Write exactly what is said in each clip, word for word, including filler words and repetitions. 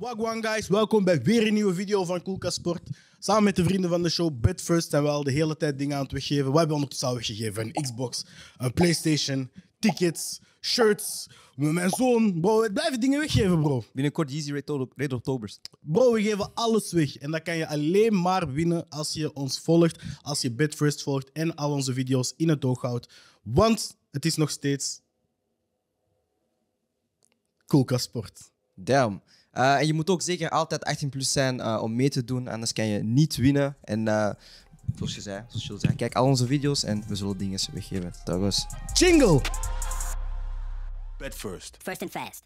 Wagwan guys, welkom bij weer een nieuwe video van Coolka Sport. Samen met de vrienden van de show Bedfirst zijn we al de hele tijd dingen aan het weggeven. We hebben ondertussen al weggegeven: een Xbox, een PlayStation, tickets, shirts. Met mijn zoon, bro, we blijven dingen weggeven, bro. Binnenkort Yeezy Red Octobers. Bro, we geven alles weg. En dat kan je alleen maar winnen als je ons volgt, als je Bedfirst volgt en al onze video's in het oog houdt. Want het is nog steeds Coolka Sport. Damn. Uh, en je moet ook zeker altijd achttien plus zijn uh, om mee te doen, anders kan je niet winnen. En uh, zoals je zei, zoals je zei, kijk al onze video's en we zullen dingen weggeven. Dat was jingle! Bedfirst. First and fast.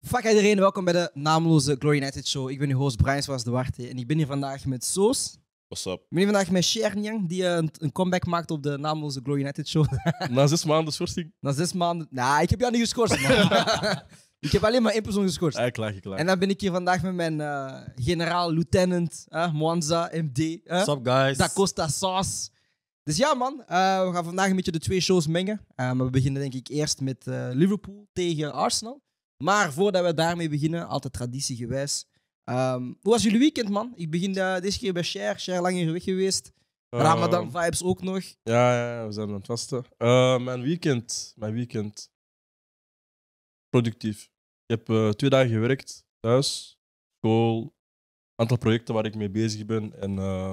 Fuck iedereen, welkom bij de Naamloze Glory United Show. Ik ben uw host Brian Swaas de Warte en ik ben hier vandaag met Soos. What's up? Ik ben hier vandaag met Shernyang, die uh, een, een comeback maakt op de Naamloze Glory United Show. Na zes maanden schorsing? Na zes maanden... Nou, nah, ik heb jou niet geschorst, man. Ik heb alleen maar één persoon geschorst. Ja, klaar, klaar. En dan ben ik hier vandaag met mijn uh, generaal, lieutenant, uh, Mwanza M D. Uh, What's up, guys? Da Costa Sauce. Dus ja, man. Uh, we gaan vandaag een beetje de twee shows mengen. Uh, we beginnen denk ik eerst met uh, Liverpool tegen Arsenal. Maar voordat we daarmee beginnen, altijd traditiegewijs. Um, hoe was jullie weekend, man? Ik begin uh, deze keer bij Cher. Cher langer weg geweest. Uh, Ramadan vibes ook nog. Ja, ja, we zijn aan het vasten. Uh, mijn weekend. Mijn weekend. Productief. Ik heb uh, twee dagen gewerkt, thuis, school, een aantal projecten waar ik mee bezig ben. En uh,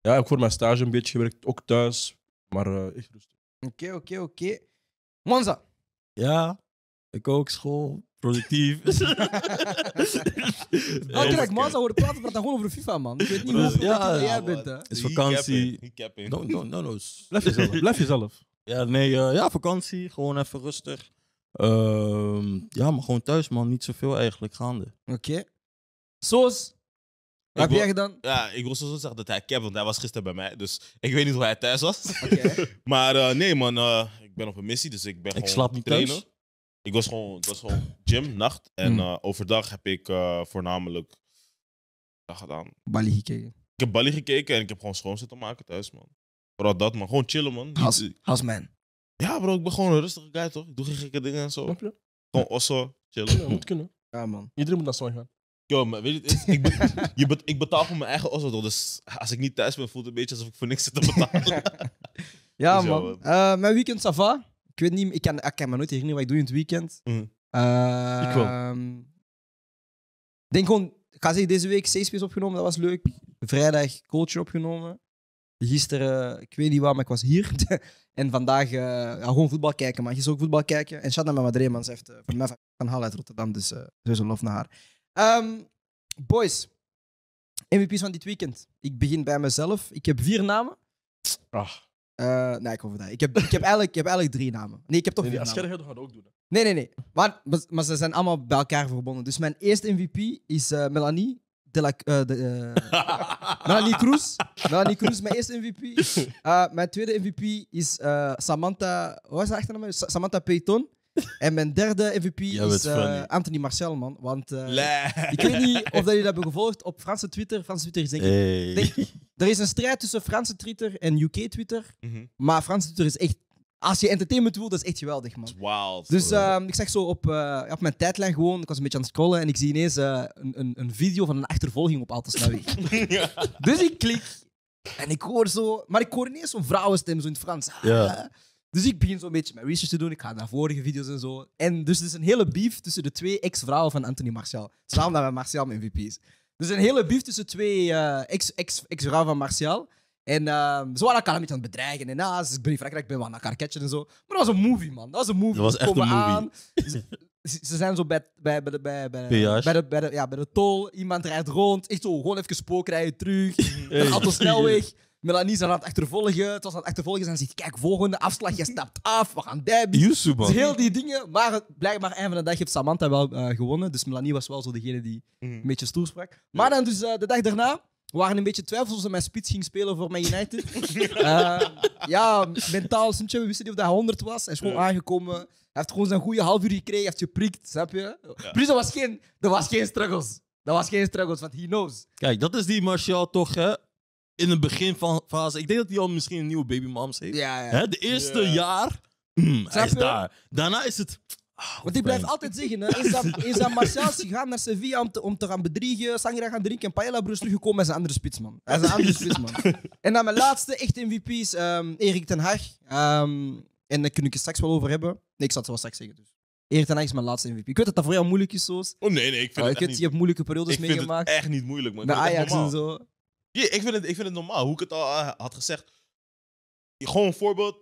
ja, ik heb voor mijn stage een beetje gewerkt, ook thuis, maar uh, echt rustig. Oké, okay, oké, okay, oké. Okay. Mwanza? Ja, ik ook, school, productief. Elke dag Mwanza horen praten, praat dan gewoon over FIFA, man. Ik weet niet hoe ja, jij ja, bent. Het is vakantie. Ik heb in. No, no, no, no. Blijf jezelf. Blijf jezelf. Ja, nee, uh, ja, vakantie, gewoon even rustig. Uh, ja, maar gewoon thuis, man. Niet zoveel eigenlijk gaande. Oké. Okay. Soos, wat heb jij gedaan? Ja, ik wil zo zeggen dat hij kept, want hij was gisteren bij mij. Dus ik weet niet hoe hij thuis was. Okay. maar uh, nee, man. Uh, ik ben op een missie, dus ik ben ik gewoon slaap niet trainen. Thuis. Ik was gewoon, ik was gewoon gym, nacht. En mm. uh, overdag heb ik uh, voornamelijk... Wat gedaan? Bali gekeken. Ik heb Bali gekeken en ik heb gewoon schoon zitten maken thuis, man. Vooral dat, man. Gewoon chillen, man. House, house man. Ja, bro, ik ben gewoon een rustige guy, toch? Ik doe geen gekke dingen en zo. Snap je? Gewoon osso, chillen. Ja, moet kunnen. Ja, man. Iedereen moet naar Swan gaan. Yo, maar weet je het is? Ik, be je be ik betaal voor mijn eigen osso, toch? Dus als ik niet thuis ben, voelt het een beetje alsof ik voor niks zit te betalen. ja, dus man. Ja, uh, mijn weekend, ça va. Ik weet niet, ik kan, ik kan me nooit herinneren wat ik doe in het weekend. Mm. Uh, ik wel. Denk gewoon, ik ga zeggen, deze week C-Space opgenomen, dat was leuk. Vrijdag coach opgenomen. Gisteren, ik weet niet waar, maar ik was hier. en vandaag uh, ja, gewoon voetbal kijken, man. Gisteren ook voetbal kijken. En Shadna met Madreemans heeft uh, voor mij van Hal uit Rotterdam, dus uh, sowieso lof naar haar. Um, boys, M V P's van dit weekend. Ik begin bij mezelf. Ik heb vier namen. Ah. Uh, nee, ik over dat. Ik heb, ik, heb eigenlijk, ik heb eigenlijk drie namen. Nee, ik heb toch nee, vier namen. Scherger gaat ook doen. Hè? Nee, nee, nee. Maar, maar ze zijn allemaal bij elkaar verbonden. Dus mijn eerste M V P is uh, Melanie. De la, uh, de, uh, Melanie Cruz. Melanie Cruz, mijn eerste M V P. Uh, mijn tweede M V P is uh, Samantha... Hoe is haar achternaam? Samantha Peyton. En mijn derde M V P ja, is uh, Anthony Martial, man. Want uh, ik weet niet of jullie dat hebben gevolgd op Franse Twitter. Franse Twitter is denk ik... Hey. Denk, er is een strijd tussen Franse Twitter en U K Twitter. Mm-hmm. Maar Franse Twitter is echt... Als je entertainment wil, dat is echt geweldig, man. Wild, dus uh, ik zag zo op, uh, op mijn tijdlijn gewoon, ik was een beetje aan het scrollen en ik zie ineens uh, een, een, een video van een achtervolging op Altesnaweg. ja. Dus ik klik en ik hoor zo... Maar ik hoor ineens zo'n vrouwenstem, zo in het Frans. Ja. Dus ik begin zo'n beetje mijn research te doen. Ik ga naar vorige video's en zo. En dus er is een hele beef tussen de twee ex-vrouwen van Anthony Martial. Dus daarom dat Martial mijn M V P is. Dus een hele beef tussen twee uh, ex-vrouwen van Martial. En uh, ze waren elkaar een beetje aan het bedreigen. En naast, ah, ik ben in Frankrijk, ik ben wel aan elkaar catchen en zo. Maar dat was een movie, man. Dat was een movie. Dat was echt een aan. movie. Ze, ze zijn zo bij, bij, bij, bij, bij, bij, de, bij, de, ja, bij de tol. Iemand rijdt rond. Echt zo, gewoon even spook rijden terug. Hey. Een autosnelweg. Melanie is aan het achtervolgen. Het was aan het achtervolgen. En ze zegt, kijk, volgende afslag. Je stapt af. We gaan duimen. Yusu, man. Dus heel die dingen. Maar blijkbaar eind van de dag heeft Samantha wel uh, gewonnen. Dus Melanie was wel zo degene die mm. een beetje stoer sprak. Maar dan dus uh, de dag daarna... We waren een beetje twijfels of ze mijn spits ging spelen voor mijn United. uh, ja, mentaal, we wisten niet of dat honderd was. Hij is gewoon ja. aangekomen. Hij heeft gewoon zijn goede half uur gekregen. Hij heeft geprikt, snap je? Ja. Plus, dat was geen, dat was geen struggles. Dat was geen struggles, want he knows. Kijk, dat is die Martial toch, hè? In het begin van fase. Ik denk dat hij al misschien een nieuwe baby moms heeft. Ja, ja. Hè, de eerste ja. jaar, mm, hij is daar. Daarna is het... Want ik blijf altijd zeggen, hè, is, dat, is dat Martial gegaan naar Sevilla om te, om te gaan bedriegen, Sangra gaan drinken en Paella broers teruggekomen met zijn andere spitsman. Hij is een andere spitsman. En dan mijn laatste echte M V P's, um, Erik ten Hag. Um, en daar kun ik het straks wel over hebben. Nee, ik zal het wel straks zeggen. Dus. Erik ten Hag is mijn laatste M V P. Ik weet dat dat voor jou moeilijk is, Soos. Oh nee, nee, ik vind uh, het echt niet... Je hebt moeilijke periodes ik meegemaakt. Ik vind het echt niet moeilijk, man. Bij Ajax en zo. Ja, ik vind, het, ik vind het normaal. Hoe ik het al had gezegd. Gewoon een voorbeeld.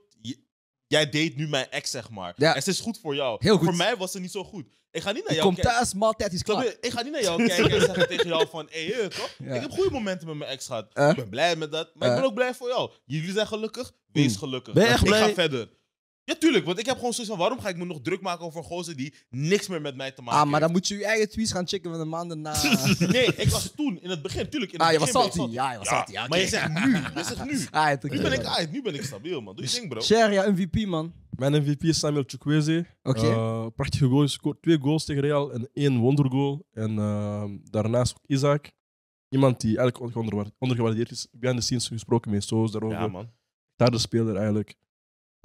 Jij deed nu mijn ex, zeg maar. Ja. Het is goed voor jou. Heel goed. Voor mij was het niet zo goed. Ik ga niet naar jou kijken. Kom thuis, maaltijd is klaar. Ik ga niet naar jou kijken en zeggen tegen jou van... Hé, hey, toch? Ja. Ik heb goede momenten met mijn ex gehad. Uh. Ik ben blij met dat. Maar uh. ik ben ook blij voor jou. Jullie zijn gelukkig. Wees gelukkig. Ben je echt blij? Ik ga verder. Ja, tuurlijk. Want ik heb gewoon zoiets van... Waarom ga ik me nog druk maken over een gozer die niks meer met mij te maken heeft? Ah, maar dan moet je je eigen tweets gaan checken van de maanden na... Nee, ik was toen in het begin. Tuurlijk, in het ah, je begin was salty. Ja, je was salty. Ja, okay. Maar je zegt nu. Je zegt nu. Ah, nu, ben ik, ah, nu ben ik stabiel, man. Doe je ding, bro. Share, ja, M V P, man. Mijn M V P is Samuel Chukwueze. Oké. Okay. Uh, prachtige goal. Hij scoort twee goals tegen Real en één wondergoal. En uh, daarnaast ook Isaac. Iemand die eigenlijk onder, ondergewaardeerd is. Behind the scenes gesproken met Soos daarover. Ja, man. Daar de speler eigenlijk.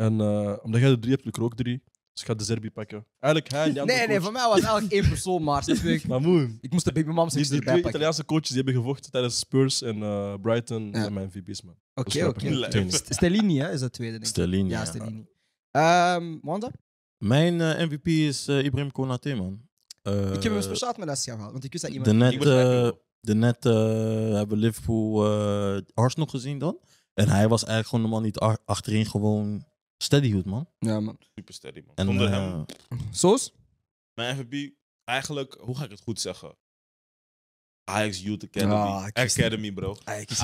En uh, omdat jij de drie hebt, wil ik er ook drie. Dus ik ga de Zerbi pakken. Eigenlijk hij en Nee, coach. nee, voor mij was eigenlijk één persoon, maar ik, Mamoen, ik moest de babymams erbij pakken. Die twee Italiaanse coaches die hebben gevochten tijdens Spurs en uh, Brighton ja. en mijn M V P's, man. Oké, oké. Stellini, hè, is dat tweede, denk ik. Stellini, ja. Stellini. Ja. Um, Wanda? Mijn uh, M V P is uh, Ibrahim Konaté, man. Uh, ik heb hem speciaal met Messi gehaald, want ik wist dat iemand... De net, uh, de net uh, hebben Liverpool uh, Arsenal gezien dan. En hij was eigenlijk gewoon normaal niet achterin gewoon... Steady goed, man. Ja, man. Super steady, man. En, Zonder uh, hem. Soos? Mijn M V P, eigenlijk, hoe ga ik het goed zeggen? Ajax Youth Academy. Ah, Academy, bro. Ajax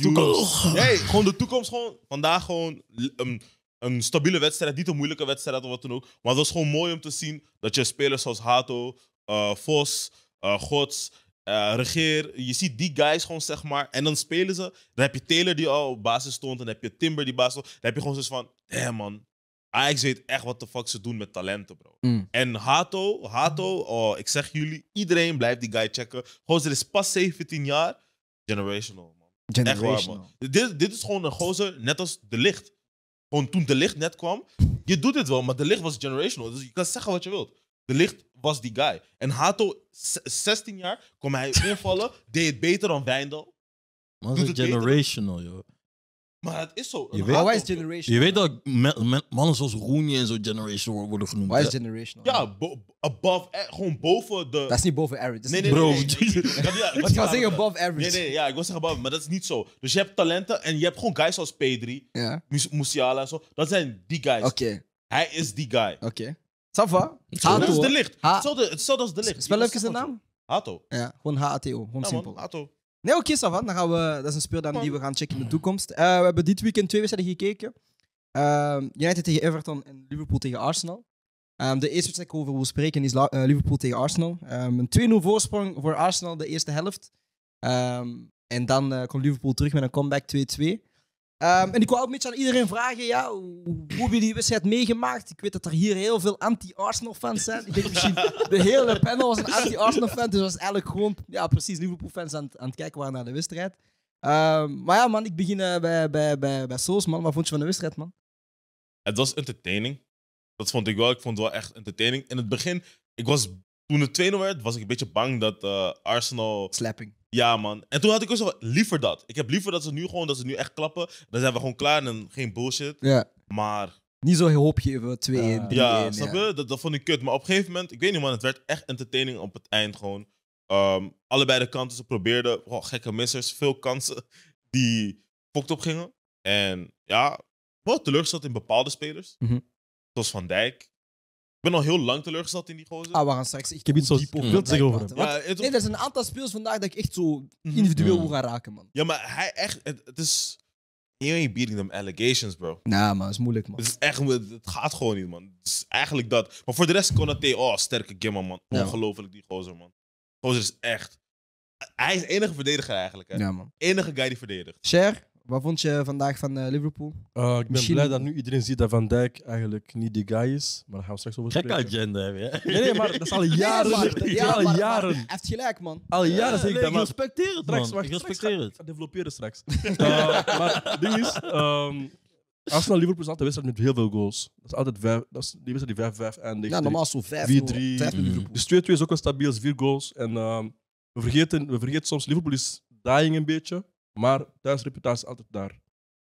Youth. Nee, gewoon de toekomst. Gewoon, vandaag gewoon um, een stabiele wedstrijd. Niet een moeilijke wedstrijd of wat dan ook. Maar het was gewoon mooi om te zien dat je spelers zoals Hato, uh, Vos, uh, Gods... Uh, regeer, je ziet die guys gewoon, zeg maar. En dan spelen ze. Dan heb je Taylor die al op basis stond. Dan heb je Timber die basis stond. Dan heb je gewoon zoiets van... Hé man, Ajax weet echt wat de fuck ze doen met talenten, bro. Mm. En Hato, Hato, oh, ik zeg jullie, iedereen blijft die guy checken. Gozer is pas zeventien jaar. Generational, man. Generational. Echt waar, man. Dit, dit is gewoon een gozer, net als de Licht. Gewoon toen de Licht net kwam. Je doet dit wel, maar de Licht was generational. Dus je kan zeggen wat je wilt. De Licht was die guy. En Hato, zestien jaar, kon hij invallen, deed het beter dan Wijndal. Maar dat is generational, joh. Maar het is zo. Je weet, Hato, is generational, je weet dat mannen zoals Rooney en zo generational worden genoemd. Why is generational? Ja, bo above, gewoon boven de... Dat is niet boven average. Nee, nee, bro. Nee, nee, nee. ja, ik wou zeggen above average. Nee, nee, ja, ik wil zeggen above, maar dat is niet zo. Dus je hebt talenten en je hebt gewoon guys zoals P drie, ja. Musiala en zo. Dat zijn die guys. Oké. Okay. Hij is die guy. Oké. Okay. Sava? Hato. Dat is de Licht. Hetzelfde als de Licht. Spel even de naam? Hato. Ja, gewoon H A T O. Gewoon ja, simpel. Man, Hato. Nee, oké, okay, Sava. Dan gaan we. Dat is een speeldag die we gaan checken in de toekomst. Uh, we hebben dit weekend twee wedstrijden gekeken: uh, United tegen Everton en Liverpool tegen Arsenal. Um, de eerste wedstrijd die ik over wil spreken is uh, Liverpool tegen Arsenal. Um, een twee nul voorsprong voor Arsenal de eerste helft. Um, en dan uh, komt Liverpool terug met een comeback twee twee. Um, en ik wou ook een beetje aan iedereen vragen, ja, hoe hebben jullie die wedstrijd meegemaakt? Ik weet dat er hier heel veel anti-Arsenal-fans zijn. Ik denk misschien de hele panel was een anti-Arsenal-fan, dus was eigenlijk gewoon, ja, precies, Liverpool-fans aan, aan het kijken waren naar de wedstrijd. Um, maar ja, man, ik begin uh, bij, bij, bij, bij Soos, man. Wat vond je van de wedstrijd, man? Het was entertaining. Dat vond ik wel. Ik vond het wel echt entertaining. In het begin, ik was, toen het tweede werd, was ik een beetje bang dat uh, Arsenal... Slapping. Ja, man. En toen had ik ook zo liever dat. Ik heb liever dat ze nu gewoon, dat ze nu echt klappen. Dan zijn we gewoon klaar en geen bullshit. Ja. Maar... Niet zo heel opgeven, twee één, drie één. Ja, ja, snap je? Dat, dat vond ik kut. Maar op een gegeven moment, ik weet niet, man. Het werd echt entertaining op het eind gewoon. Um, allebei de kanten, ze probeerden. Oh, gekke missers. Veel kansen die fokt op gingen. En ja, wel teleurgesteld in bepaalde spelers. Mm-hmm. Zoals Van Dijk. Ik ben al heel lang teleurgesteld in die gozer. Ah, we gaan straks. Ik heb iets zoals veel te zeggen over hem. Ja, het... Nee, er zijn een aantal speels vandaag dat ik echt zo individueel mm. wil gaan raken, man. Ja, maar hij echt... Het, het is... You ain't beating them allegations, bro. Nou, man, dat is moeilijk, man. Het, is echt, het gaat gewoon niet, man. Het is eigenlijk dat. Maar voor de rest, Konaté, oh, sterke gimma, man. Ongelooflijk, die gozer, man. Gozer is echt... Hij is de enige verdediger eigenlijk, hè. Ja, man. Enige guy die verdedigt. Cher, wat vond je vandaag van uh, Liverpool? Uh, ik ben Misschien... blij dat nu iedereen ziet dat Van Dijk eigenlijk niet die guy is. Maar daar gaan we straks over spreken. Gekke agenda hebben, hè? Nee, nee, maar dat is al jaren. Nee, maar, ja, al maar, jaren. Hij heeft gelijk, man. Al jaren ja, zeg ik nee, dat, maar... Ik respecteer het, man. Straks, ik respecteer straks, het. Ik ga developperen straks. uh, maar het ding is... Um, Arsenal-Liverpool is altijd een wedstrijd met heel veel goals. Dat is altijd vijf, dat is die wedstrijd die vijf vijf eindigt. Ja, normaal zo vijf nul. vier drie. Dus twee twee is ook wel stabiel, is vier goals. En uh, we, vergeten, we vergeten soms, Liverpool is dying een beetje, maar thuisreputatie is altijd daar.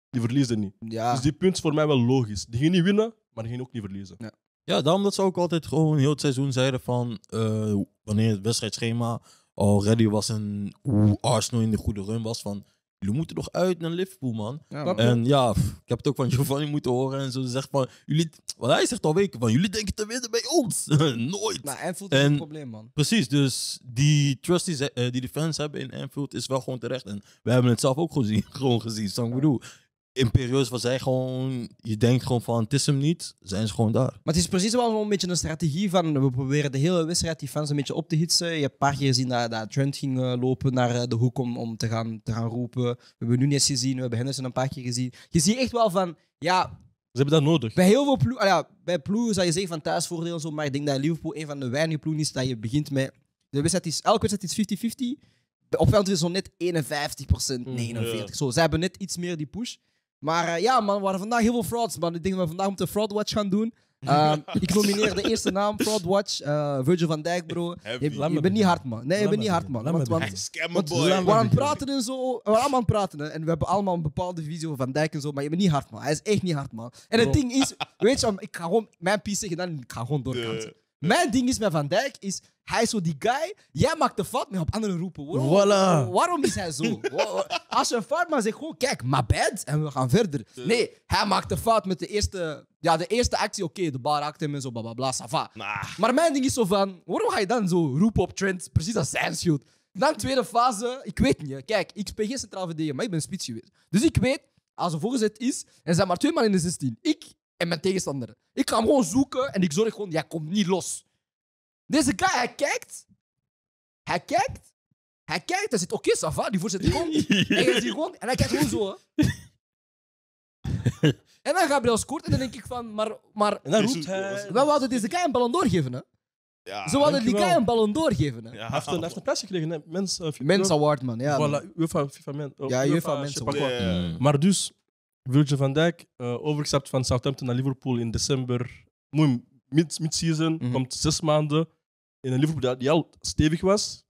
Die verliezen niet. Ja. Dus die punt is voor mij wel logisch. Die gingen niet winnen, maar die gingen ook niet verliezen. Ja. Ja, daarom dat ze ook altijd gewoon heel het seizoen zeiden van uh, wanneer het wedstrijdschema al ready was en hoe Arsenal in de goede run was van jullie moeten nog uit naar Liverpool, man. Ja, en ja, pff, ik heb het ook van Giovanni moeten horen en zo zegt van jullie, wat hij zegt al weken van jullie denken te winnen bij ons. Nooit. Maar Anfield is een probleem, man. Precies, dus die trust die, ze, uh, die de fans hebben in Anfield is wel gewoon terecht en we hebben het zelf ook gezien, gewoon gezien. Zo ik bedoel. Imperieus was hij gewoon, je denkt gewoon van het is hem niet, zijn ze gewoon daar. Maar het is precies wel een beetje een strategie van we proberen de hele wedstrijd die fans een beetje op te hitsen. Je hebt een paar keer gezien dat, dat Trent ging lopen naar de hoek om, om te, gaan, te gaan roepen. We hebben Nunes gezien, we hebben Henderson een paar keer gezien. Je ziet echt wel van, ja... Ze hebben dat nodig. Bij heel veel ploegen, ah ja, bij ploegen zou je zeggen van thuisvoordeel en zo, maar ik denk dat Liverpool een van de weinige ploegen is dat je begint met... De wedstrijd is, elke wedstrijd is vijftig vijftig. Op veld is zo net eenenvijftig procent, negenenveertig procent. Ja. Zo, zij hebben net iets meer die push. Maar uh, ja, man, we waren vandaag heel veel frauds, man. Ik denk dat we vandaag moeten fraudwatch gaan doen. Uh, ik nomineer de eerste naam, fraudwatch. Uh, Virgil van Dijk, bro. Heavy. Je, je bent niet hard, man. Nee, je bent niet hard, man. Want, want, want we waren aan het praten en zo. We waren allemaal aan het praten. Hè. En we hebben allemaal een bepaalde visie over Van Dijk en zo. Maar je bent niet hard, man. Hij is echt niet hard, man. En het ding is, weet je, ik ga gewoon mijn piece zeggen en dan ga ik gewoon doorkansen. Mijn ding is met Van Dijk is, hij is zo die guy, jij maakt de fout, maar op anderen roepen. Waarom, voilà. Waarom is hij zo? Als je een fout maakt, zeg gewoon, kijk, my bad, en we gaan verder. Nee, hij maakt de fout met de eerste, ja, de eerste actie, oké, okay, de bal raakt hem en zo, blablabla, ça va. Nah. Maar mijn ding is zo van, waarom ga je dan zo roepen op Trent, precies als zijn schuld? Dan tweede fase, ik weet niet, kijk, ik speel geen centraal verdediger, maar ik ben een spits geweest. Dus ik weet, als er voorzet is, er zijn maar twee man in de zestien. Ik... en mijn tegenstander. Ik ga hem gewoon zoeken en ik zorg gewoon, jij komt niet los. Deze guy, hij kijkt. Hij kijkt. Hij kijkt, hij zegt, oké, okay, ça va, die voorzet komt. En hij, gewoon, en hij kijkt gewoon zo. Hè. En dan Gabriel scoort en dan denk ik van, maar... maar en dan roept hij... We wilden deze guy een ballon doorgeven, hè. Ja, ze wilden die guy een ballon doorgeven, hè. Ja, hij heeft een, heeft een prijs gekregen, hè. Mens, uh, Mens Award, man. Ja, voilà, UEFA, FIFA men, uh, ja, UEFA Mens Award. Yeah. Maar dus... Virgil van Dijk, uh, overgestapt van Southampton naar Liverpool in december. Mid-season, mid mm-hmm. komt zes maanden. In een Liverpool die al stevig was,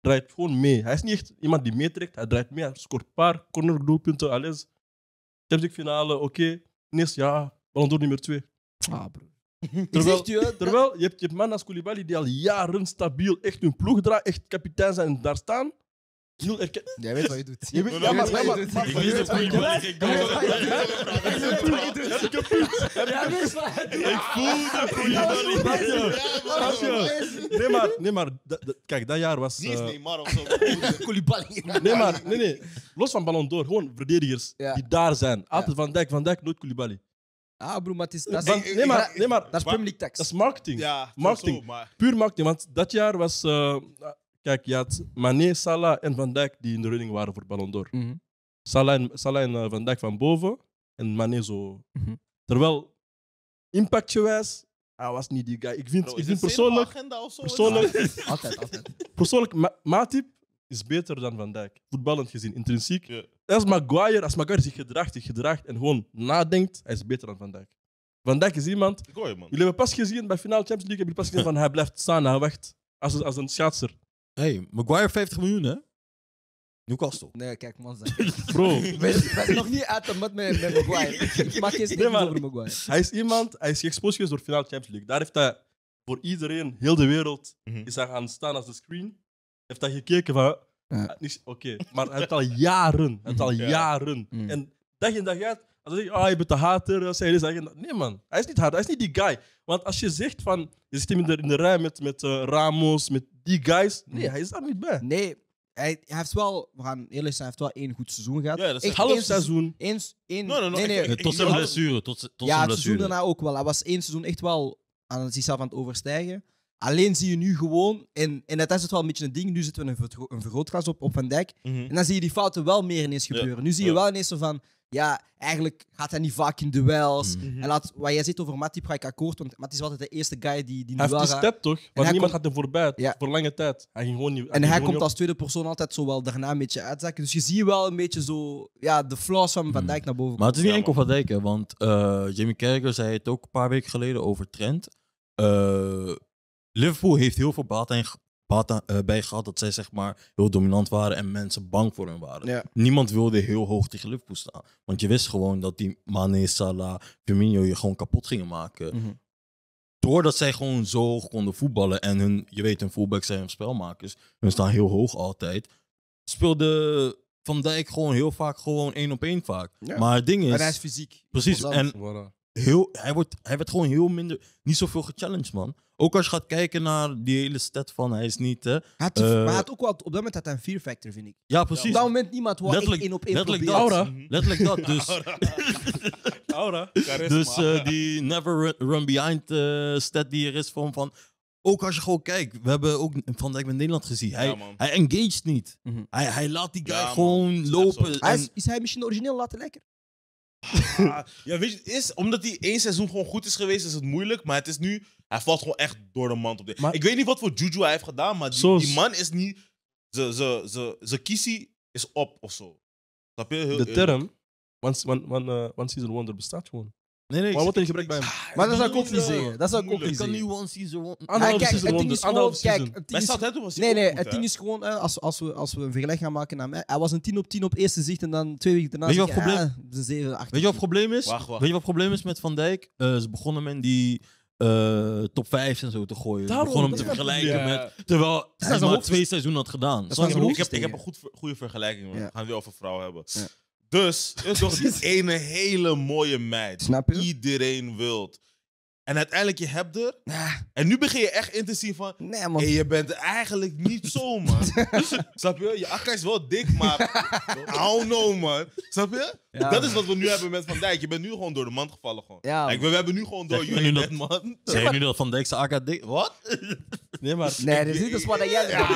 draait gewoon mee. Hij is niet echt iemand die meetrekt, hij draait mee. Hij scoort een paar cornerdoelpunten, alles. Champions League finale, oké. Okay. Ineens, ja, Ballon d'Or nummer twee. Ah, bro. Terwijl, je, terwijl je, hebt, je hebt mannen als Koulibaly die al jaren stabiel echt hun ploeg draait, echt kapitein zijn en daar staan. Jij weet wat je doet. Je weet wat je doet. Ik weet wat je doet. Ik weet wat je doet. Ik voel dat. Nee, maar, nee, maar kijk, dat jaar was... Nee, nee, maar of zo. Koulibaly. Nee, maar, nee, nee. Los van Ballon d'Or, gewoon verdedigers die daar zijn. Altijd Van Dijk, Van Dijk, nooit Koulibaly. Ah, broer, maar het is... Nee, maar, nee, maar... Dat is Premier League tax. Dat is marketing. Marketing. Puur marketing, want dat jaar was... Kijk, je had Mané, Salah en Van Dijk die in de running waren voor Ballon d'Or. Mm-hmm. Salah en, Salah en uh, Van Dijk van boven en Mané zo. Mm-hmm. Terwijl, impactgewijs, hij was niet die guy. Ik vind, Bro, ik vind persoonlijk... Zo, persoonlijk, ja. altijd, altijd. persoonlijk Ma Matip is beter dan Van Dijk. Voetballend gezien, intrinsiek. Yeah. Als Maguire, als Maguire zich gedraagt, zich gedraagt en gewoon nadenkt, hij is beter dan Van Dijk. Van Dijk is iemand... Goeie, man. Jullie hebben pas gezien bij Finale Champions League, hebben jullie pas gezien van hij blijft staan, hij wacht als, als een schaatser. Hey, Maguire vijftig miljoen, hè? Newcastle. Nee, kijk, man. Bro. We zijn nog niet uit de mat met, met Maguire. Ik maak eens niks over Maguire. Hij is iemand, hij is geëxposed geweest door Finale Champions League. Daar heeft hij voor iedereen, heel de wereld, mm-hmm. is hij gaan staan als de screen. Heeft hij gekeken van... Ja. Oké, okay, maar hij heeft al jaren. Hij heeft al ja. jaren. Mm. En dag in dag uit, als hij zegt, ah, oh, je bent de hater, als hij zegt, nee man, hij is niet hater, hij is niet die guy. Want als je zegt van, je zit hem in de, in de rij met, met uh, Ramos, met die guys, nee, hij is daar niet bij. Nee, hij, hij heeft wel, we gaan eerlijk zijn, hij heeft wel één goed seizoen gehad. Ja, dat is echt half seizoen. Eens, één, no, no, no, nee, nee, ik, ik, tot zijn blessure, tot, tot ja, zijn blessure. Ja, het seizoen daarna ook wel. Hij was één seizoen echt wel aan zichzelf aan het overstijgen. Alleen zie je nu gewoon, en, en dat is het wel een beetje een ding, nu zitten we een, vergro een vergrootglas op, op Van Dijk, mm-hmm. en dan zie je die fouten wel meer ineens gebeuren. Ja. Nu zie je ja. wel ineens zo van, ja, eigenlijk gaat hij niet vaak in duels. Mm -hmm. En laat, wat jij zegt over Matip ga ik akkoord, want Matip is altijd de eerste guy die, die hij duel heeft die step, toch? Want niemand komt, gaat er voorbij, ja. voor lange tijd. Hij ging gewoon niet, hij en hij komt als tweede persoon altijd zo wel daarna een beetje uitzakken. Dus je ziet wel een beetje zo, ja, de flaws van Van Dijk naar boven. Maar het is niet ja, enkel Van Dijk, hè, want uh, Jamie Carragher zei het ook een paar weken geleden over Trent. Uh, Liverpool heeft heel veel baat en bij gehad dat zij zeg maar heel dominant waren en mensen bang voor hen waren. Ja. Niemand wilde heel hoog tegen Liverpool staan. Want je wist gewoon dat die Mane, Salah, Firmino je gewoon kapot gingen maken. Mm-hmm. Doordat zij gewoon zo hoog konden voetballen en hun, je weet, hun fullbacks zijn hun spelmakers. Hun staan heel hoog altijd. Speelde Van Dijk gewoon heel vaak gewoon één op één vaak. Ja. Maar het ding is... En hij is fysiek. Precies. En heel, hij, wordt, hij werd gewoon heel minder... Niet zoveel gechallenged, man. Ook als je gaat kijken naar die hele stat van hij is niet... Hè, had, uh, maar hij had ook wel, op dat moment had hij een fear factor, vind ik. Ja, precies. Op dat moment niemand wou letterlijk, één op één letterlijk dat, aura. Letterlijk dat, dus... Aura. Aura. Dus uh, die never run behind uh, stat die er is van... van ook als je gewoon kijkt, we hebben ook Van Dijk in Nederland gezien. Hij, ja, hij engaged niet. Mm-hmm. hij, hij laat die guy ja, gewoon man. lopen. Hij is, is hij misschien origineel laten lekker? Ah, ja, weet je, het is, omdat hij één seizoen gewoon goed is geweest, is het moeilijk. Maar het is nu, hij valt gewoon echt door de mand op dit. Maar, ik weet niet wat voor juju hij heeft gedaan, maar die, zoals, die man is niet... Zijn kiesie is op of zo. Snap je? Heel, de term, once, one, one, uh, one season wonder bestaat gewoon. Nee, nee, maar wat een gebrek bij hem. Ah, maar dat zou ik ook niet zeggen. Dat zou ik ook niet zeggen. Ik kan niet one season wonder. Anderhalf season wonder. Bij Southampton was hij ook goed. Nee, nee, het ding is gewoon, als, als, we, als we een vergelijk gaan maken naar mij. Hij was een tien op tien op eerste zicht en dan twee weken daarna... Weet je wat het probleem is? Wacht, wacht. Weet je wat het probleem is met Van Dijk? Uh, ze begonnen met die... Uh, top vijf en zo te gooien. Daarom, begon hem te vergelijken ja. met... Terwijl hij maar hoofd... twee seizoenen had gedaan. Dat dat ik, heb, ik heb een goed, goede vergelijking. We ja. gaan weer over vrouwen hebben. Ja. Dus, er is toch die ene hele mooie meid. Snap je? Iedereen wilt. En uiteindelijk, je hebt er... Nah. En nu begin je echt in te zien van... Nee, man. Hey, je bent eigenlijk niet zo, man. Snap je? Je akka is wel dik, maar... I don't know, man. Snap je? Ja, dat man. is wat we nu hebben met Van Dijk. Je bent nu gewoon door de mand gevallen. Gewoon. Ja, Kijk, we, we hebben nu gewoon door jullie nu net, man. Zeg je nu dat Van Dijk zijn akka dik... Wat? Nee, maar... Nee, dat is niet wat jij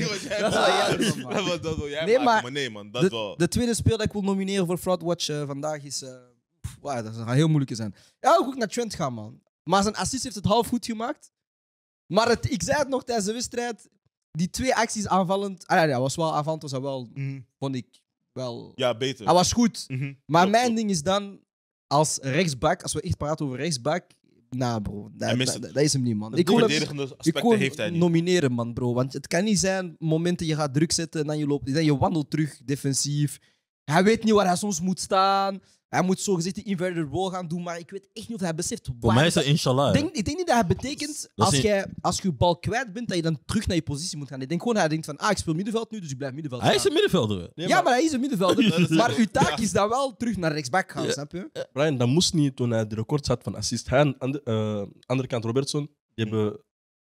doet. Dat is wat dat wil jij nee, maken. Maar, maar nee, man. Dat de, wel. De tweede speel dat ik wil nomineren voor Fraudwatch uh, vandaag is... Uh, Wow, dat gaat heel moeilijk zijn. Ja, ook naar Trent gaan, man. Maar zijn assist heeft het half goed gemaakt. Maar het, ik zei het nog tijdens de wedstrijd. Die twee acties aanvallend... Ah, ja, ja, was wel aanvallend, was dat wel... Mm. Vond ik wel... Ja, beter. Hij was goed. Mm-hmm. Maar klopt, mijn klopt. ding is dan... Als rechtsback, als we echt praten over rechtsback... Nou, nah, bro. Dat, dat, dat, dat is hem niet, man. Ik wil hem nomineren, man, bro. Want het kan niet zijn... Momenten, je gaat druk zetten en dan je loopt... Dan je wandelt terug, defensief. Hij weet niet waar hij soms moet staan... Hij moet zogezegd die inverted roll gaan doen, maar ik weet echt niet of hij beseft. Voor mij is dat inshallah. Denk, ik denk niet dat hij betekent, als je als je bal kwijt bent, dat je dan terug naar je positie moet gaan. Ik denk gewoon, hij denkt van, ah, ik speel middenveld nu, dus ik blijf middenveld. Hij is een middenvelder. Ja, ja, maar hij is een middenvelder. Maar uw taak ja. is dan wel terug naar rechtsback gaan, ja. snap je? Brian, dat moest niet toen hij de record zat van assist. Hij en aan de uh, andere kant Robertson, die hebben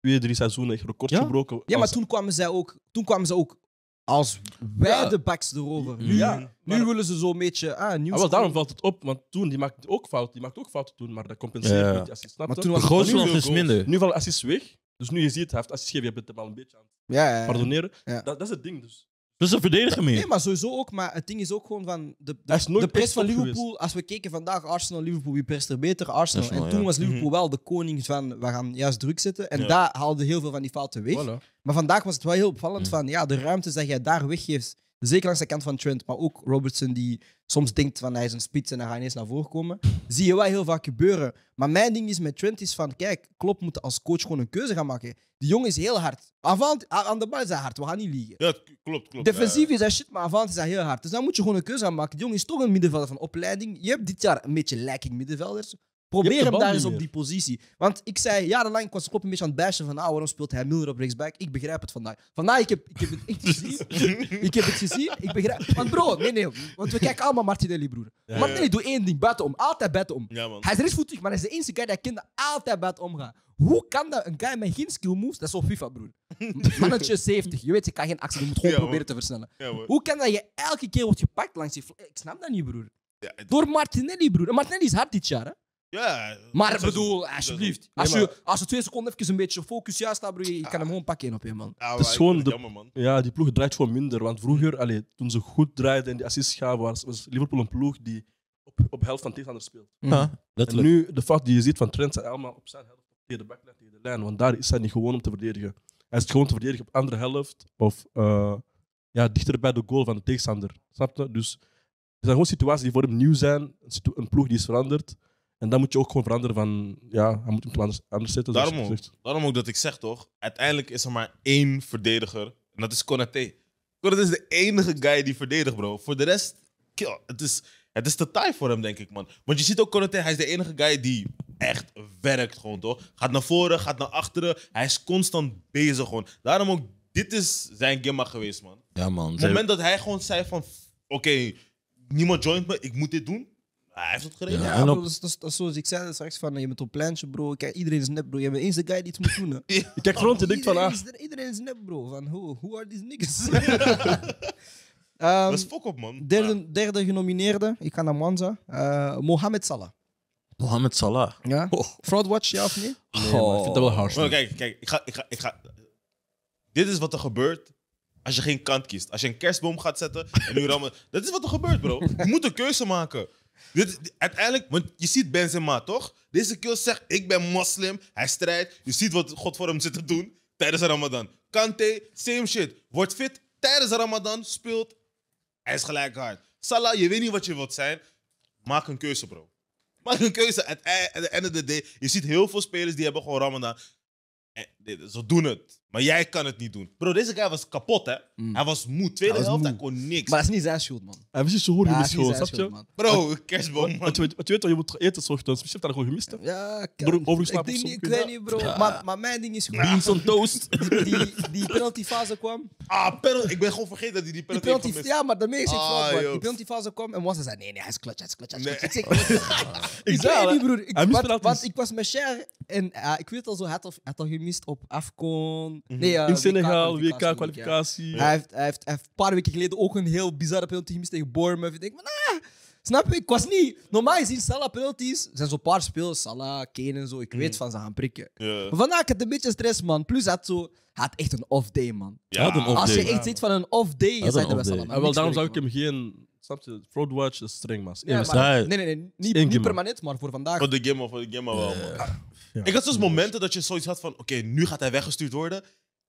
twee, drie seizoenen echt record ja? gebroken. Ja, maar toen kwamen zij ook... Toen kwamen ze ook Als wij ja. de backs erover. Nu, ja. nu willen ze zo'n beetje. Ah, nieuw ah, wel, daarom valt het op, want toen die maakte ook fouten. Die maakte ook fouten toen, maar dat compenseert ja. met die assist. Maar toen was het nu is minder. Nu valt assist weg. Dus nu je ziet, hij heeft assist gegeven. Je hebt het wel een beetje aan het ja, ja, ja. pardoneren. Ja. Dat, dat is het ding dus. Dat is een verdediger meer. Nee, maar sowieso ook. Maar het ding is ook gewoon van. De, de, de pers van Liverpool. Geweest. Als we keken vandaag, Arsenal, Liverpool, wie prest er beter? Arsenal. Arsenal en toen ja. was Liverpool mm-hmm. wel de koning van. We gaan juist druk zetten. En ja. daar haalde heel veel van die fouten weg. Voilà. Maar vandaag was het wel heel opvallend mm-hmm. van. Ja, de ruimtes dat jij daar weggeeft. Zeker langs de kant van Trent. Maar ook Robertson, die soms denkt van hij is een spits en dan gaat hij ineens naar voren komen. Zie je wel heel vaak gebeuren. Maar mijn ding is met Trent is van. Kijk, Klopp moet als coach gewoon een keuze gaan maken. Die jongen is heel hard. Avant, aan de bal is hij hard, we gaan niet liegen. Ja, klopt, klopt. Defensief is hij shit, maar avant is hij heel hard. Dus dan moet je gewoon een keuze aan maken. Die jongen is toch een middenvelder van opleiding. Je hebt dit jaar een beetje lijking middenvelders. Probeer hem daar eens op die positie. Want ik zei jarenlang, ik was Klopp een beetje aan het bashen van ah, waarom speelt hij Müller op rechtsback? Ik begrijp het vandaag. Vandaag, ik heb, ik heb het echt gezien. Ik heb het gezien, ik begrijp... Want bro, nee, nee. Want we kijken allemaal Martinelli, broer. Ja, Martinelli ja. doet één ding, buitenom. Altijd buitenom. Ja, hij is rechtsvoetig, maar hij is de enige guy die kende altijd buitenom gaan. Hoe kan dat een guy met geen skill moves, dat is op FIFA, broer. Mannetje zeventig, je weet, je kan geen actie, je moet gewoon ja, proberen te versnellen. Ja, hoe kan dat je elke keer wordt gepakt langs die... Ik snap dat niet, broer. Ja, het... Door Martinelli, broer. Martinelli is hard dit jaar, hè? Ja, maar ik bedoel, alsjeblieft. Als je, als je twee seconden even een beetje focus juist staat, broer, je kan hem gewoon pakken op je, man. Het is gewoon de, jammer, man. Ja, die ploeg draait gewoon minder. Want vroeger, allee, toen ze goed draaiden en die assists gaven, was Liverpool een ploeg die op, op helft van tegenstander speelt. Ja, en nu, de fout die je ziet van Trent zijn allemaal op zijn helft tegen de back, tegen de lijn. Want daar is hij niet gewoon om te verdedigen. Hij is gewoon te verdedigen op andere helft of uh, ja, dichter bij de goal van de tegenstander. Snap je? Dus er zijn gewoon situaties die voor hem nieuw zijn, een ploeg die is veranderd. En dan moet je ook gewoon veranderen van, ja, hij moet hem anders, anders zetten. Daarom ook, daarom ook dat ik zeg, toch? Uiteindelijk is er maar één verdediger. En dat is Konaté. Konaté is de enige guy die verdedigt, bro. Voor de rest, kill. Het is, het is te taai voor hem, denk ik, man. Want je ziet ook Konaté, hij is de enige guy die echt werkt, gewoon, toch? Gaat naar voren, gaat naar achteren. Hij is constant bezig, gewoon. Daarom ook, dit is zijn gimma geweest, man. Ja, man. Op het moment dat hij gewoon zei van, oké, okay, niemand joint me, ik moet dit doen. Hij heeft het gereden. Ja, ja, bro, dat is, dat is, dat is zoals ik zei straks, van, je bent op pleintje, bro. Kijk, iedereen is nep, bro. Je bent eens de guy die iets moet doen. Hè. Ja. Ik kijk rond en denk van, ah. Iedereen is nep, bro. Van, who, who are these niggas? Dat is fok op, man. Derde, ja. derde genomineerde, ik ga naar Mwanza. Uh, Mohamed Salah. Mohamed Salah? Ja. Oh. Fraudwatch, ja of niet? Nee, oh. Maar ik vind dat wel hartstikke. Kijk, kijk ik ga, ik ga, ik ga. Dit is wat er gebeurt. Als je geen kant kiest. Als je een kerstboom gaat zetten. En nu rammen. Dat is wat er gebeurt, bro. Je moet een keuze maken. Dit, uiteindelijk, want je ziet Benzema, toch? Deze kill zegt, ik ben moslim, hij strijdt. Je ziet wat God voor hem zit te doen tijdens Ramadan. Kante, same shit. Wordt fit tijdens Ramadan, speelt, hij is gelijk hard. Salah, je weet niet wat je wilt zijn. Maak een keuze, bro. Maak een keuze. At the end of the day, je ziet heel veel spelers die hebben gewoon Ramadan. En, ze doen het. Maar jij kan het niet doen. Bro, deze guy was kapot, hè? Mm. Hij was moe. Tweede was helft, moe. Hij kon niks. Maar het is niet zijn schuld, man. Hij wist niet zo goed hoe hij schuld, snap je? Bro, kerstboom, man. Want je weet toch, je moet eten 's ochtends. Je hebt daar gewoon gemist, hè? Ja, overgeslapen. Ik, denk niet, ik weet niet, bro. Ja. Maar, maar mijn ding is gewoon... Beans on toast. Die, die penaltyfase kwam. Ah, penalty. Ik ben gewoon vergeten dat hij die penalty, die penalty heeft. Ja, maar daarmee is ik ah, fout, man. Die penaltyfase kwam en was hij zei, nee, nee, hij is clutch, hij is clutch, hij is clutch. Nee. Ik zei, niet, broer. Ik, want, want ik was met Cher en uh, ik weet al zo, hij had, had al gemist op Afcon. Nee, uh, in Senegal, W K-kwalificatie. Ja. Ja. Hij heeft hij heeft, hij heeft een paar weken geleden ook een heel bizarre penalty gemist tegen Bournemouth. Ik denk, maar nah, snap je? Ik was niet... Normaal gezien, Salah penalties. Er zijn zo'n paar spelers, Salah, Kane en zo. Ik mm. weet van, ze gaan prikken. Yeah. Maar vandaag had ik een beetje stress, man. Plus, hij had, zo, hij had echt een off-day, man. Ja, ja, een off-day. Als je echt ziet van een off-day, je zei dat bij Salah. Daarom zou ik man. hem geen... Snap je? Fraudwatch is streng, man. Ja, maar, nee, nee, nee. Niet, niet permanent, maar voor vandaag. Voor de game, voor de game wel, man. Uh, ja. Ik had soms momenten dat je zoiets had van... Oké, okay, nu gaat hij weggestuurd worden.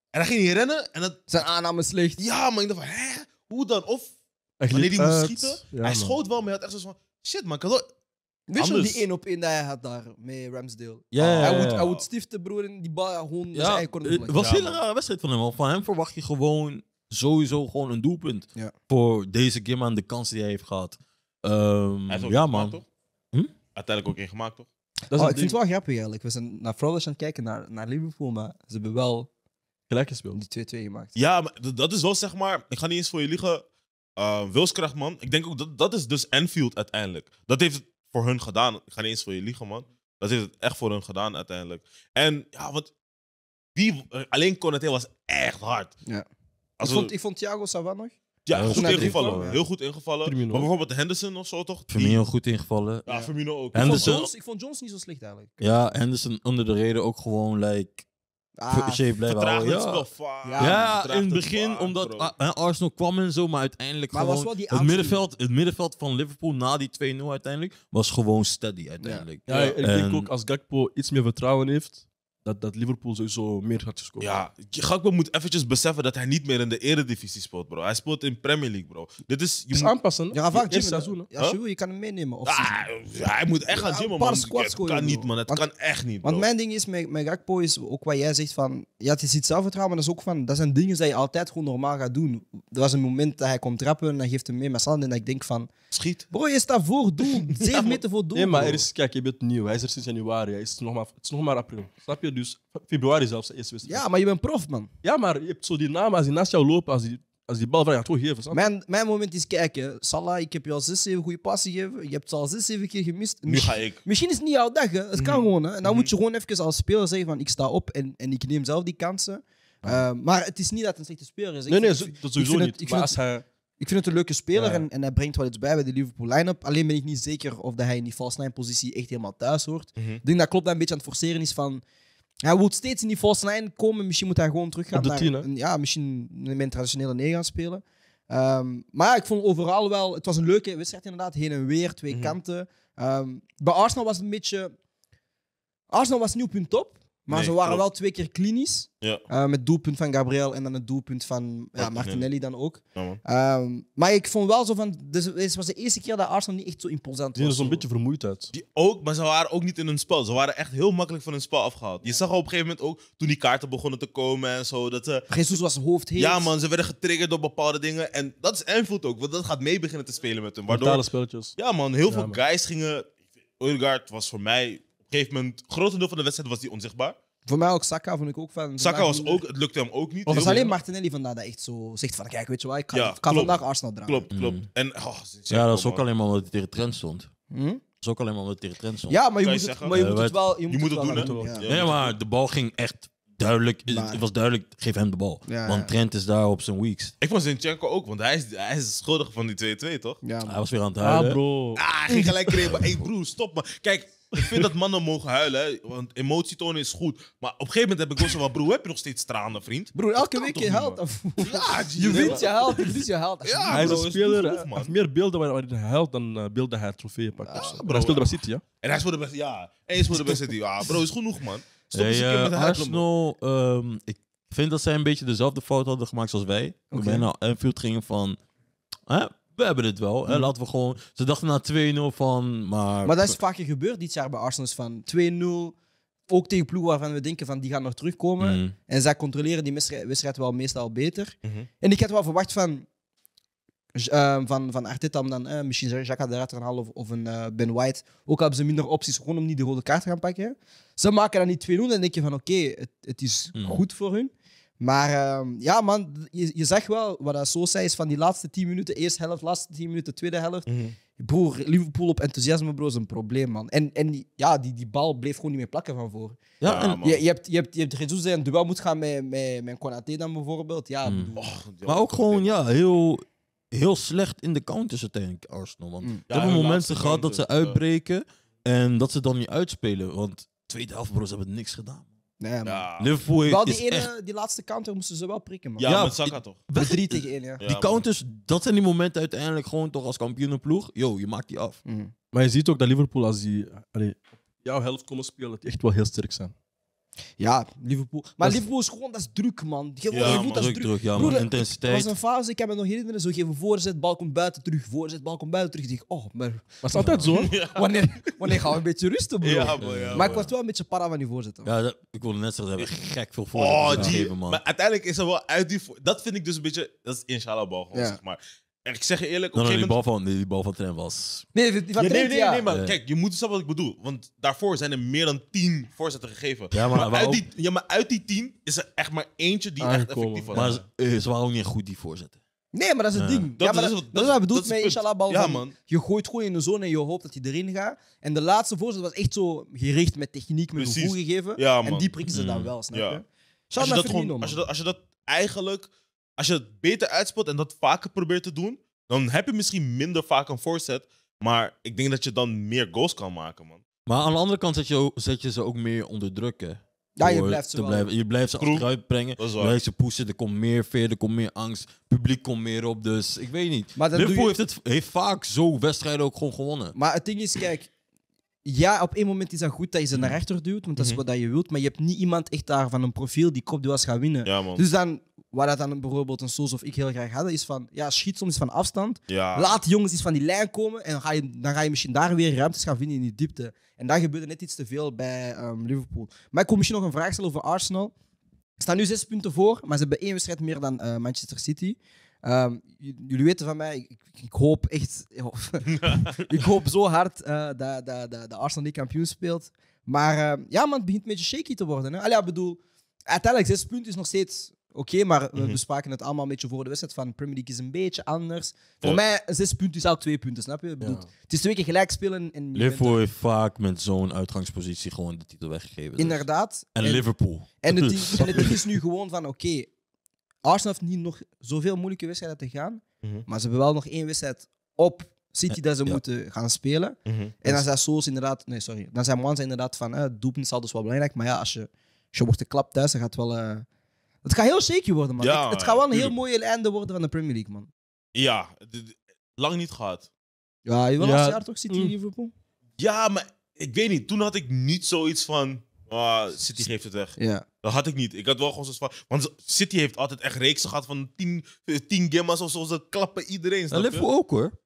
En dan ging hij rennen en dat... Zijn aanname is slecht. Ja, maar ik dacht van... Hè? Hoe dan? Of... Wanneer hij moest schieten. Ja, hij schoot wel, maar hij had echt zoiets van... Shit, man. Weet je die één op één dat hij had daar met Ramsdale? Ja, ja, ja, ja. Hij, moet, hij moet stiften, broer. En die bal gewoon... Ja. Het was een hele rare wedstrijd van hem. Van hem verwacht je gewoon... Sowieso gewoon een doelpunt ja. voor deze game aan de kansen die hij heeft gehad. Um, hij heeft ja, man. Gemaakt, hm? Uiteindelijk ook ingemaakt, toch? Dat is oh, ik vind het wel grappig eigenlijk. We zijn naar Frouders aan het kijken, naar, naar Liverpool, maar ze hebben wel gelijk gespeeld. Die twee twee gemaakt. Ja, maar dat is wel zeg maar, ik ga niet eens voor je liegen, uh, wilskracht, man. Ik denk ook dat dat is dus Anfield uiteindelijk. Dat heeft het voor hun gedaan. Ik ga niet eens voor je liegen, man. Dat heeft het echt voor hun gedaan uiteindelijk. En ja, wat wie, alleen Konaté was echt hard. Ja. Also, ik, vond, ik vond Thiago Silva nog. Ja, ja, goed, goed ingevallen. Van, ja. Heel goed ingevallen. Firmino. Maar bijvoorbeeld Henderson of zo, toch? Firmino die... goed ingevallen. Ja, Firmino ook. Henderson... Ik, vond Jones, ik vond Jones niet zo slecht eigenlijk. Ja, Henderson onder de reden ook gewoon, like... Ah, shape blijven houden. Ja, het spel, ja, ja in het begin, het vaak, omdat bro. Arsenal kwam en zo, maar uiteindelijk maar gewoon... Was wel het, middenveld, het middenveld van Liverpool na die twee nul uiteindelijk, was gewoon steady uiteindelijk. Ja, ja, ja en en... ik denk ook als Gakpo iets meer vertrouwen heeft... Dat, dat Liverpool sowieso meer gaat scoren. Ja, Gakpo moet eventjes beseffen dat hij niet meer in de eredivisie speelt, bro. Hij speelt in Premier League, bro. Dit is... Je dus moet aanpassen. Ja, vaak gymmen. Ja, huh? Je kan hem meenemen. Of ah, ja, hij moet echt ja, gaan gymmen, man. Het kan bro. niet, man. Het want, kan echt niet, bro. Want mijn ding is, met, met Gakpo is ook wat jij zegt van... Ja, het is iets zelfvertrouwen, maar dat is ook van... Dat zijn dingen die je altijd gewoon normaal gaat doen. Er was een moment dat hij komt trappen en dan geeft hem mee met Sander en dat ik denk van... Schiet. Bro, je staat voor doel. Zeven ja, meter voor doel, Nee, maar er is, kijk, je bent nieuw. Hij is er sinds januari. Hij is nog maar, het is nog maar april. Snap je? Dus februari zelfs de eerste wedstrijd. Ja, maar je bent prof, man. Ja, maar je hebt zo die naam, als die naast jou loopt, als die, als die bal van je gaat geven. Mijn, mijn moment is kijken. Salah, ik heb je al zes, zeven goede passen gegeven. Je hebt ze al zes, zeven keer gemist. Nu ga ik. Misschien is het niet jouw dag, hè. Het kan mm. gewoon, hè. En dan mm. moet je gewoon even als speler zeggen van ik sta op en, en ik neem zelf die kansen. Uh, maar het is niet dat het een slechte speler is. Ik nee, nee, vind, dat sowieso niet. Het, maar als hij... Ik vind het een leuke speler ja. en, en hij brengt wel iets bij bij de Liverpool line-up. Alleen ben ik niet zeker of dat hij in die false nine-positie echt helemaal thuis hoort. Mm-hmm. Ik denk dat Klopp dat een beetje aan het forceren is van... Hij wil steeds in die false nine komen. Misschien moet hij gewoon teruggaan op de tien, naar... Een, ja, misschien met een traditionele negen gaan spelen. Um, maar ja, ik vond overal wel... Het was een leuke wedstrijd inderdaad. Heen en weer, twee mm-hmm. kanten. Um, bij Arsenal was het een beetje... Arsenal was niet op hun top. Maar nee, ze waren klopt. wel twee keer klinisch. Ja. Uh, met het doelpunt van Gabriel en dan het doelpunt van ja, Martinelli dan ook. Ja, um, maar ik vond wel zo van... Dus, het was de eerste keer dat Arsenal niet echt zo imposant was. Die er zo'n beetje vermoeid uit. Die ook, maar ze waren ook niet in hun spel. Ze waren echt heel makkelijk van hun spel afgehaald. Je zag op een gegeven moment ook, toen die kaarten begonnen te komen en zo... Dat ze, Jesus was hoofd heet. Ja man, ze werden getriggerd door bepaalde dingen. En dat is Anfield ook, want dat gaat mee beginnen te spelen met hun. Waardoor, spelletjes. Ja man, heel ja, veel man. guys gingen... Ødegaard was voor mij... Op een gegeven moment, het grote deel van de wedstrijd was die onzichtbaar. Voor mij ook Saka, vond ik ook van. Saka was ook, het lukte hem ook niet. Het is alleen Martinelli vandaag dat echt zo zegt van, kijk, weet je wat, ik kan, ja, kan vandaag Arsenal draaien. Klopt, klopt. Mm. En, oh, ja, ja, dat is ook alleen maar omdat hij tegen Trent stond. Hm? Dat is ook alleen maar omdat hij tegen Trent stond. Ja, maar je, moet het, maar je ja, moet het wel je moet, je moet het, het wel doen, hè? Ja. Ja. Nee, maar de bal ging echt duidelijk, maar. het was duidelijk, geef hem de bal. Ja, want ja. Trent is daar op zijn weeks. Ik vond Zinchenko ook, want hij is, hij is de schuldige van die twee-twee, toch? Ja, hij was weer aan het huilen. Ah, bro. Ah, ging gelijk creëren. Hé, broer, stop maar. Kijk. Ik vind dat mannen mogen huilen, hè? Want emotie tonen is goed. Maar op een gegeven moment heb ik wel zo van, broer, heb je nog steeds tranen, vriend? Broer, elke week je huilt. Ja, je wint je huilt, je verliest je huilt. Ja, hij is een speler, hij heeft meer beelden waarin hij huilt dan beelden hij trofee pakt. Ja, bro, hij speelde bij City, ja? En hij speelde bij City, ja. En hij speelde bij City, ja. Bro, is genoeg, man. Stop hey, eens een keer met de huilen. Arsenal, um, ik vind dat zij een beetje dezelfde fout hadden gemaakt als wij. Toen okay. wij naar Anfield gingen van... Hè? We hebben dit wel. Hè? Laten we gewoon... Ze dachten na twee nul van... Maar... maar dat is vaker gebeurd dit jaar bij Arsenal. Van twee nul, ook tegen ploegen waarvan we denken van die gaan nog terugkomen. Mm. En zij controleren die wedstrijd wel meestal beter. Mm-hmm. En ik had wel verwacht van... Uh, van, van Arteta om dan uh, misschien Xhaka eruit te gaan halen of, of een uh, Ben White. Ook al hebben ze minder opties, gewoon om niet de rode kaart te gaan pakken. Hè? Ze maken dan niet twee nul en dan denk je van oké, okay, het, het is mm. goed voor hun. Maar uh, ja, man, je, je zag wel wat dat zo zei is van die laatste tien minuten, eerste helft, laatste tien minuten, tweede helft. Mm-hmm. Broer, Liverpool op enthousiasme, bro, is een probleem, man. En, en die, ja, die, die bal bleef gewoon niet meer plakken van voor. Ja, ja, en je, je hebt, je hebt, je hebt Jesus die een duel moet gaan met, met, met Konaté dan bijvoorbeeld. Ja, mm. bedoel, oh, maar ook gewoon, ja, heel, heel slecht in de counters uiteindelijk, Arsenal. Want mm. ja, er hebben momenten gehad dat ze uitbreken en dat ze dan niet uitspelen. Want tweede helft, bro, ze hebben niks gedaan. Nee, ja. Liverpool wel die, is ene, echt... die laatste counter moesten ze wel prikken, man. Ja, ja met Saka toch? Met drie tegen één, ja. Die ja, counters, man. Dat zijn die momenten uiteindelijk gewoon toch als kampioenenploeg. Yo, je maakt die af. Mm. Maar je ziet ook dat Liverpool, als die allee, jouw helft komen spelen, dat die echt wel heel sterk zijn. Ja, Liverpool. Maar is... Liverpool is gewoon, dat is druk, man. Je, ja, je voelt, dat is druk. druk. Ja, broer, intensiteit. Dat was een fase, ik heb me nog herinneren, zo geven voorzet, bal komt buiten, terug, voorzet, bal komt buiten, terug. Ik dacht, oh, maar... Maar het is altijd zo. Ja. Wanneer, wanneer gaan we een beetje rusten, bro? Ja, bro ja, maar bro. Ik word wel een beetje para van die voorzetten. Ja, dat, ik wilde net zeggen, dat hebben gek veel voorzetten oh, ja. gegeven, man. Maar uiteindelijk is er wel uit die... Dat vind ik dus een beetje... Dat is inshallah bal gewoon, ja. zeg maar. En ik zeg je eerlijk, op een gegeven moment... Nee, die bal van Trent was... Nee, die van ja, Trent, nee, nee, nee, maar ja. kijk, je moet snappen wat ik bedoel. Want daarvoor zijn er meer dan tien voorzetten gegeven. Ja, maar, maar, maar, uit, ook... die, ja, maar uit die tien is er echt maar eentje die aangekomen. Echt effectief was. Maar ze, ze waren ook niet goed, die voorzetten. Nee, maar dat is het ja. ding. Dat, ja, maar dat, dat, is, dat, dat is wat bedoelt dat is met inshallah bal. Ja, man. Je gooit gewoon in de zone en je hoopt dat hij erin gaat. En de laatste voorzet was echt zo gericht met techniek, met Precies. gevoel gegeven. Ja, man. En die prikken ze mm. dan wel, snap ja. je? Als je, dat gewoon, als, je dat, als je dat eigenlijk... Als je het beter uitspeelt en dat vaker probeert te doen, dan heb je misschien minder vaak een voorzet. Maar ik denk dat je dan meer goals kan maken, man. Maar aan de andere kant zet je, zet je ze ook meer onder druk, hè? Ja, je blijft ze wel. Blijven, je blijft ze achteruit brengen, je blijft ze pushen, er komt meer veer, er komt meer angst, het publiek komt meer op, dus ik weet niet. Liverpool je... heeft, het, heeft vaak zo wedstrijden ook gewoon gewonnen. Maar het ding is, kijk... Ja, op één moment is dat goed dat je ze naar rechter duwt, want dat is wat je wilt, maar je hebt niet iemand echt daar van een profiel die kopduels gaat winnen. Ja, man. Dus dan... Waar dat dan bijvoorbeeld een Soos of ik heel graag hadden, is van... Ja, schiet soms van afstand. Ja. Laat jongens eens van die lijn komen. En dan ga, je, dan ga je misschien daar weer ruimtes gaan vinden in die diepte. En daar gebeurde net iets te veel bij um, Liverpool. Maar ik kom misschien nog een vraag stellen over Arsenal. Ze staan nu zes punten voor, maar ze hebben één wedstrijd meer dan uh, Manchester City. Um, jullie weten van mij, ik, ik hoop echt... ik hoop zo hard uh, dat, dat, dat, dat Arsenal niet kampioen speelt. Maar uh, ja, man, het begint een beetje shaky te worden. Hè? Allee, ik bedoel, uiteindelijk zes punten is nog steeds... Oké, okay, maar we bespraken het allemaal een beetje voor de wedstrijd van Premier League is een beetje anders. Voor ja. mij, zes punten is al twee punten, snap je? Ja. Bedoel, het is twee keer gelijk spelen. En Liverpool heeft vaak met zo'n uitgangspositie gewoon de titel weggegeven. Dus. Inderdaad. En, en Liverpool. En het, en het is nu gewoon van, oké, okay, Arsenal heeft niet nog zoveel moeilijke wedstrijden te gaan. Mm-hmm. Maar ze hebben wel nog één wedstrijd op City dat ze ja. moeten gaan spelen. Mm-hmm. En dan zijn Souls inderdaad... Nee, sorry. Dan zijn Mwanza inderdaad van... Eh, doelpunt is dus wel belangrijk. Maar ja, als je, als je wordt geklapt thuis, dan gaat het wel... Uh, het gaat heel shaky worden, man. Ja, het, het gaat wel een heel mooie einde worden van de Premier League, man. Ja, lang niet gehad. Ja, je wil ja. jaar toch City mm. Liverpool? Ja, maar ik weet niet. Toen had ik niet zoiets van... Uh, City geeft het weg. Ja. Dat had ik niet. Ik had wel gewoon zo'n van... Want City heeft altijd echt reeksen gehad van tien, tien gamma's of zo. Ze klappen iedereen. Dat Liverpool ook, hoor.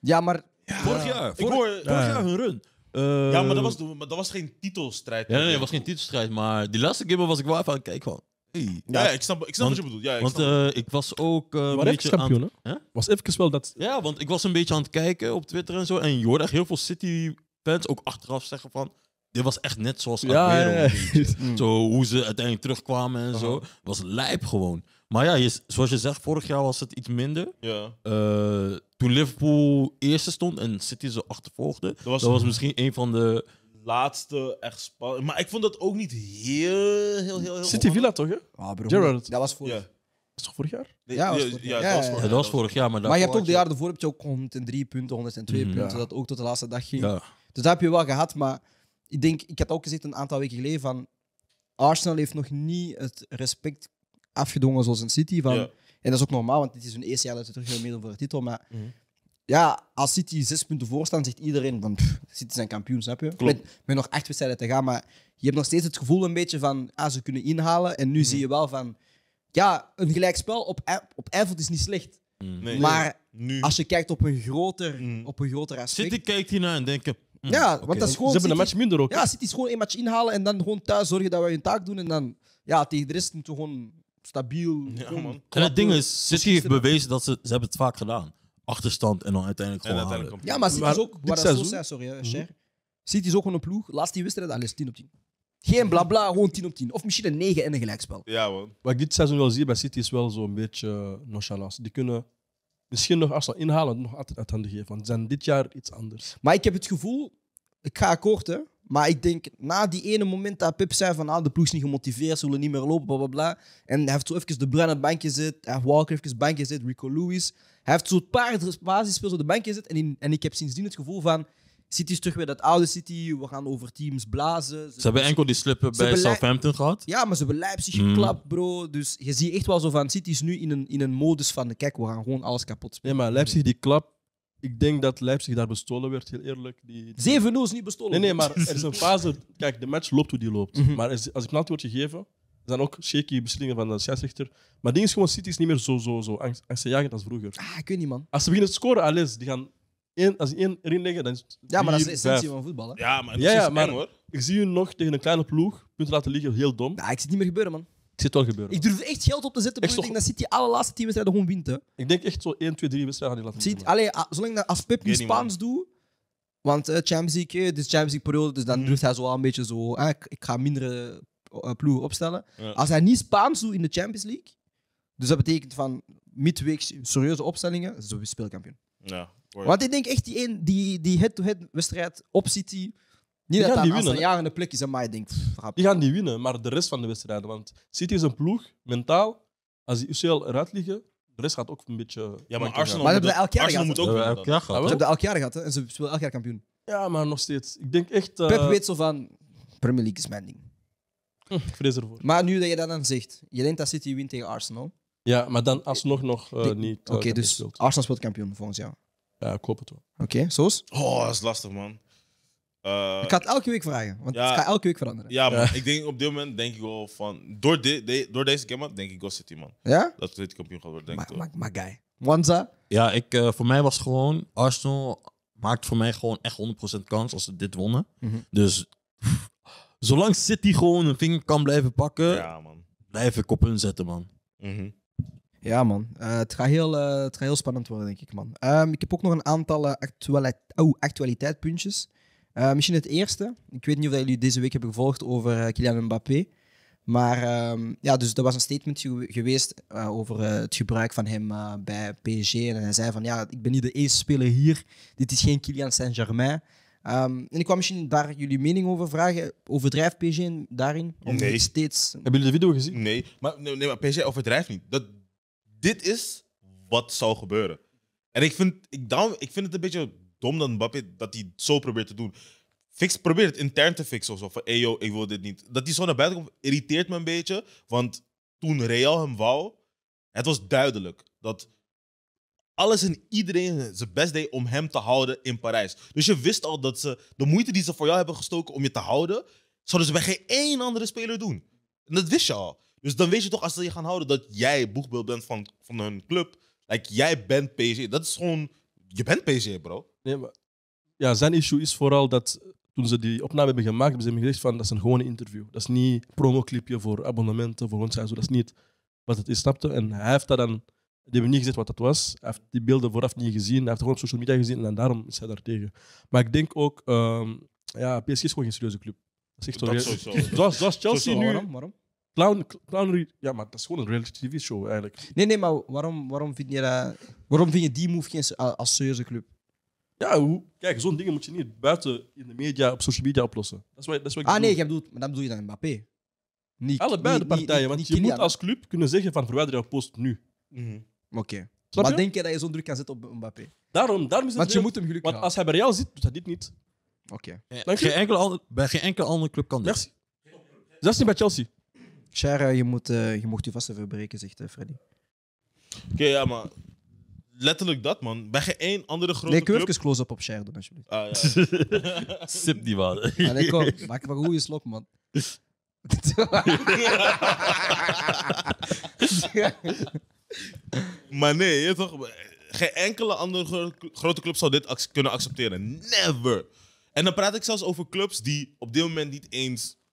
Ja, maar... Ja. Vorig jaar. Ik Vor, hoor, ja. Vorig jaar hun run. Uh, ja, maar dat was, maar dat was geen titelstrijd. Ja, nee, dat was geen titelstrijd. Maar die laatste gamma was ik wel even aan het kijken van... Hey. Ja, ja, ik snap, ik snap want, wat je bedoelt. Ja, ik want snap. Uh, ik was ook uh, een beetje kampioen, aan... Hè? Was even wel dat... Ja, want ik was een beetje aan het kijken op Twitter en zo. En je hoorde echt heel veel City-fans ook achteraf zeggen van... Dit was echt net zoals Aguero. Ja, ja, ja. mm. Zo hoe ze uiteindelijk terugkwamen en uh-huh. zo. Het was lijp gewoon. Maar ja, je, zoals je zegt, vorig jaar was het iets minder. Ja. Uh, toen Liverpool eerste stond en City ze achtervolgde. Dat was, dat was misschien een van de... Laatste echt spannend. Maar ik vond dat ook niet heel, heel, heel... heel City Villa toch, hè? Ah, Gerrard. Dat was vorig jaar. Is toch vorig jaar? Ja, dat was vorig jaar. Maar, maar je hebt ook de jaren ervoor heb je ook honderd drie punten, honderd twee mm, punten. Ja. Dat ook tot de laatste dag ging. Ja. Dus dat heb je wel gehad, maar... Ik denk, ik had ook gezegd een aantal weken geleden van... Arsenal heeft nog niet het respect afgedwongen zoals een City. Van, ja. En dat is ook normaal, want dit is hun eerste jaar dat ze terug gaan meedoen voor de titel. Maar mm-hmm. ja, als City zes punten voor staan, zegt iedereen van... Pff, City zijn kampioen, snap je? Met, met nog acht wedstrijden te gaan. Maar je hebt nog steeds het gevoel een beetje van... Ah, ze kunnen inhalen. En nu mm-hmm. zie je wel van... Ja, een gelijkspel op, op Anfield is niet slecht. Mm. Nee, maar nee. als je kijkt op een groter, mm. op een groter aspect... City kijkt hiernaar en denkt... Ja, okay. Want dat is gewoon... Ze hebben een match minder ook. Ja, City is gewoon één match inhalen en dan gewoon thuis zorgen dat wij hun taak doen. En dan, ja, tegen de rest moeten we gewoon stabiel... Ja, gewoon, man. En het ding is, City heeft bewezen dat ze... Ze hebben het vaak gedaan. Achterstand en dan uiteindelijk gewoon en uiteindelijk halen. Ja, maar City maar, is ook... Waar dat zo zei, sorry, hè, Cher. Mm-hmm. City is ook gewoon een ploeg. Laatst die wedstrijd, alles tien op tien. Geen blabla, bla, gewoon tien op tien. Of misschien een negen en een gelijkspel. Ja, man. Wat ik dit seizoen wel zie bij City is wel zo'n beetje uh, nonchalance. Die kunnen... Misschien nog Arsenal inhalen, nog altijd uit handen geven. Want ze zijn dit jaar iets anders. Maar ik heb het gevoel, ik ga akkoord, hè. Maar ik denk, na die ene moment dat Pep zei van ah, de ploeg is niet gemotiveerd, ze willen niet meer lopen, bla bla bla. En hij heeft zo even de Bruyne op het bankje zit, hij heeft Walker even op bankje zit, Rico Lewis. Hij heeft zo'n paar basisspelers op de bankje zit. En, in, en ik heb sindsdien het gevoel van, City is terug weer dat oude City, we gaan over teams blazen. Ze, ze hebben enkel die slippen bij belij- Southampton gehad. Ja, maar ze hebben Leipzig geklapt, mm. bro. Dus je ziet echt wel zo van, City is nu in een, in een modus van, kijk, we gaan gewoon alles kapot spelen. Nee, maar Leipzig die klap, ik denk dat Leipzig daar bestolen werd, heel eerlijk. Die, die... zeven nul is niet bestolen. Nee, nee, maar er is een fase, kijk, de match loopt hoe die loopt. Mm-hmm. Maar als ik een antwoord gegeven, zijn ook shaky beslissingen van de scheidsrechter. Maar ding is gewoon, City is niet meer zo, zo, zo angst, angstjagend als vroeger. Ah, ik weet niet, man. Als ze beginnen te scoren, alles, die gaan... Eén, als je één erin legt, dan is het ja, maar dat is de essentie van voetbal. Hè? Ja, maar, ja, ja, maar eng, hoor. Ik zie je nog tegen een kleine ploeg, punten laten liggen, heel dom. Ja, ik zie het niet meer gebeuren, man. Ik zie het wel gebeuren. Ik durf echt geld op te zetten, want ik denk dat City alle laatste tien wedstrijden gewoon wint. Hè. Ik denk echt zo één, twee, drie wedstrijden gaan die laten liggen. Allee, zolang dat als Pep niet Spaans doet, want uh, Champions League, dit is Champions League periode, dus dan mm. durft hij zo al een beetje zo, eh, ik, ik ga mindere uh, ploegen opstellen. Ja. Als hij niet Spaans doet in de Champions League, dus dat betekent van midweeks serieuze opstellingen, zo is speelkampioen. Ja. Oh ja. Want ik denk echt die een, die, die head-to-head wedstrijd op City, niet dat dat een jarende plek is, maar ik denk... Pff, die gaan die winnen, maar de rest van de wedstrijden, want City is een ploeg, mentaal, als die U C L eruit liggen, de rest gaat ook een beetje... Ja, maar Arsenal, maar de, elk jaar Arsenal gaat, moet ook winnen. Ja, ze hebben dat elk jaar gehad hè, en ze spelen elk jaar kampioen. Ja, maar nog steeds. Ik denk echt... Uh... Pep weet zo van, Premier League is mijn ding. Hm, ik vrees ervoor. Maar nu dat je dat dan zegt, je denkt dat City wint tegen Arsenal. Ja, maar dan alsnog nog uh, niet... Uh, Oké, okay, dus speelt. Arsenal speelt kampioen volgens jou. Ja, ik hoop het wel. Oké, okay, Soos? Oh, dat is lastig, man. Uh, ik ga het elke week vragen, want ja, het gaat elke week veranderen. Ja, maar ja. ik denk op dit moment denk ik wel van... Door, de, de, door deze game denk ik wel City, man. Ja? Dat City kampioen gaat worden, denk ik. Maar, maar, maar guy. Mwanza? Ja, ik, uh, voor mij was gewoon... Arsenal maakt voor mij gewoon echt honderd procent kans als ze dit wonnen. Mm-hmm. Dus pff, zolang City gewoon een vinger kan blijven pakken... Ja, man. Blijf ik op hun zetten, man. Mm-hmm. Ja, man. Uh, het, gaat heel, uh, het gaat heel spannend worden, denk ik, man. Um, ik heb ook nog een aantal uh, actualite- oh, actualiteitpuntjes. Uh, misschien het eerste. Ik weet niet of jullie deze week hebben gevolgd over uh, Kylian Mbappé. Maar um, ja, dus er was een statement ge- geweest uh, over uh, het gebruik van hem uh, bij P S G. En hij zei van, ja, ik ben niet de eerste speler hier. Dit is geen Kylian Saint-Germain. Um, en ik wou misschien daar jullie mening over vragen. Overdrijft P S G daarin? Of nee. Steeds... Hebben jullie de video gezien? Nee, maar, nee, maar P S G overdrijft niet. Dat, dit is wat zou gebeuren. En ik vind, ik, daarom, ik vind het een beetje dom dat Mbappé dat hij zo probeert te doen. Fix, probeer het intern te fixen of zo. Van, hey yo, ik wil dit niet. Dat hij zo naar buiten komt, irriteert me een beetje. Want toen Real hem wou, het was duidelijk dat... alles en iedereen zijn best deed om hem te houden in Parijs. Dus je wist al dat ze de moeite die ze voor jou hebben gestoken om je te houden, zouden ze bij geen één andere speler doen. En dat wist je al. Dus dan weet je toch, als ze je gaan houden, dat jij boegbeeld bent van, van hun club. Like, jij bent P S G. Dat is gewoon... Je bent P S G, bro. Nee, maar... Ja, zijn issue is vooral dat toen ze die opname hebben gemaakt, hebben ze hem gezegd van, dat is een gewone interview. Dat is niet promoclipje voor abonnementen, voor ons en zo. Dat is niet wat het is, snapte. En hij heeft dat dan... Die hebben niet gezegd wat dat was. Hij heeft die beelden vooraf niet gezien. Hij heeft gewoon op social media gezien en dan daarom is hij daar tegen. Maar ik denk ook, um, ja, P S G is gewoon geen serieuze club. Dat is echt dat zo. Zoals, zoals Chelsea nu. Waarom? waarom? Clown, clown, ja, maar dat is gewoon een reality T V-show eigenlijk. Nee, nee, maar waarom, waarom, vind je dat, waarom vind je die move geen als serieuze club? Ja, hoe, kijk, zo'n dingen moet je niet buiten in de media, op social media oplossen. Dat is wat, dat is wat ik ah bedoel. Nee, jij bedoelt, maar dan bedoel je dan Mbappé. Niet, Allebei niet, de partijen, niet, want niet, je niet, moet als club kunnen zeggen van verwijder jouw post nu. Mm-hmm. Oké. Okay. Maar je? Denk je dat je zo'n druk kan zetten op Mbappé? Daarom, daarom is het Want je moet hem gelukkig Want als hij bij Real zit, doet hij dit niet. Oké. Okay. Bij geen enkele andere club kan dit. Merci. Zelfs niet bij Chelsea. Shara, je, moet, uh, je mocht je vast even breken, zegt uh, Freddy. Oké, okay, ja, maar... Letterlijk dat, man. Bij geen één andere grote club... Nee, kun je even close-up op Shara doen, alsjeblieft. Ah, ja. Sip die waarde. Ah, nee, kom. Maak maar een goede slok, man. Maar nee, je toch, geen enkele andere grote club zou dit ac- kunnen accepteren. Never. En dan praat ik zelfs over clubs die op dit moment niet eens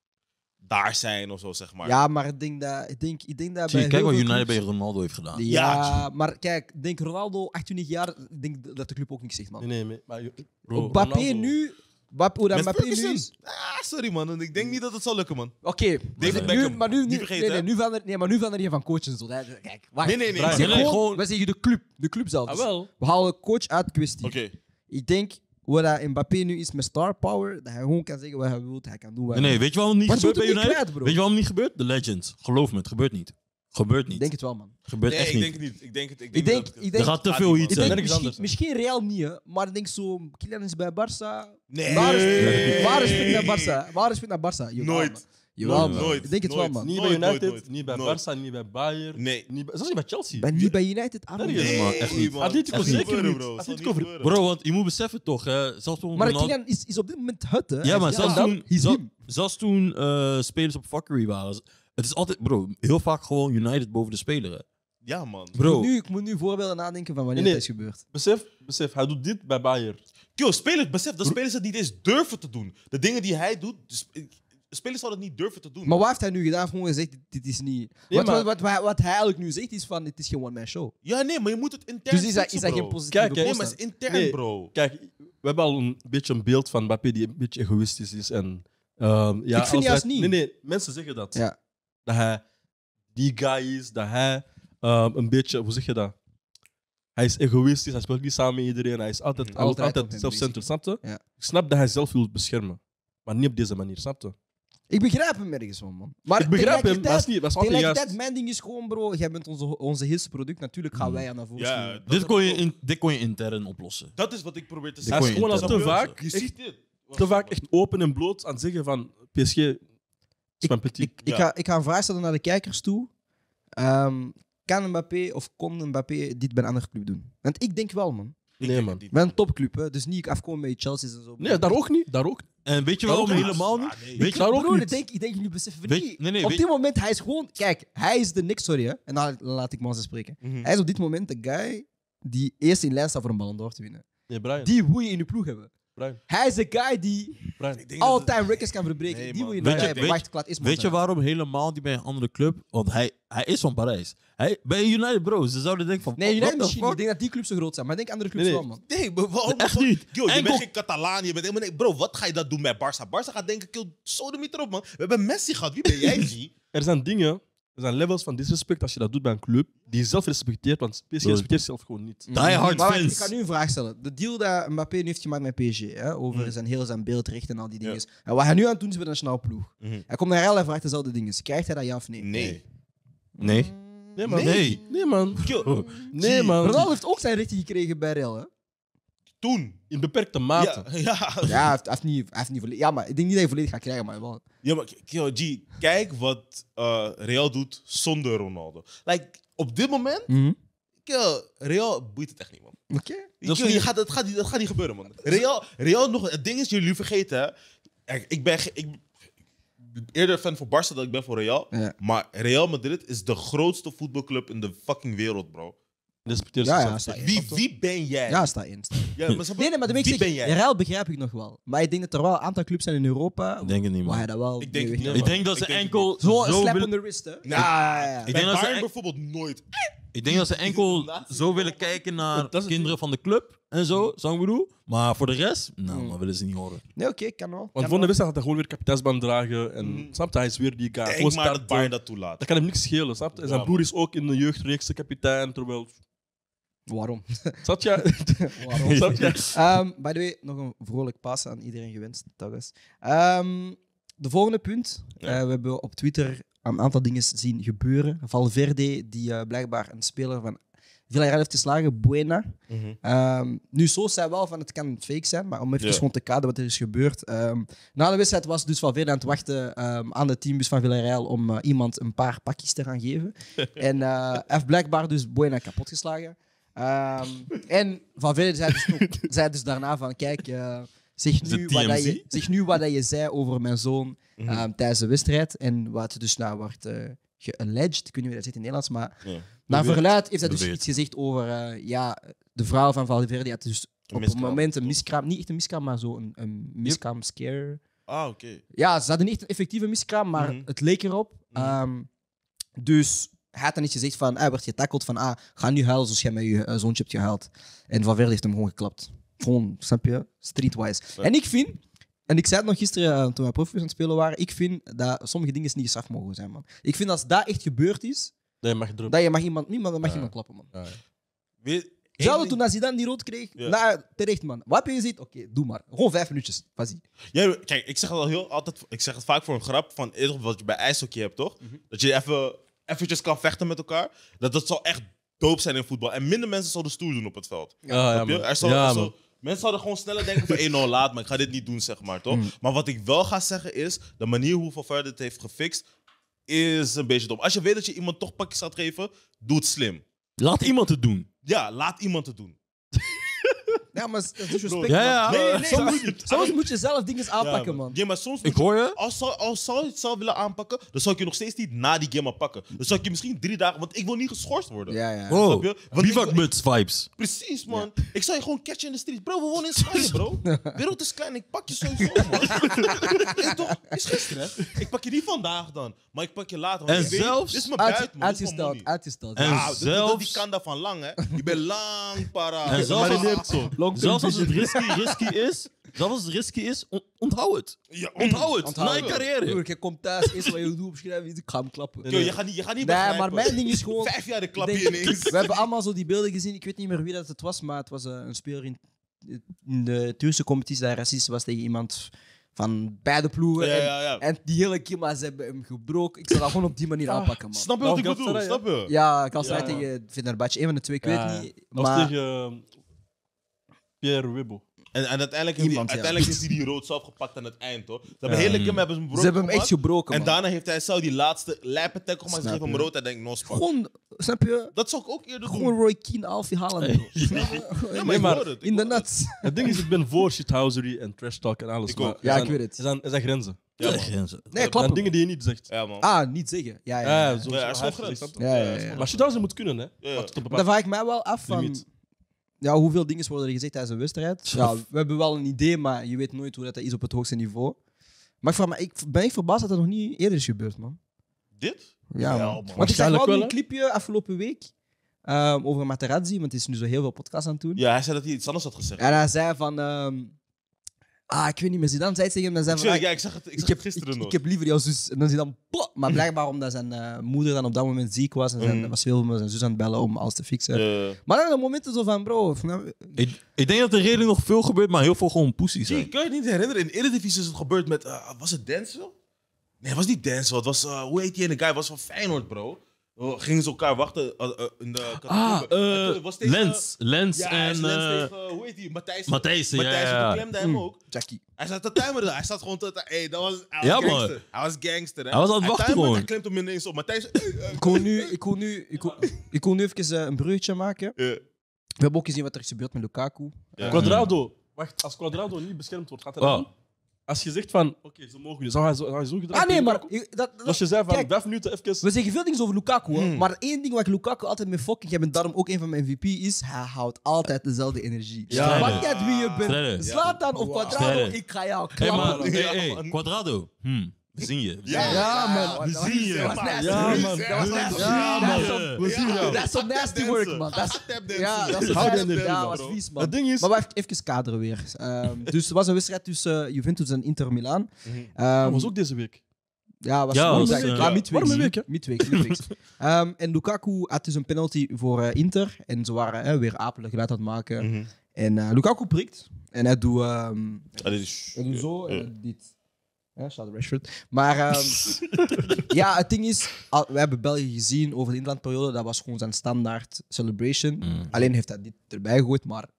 daar zijn of zo, zeg maar. Ja, maar ik denk dat... Ik denk, ik denk dat Zie, bij kijk wat United clubs... bij Ronaldo heeft gedaan. Ja, ja, maar kijk, denk Ronaldo, achtentwintig jaar, denk dat de club ook niks zegt, man. Nee, nee, maar... Mbappé nu... Bap, hoe dat Mbappé nu is? Ah, sorry, man. Ik denk niet dat het zal lukken, man. Oké. Okay. David Beckham. Nu, maar nu, niet vergeten. Nee, nee, nu nee, maar nu veranderen je van coach en zo. Kijk, wacht. Nee, nee, nee. We zeggen gewoon... de club. De club zelf. Ah, wel. We halen coach uit kwestie. Oké. Okay. Ik denk, hoe dat Mbappé nu is met star power, dat hij gewoon kan zeggen wat hij wil, hij kan doen wat hij wil. Nee, nee, weet je waarom het niet gebeurt bij United? Niet kwijt, weet je waarom het niet gebeurt? The Legends. Geloof me, het gebeurt niet. Gebeurt niet. Ik denk het wel, man. Gebeurt nee, echt ik niet. Denk het niet. Ik denk het. Ik denk. Ik denk, denk er gaat te veel iets zijn. Misschien, misschien Real niet, hè, maar ik denk zo. Kylian is bij Barça. Nee. Waar is het naar Barça? Waar is het naar Barça? Jawel, nooit. Jawel, nooit. Nooit. Ik denk het nooit. Wel, man. Niet bij United, nooit, nooit. Niet bij Barça, niet bij Bayern. Nee. Niet bij, zelfs niet bij Chelsea. Bij, niet bij United. Nee, nee, man. Echt niet. Atletico zeker niet. Bro, want je moet beseffen toch, hè? Zelfs toen. Maar Kylian is op dit moment het, hè? Ja, maar zelfs toen. Zelfs toen spelers op fuckery waren. Het is altijd, bro, heel vaak gewoon United boven de spelers. Ja, man. Bro. Ik, moet nu, ik moet nu voorbeelden nadenken van wanneer nee, nee. het is gebeurd. Besef, besef, hij doet dit bij Bayern. Yo, spelers, besef dat spelers het niet eens durven te doen. De dingen die hij doet, spelers zouden het niet durven te doen. Maar wat heeft hij nu gedaan? Gewoon gezegd, dit is niet... Nee, wat, maar... wat, wat, wat hij eigenlijk nu zegt is van, dit is geen one-man show. Ja, nee, maar je moet het intern Dus is dat, is dat geen positieve kijk, kijk, nee, maar het is intern, nee, bro. Kijk, we hebben al een beetje een beeld van Mbappé die een beetje egoïstisch is. En, um, ja, ik vind juist niet. Nee, nee, mensen zeggen dat. Ja. Dat hij die guy is, dat hij um, een beetje, hoe zeg je dat? Hij is egoïstisch, hij speelt niet samen met iedereen, hij is altijd, mm-hmm. altijd, altijd zelfcentrisch, snap je? Ja. Ik snap dat hij zelf wil beschermen, maar niet op deze manier, snap je? Ik begrijp hem ergens van, man. Maar ik begrijp hem, dat is niet juist. Tegelijkertijd, mijn ding is gewoon, bro, jij bent onze, onze hits product, natuurlijk gaan wij aan naar voren. Ja, dit, kon je in, dit kon je intern oplossen. Dat is wat ik probeer te zeggen. Hij is gewoon al te vaak, je ziet dit. te vaak echt open en bloot aan het zeggen van P S G... Ik, ik, ik, ja. ga, ik ga een vraag stellen naar de kijkers toe. Um, kan Mbappé of kon Mbappé dit bij een andere club doen? Want ik denk wel, man. Ik nee, man. Bij een topclub, hè? Dus niet afkomen met Chelsea's en zo. Nee, daar ook niet. Daar ook. En weet je waarom helemaal niet? Ah, nee. Weet je daar ook niet? Denk, ik denk jullie beseffen weet, niet. Nee, nee, op dit weet... moment, hij is gewoon... Kijk, hij is de next, sorry, hè. En dan laat ik Manza spreken. Mm-hmm. Hij is op dit moment de guy die eerst in lijn staat voor een Ballon d'Or te winnen. Nee, die hoe je in je ploeg hebben. Brian. Hij is de guy die all-time het... records kan verbreken. Nee, die moet je weet je, weet, Wacht, klaar, is weet je waarom helemaal die bij een andere club? Want hij, hij is van Parijs. Hij, bij United, bro, ze zouden denken van... Nee, United misschien niet. Ik denk dat die clubs zo groot zijn. Maar ik denk andere clubs nee. wel, man. Nee, maar waarom? Echt niet. Yo, je Enkel... bent geen Catalaan. Je bent, nee, bro, wat ga je dat doen bij Barça? Barça gaat denken, kill, sodemiet erop, man. We hebben Messi gehad. Wie ben jij, G? Er zijn dingen Er zijn levels van disrespect als je dat doet bij een club die je zelf respecteert, want P S G respecteert zelf gewoon niet. Die hard fans. Maar ik ga nu een vraag stellen. De deal dat Mbappé nu heeft gemaakt met P S G, hè, over mm-hmm. zijn heel zijn beeldrecht en al die dingen. Ja. En wat hij nu aan het doen is bij de nationale ploeg. Mm-hmm. Hij komt naar Real en vraagt dezelfde dingen. Krijgt hij dat ja of nee? Nee. Nee. Nee, man. Nee, nee man. Oh. Nee, man. Ronaldo heeft ook zijn rechten gekregen bij Real, hè? Toen. In beperkte mate. Ja, ja. ja hij, heeft niet, hij heeft niet volledig... Ja, maar ik denk niet dat hij volledig gaat krijgen, maar wel. Ja, maar G, kijk wat uh, Real doet zonder Ronaldo. Like, op dit moment... Mm-hmm. Kijk, Real boeit het echt niet, man. Oké. Okay. Dat, dat, gaat, dat, gaat, dat gaat niet gebeuren, man. Real, Real nog... Het ding is, jullie vergeten, hè. Ik ben... Ik, Eerder fan voor Barca dan ik ben voor Real. Ja. Maar Real Madrid is de grootste voetbalclub in de fucking wereld, bro. Respecteer ja, ja, ja, wie, wie ben jij? Ja, sta in. Sta in. Ja, maar nee, nee, maar de wie ben jij? Real begrijp ik nog wel. Maar ik denk dat er wel een aantal clubs zijn in Europa. Ik denk het niet, man. Maar dat wel ik, denk niet, ik denk dat ze denk enkel... Zo een slap on the wrist, hè? Nah, ja, ja. Ik denk dat ze bijvoorbeeld nooit... Ik denk dat ze enkel zo willen kijken naar kinderen van de club en zo, zou ik bedoel. Maar voor de rest, nou, dat willen ze niet horen. Nee, oké, okay, kan wel. Want volgende wedstrijd gaat hij gewoon weer kapiteinsband dragen. En mm. snap je, hij is weer die guy. Kijk maar dat Bayern dat toelaat. Dat kan hem niks schelen, snap je? En zijn ja, broer is ook in de jeugdreeks de kapitein, terwijl... Waarom? Zat je? Waarom? Zat je? Um, by the way, nog een vrolijk pas aan iedereen gewenst. Um, de volgende punt. Ja. Uh, we hebben op Twitter... een aantal dingen zien gebeuren. Valverde, die uh, blijkbaar een speler van Villarreal heeft geslagen, Buena. Mm-hmm. um, nu, zo zei wel van het kan fake zijn, maar om even yeah. gewoon te kaderen wat er is gebeurd. Um, na de wedstrijd was dus Valverde aan het wachten um, aan de teambus van Villarreal om uh, iemand een paar pakjes te gaan geven. En uh, heeft blijkbaar dus Buena kapotgeslagen. Um, en Valverde zei dus, ook, zei dus daarna van, kijk... Uh, Zeg nu, wat dat je, zeg nu wat dat je zei over mijn zoon mm-hmm. um, tijdens de wedstrijd. En wat dus nou wordt uh, gealleged. Ik weet niet hoe dat zit in het Nederlands. Maar ja, naar verluid heeft hij dus iets gezegd over... Uh, ja, de vrouw van Valverde had dus op een moment een miskraam. Niet echt een miskraam, maar zo'n een, een miskraam scare. Ah, oké. Okay. Ja, ze hadden niet echt een effectieve miskraam, maar mm-hmm. het leek erop. Mm-hmm. Um, dus... Hij had dan iets gezegd van... Hij werd getackeld van... Ah, ga nu huilen zoals jij met je uh, zoontje hebt gehuild. En Valverde heeft hem gewoon geklapt. Gewoon, snap je? Streetwise. Ja. En ik vind, en ik zei het nog gisteren uh, toen we profs aan het spelen waren, ik vind dat sommige dingen niet gestraft mogen zijn, man. Ik vind als dat echt gebeurd is, dat je mag, dat je mag iemand, niemand, mag ja. iemand klappen, man. Ja. Weet, Zelfde toen Zidane die rood kreeg, ja. na, terecht, man. Wat heb je gezien? Oké, okay, doe maar. Gewoon vijf minuutjes, passie. Ja, kijk, ik zeg het al heel altijd, ik zeg het vaak voor een grap van wat je bij ijshockey hebt, toch? Mm-hmm. Dat je even eventjes kan vechten met elkaar. Dat dat zou echt doop zijn in voetbal. En minder mensen zouden stoer doen op het veld. Ja, ja, man. Er zou, ja, er zou, mensen zouden gewoon sneller denken van, hé, nou laat, maar ik ga dit niet doen, zeg maar, toch? Mm. Maar wat ik wel ga zeggen is, de manier hoe Valverde het heeft gefixt, is een beetje dom. Als je weet dat je iemand toch pakjes gaat geven, doe het slim. Laat iemand het doen. Ja, laat iemand het doen. Ja, maar dat is respect. Ja, ja. Nee, nee, soms, moet je, soms moet je zelf dingen aanpakken, ja, man. Ja, maar soms ik hoor je. Je, als, als zou je het zelf willen aanpakken, dan zou ik je nog steeds niet na die game pakken. Dan zou ik je misschien drie dagen... Want ik wil niet geschorst worden. Ja, ja. Wow. Bivakmuts vibes. Precies, man. Ja. Ik zou je gewoon catchen in de street. Bro, we wonen in Spanje, bro. De wereld is klein, ik pak je sowieso, man. Is toch? Is gisteren, hè? Ik pak je niet vandaag dan, maar ik pak je later. Want en je zelfs... Weet, dit is mijn uit, buit, man. Uitgesteld, uitgesteld. En ja, zelfs... Die kan daarvan lang, hè. Je bent lang paraat. En zelfs... Zelfs als het risky, risky is, zelfs als het risky is, on onthoud het. Ja, onthoud het. Na je carrière. Je komt thuis, eerst wat je doet opschrijven, ik ga hem klappen. Nee, nee. Je gaat niet, je gaat niet nee, maar mijn ding is gewoon... Vijf jaar de klap hier ineens. We hebben allemaal zo die beelden gezien. Ik weet niet meer wie dat het was, maar het was uh, een speler in, in de Turkse competitie dat racist was tegen iemand... Van beide ploegen. Ja, ja, ja. En, en die hele Kima's hebben hem gebroken. Ik zou dat gewoon op die manier ah, aanpakken, man. Snap je wat ik bedoel? Snap je? Ja, Galatasaray ja, tegen Fenerbahçe. Een van de twee, ik ja, weet niet. Dat was tegen... Pierre Wibbel. En, en uiteindelijk, Iemand, die, ja. uiteindelijk is hij die rood zelf gepakt aan het eind, hoor. Ze hebben, ja. hele game, hebben ze, hem ze hebben hem echt gebroken, man. En daarna heeft hij zelf die laatste lijpe tackle, maar ze geven hem rood en denkt, no spark. Gewoon, snap je? Dat zou ik ook eerder Gewoon doen. Gewoon Roy Keane, Alfie halen. Hey. Ja, maar, nee, maar het, in de nuts. Het ding is, ik ben voor shithousery en trash talk en alles. Ik maar, ja, zijn, ik weet het. Er zijn, er zijn grenzen. Ja, ja, grenzen. Nee, klopt. En dingen die je niet zegt. Ja, man. Ah, niet zeggen. Ja, ja, ja. Zo, ja, er zijn grenzen. Maar shithousery moet kunnen, hè. Daar vraag ik mij wel af van... Ja, hoeveel dingen worden er gezegd tijdens een wedstrijd? Ja, we hebben wel een idee, maar je weet nooit hoe dat is op het hoogste niveau. Maar ik, me, ik ben echt verbaasd dat dat nog niet eerder is gebeurd, man. Dit? Ja, ja man. Want ik zag wel een clipje afgelopen week um, over Materazzi, want hij is nu zo heel veel podcasts aan het doen. Ja, hij zei dat hij iets anders had gezegd. En hij zei van... Um, Ah, ik weet niet meer. Zidane zei het tegen mezelf. Ik, ja, ik zag het, ik zag ik heb, het gisteren ik, nog. Ik heb liever jouw zus. En dan Zidane... Plop. Maar blijkbaar omdat zijn uh, moeder dan op dat moment ziek was. En mm. zijn, was heel met zijn zus aan het bellen om alles te fixen. Uh. Maar dan de momenten zo van, bro... Nou, ik, ik denk dat er redelijk nog veel gebeurt, maar heel veel gewoon poesies. Ik kan je het niet herinneren. In de Eredivisie is het gebeurd met... Uh, was het Denzel? Nee, het was niet Denzel. Het was... Uh, hoe heet die ene guy? Het was van Feyenoord, bro. Oh, gingen ze elkaar wachten uh, uh, in de katakombe. Ah, uh, was tegen, Lens. Lens ja, en... Lens uh, tegen, hoe heet die? Matthijs. Matthijs, ja. Matthijs ja, ja. beklemde hem mm. ook. Jackie. Hij zat te timeren. Hij zat gewoon te... Hey, dat was, hij was ja, gangster. Man. Hij was gangster. Hè? Hij was aan het wachten timerde, gewoon. Hij klemt hem ineens op. Matthijs... Ik kon nu, ik kon nu, ik kon, ik kon nu even uh, een bruggetje maken. Yeah. We hebben ook gezien wat er is gebeurd met Lukaku. Yeah. Quadrado. Wacht, als Quadrado niet beschermd wordt, gaat hij wow. dan... Als je zegt van, oké, okay, ze mogen nu, zou hij zo, zou hij zo gedragen? Ah nee, maar... Dat, dat, als je zei van, vijf minuten even... We zeggen veel dingen over Lukaku, hmm. maar één ding waar ik Lukaku altijd mee fucking heb, en daarom ook een van mijn M V P is, hij houdt altijd dezelfde energie. Ja. Maakt niet uit wie je bent. Zlatan wow. of Quadrado, Streden. Ik ga jou klappen. Hey, hey, hey, Quadrado. Hmm. We zien je. Ja, ja, man. We zien je. Dat was nasty. Ja, man. We zien je. Dat is zo'n nasty work, man. Dat is ja, dat was vies, man. Het ding is... Maar we even kaderen weer. Um, dus er was een wedstrijd tussen uh, Juventus en Inter Milan. Um, dat was ook deze week. Ja, was ja, was uh, ja. Ah, midweek. Warme week, hè? Midweek, midweek. um, en Lukaku had dus een penalty voor uh, Inter. En ze waren uh, weer apelig geluid aan het maken. Mm-hmm. En uh, Lukaku prikt. En hij doet... Um, ah, dit is, hij doet zo en yeah. dit... Ja, shout out Rashford. Maar um, ja, het ding is, al, we hebben België gezien over de inlandperiode, dat was gewoon zijn standaard celebration. Mm. Alleen heeft hij dit erbij gegooid, maar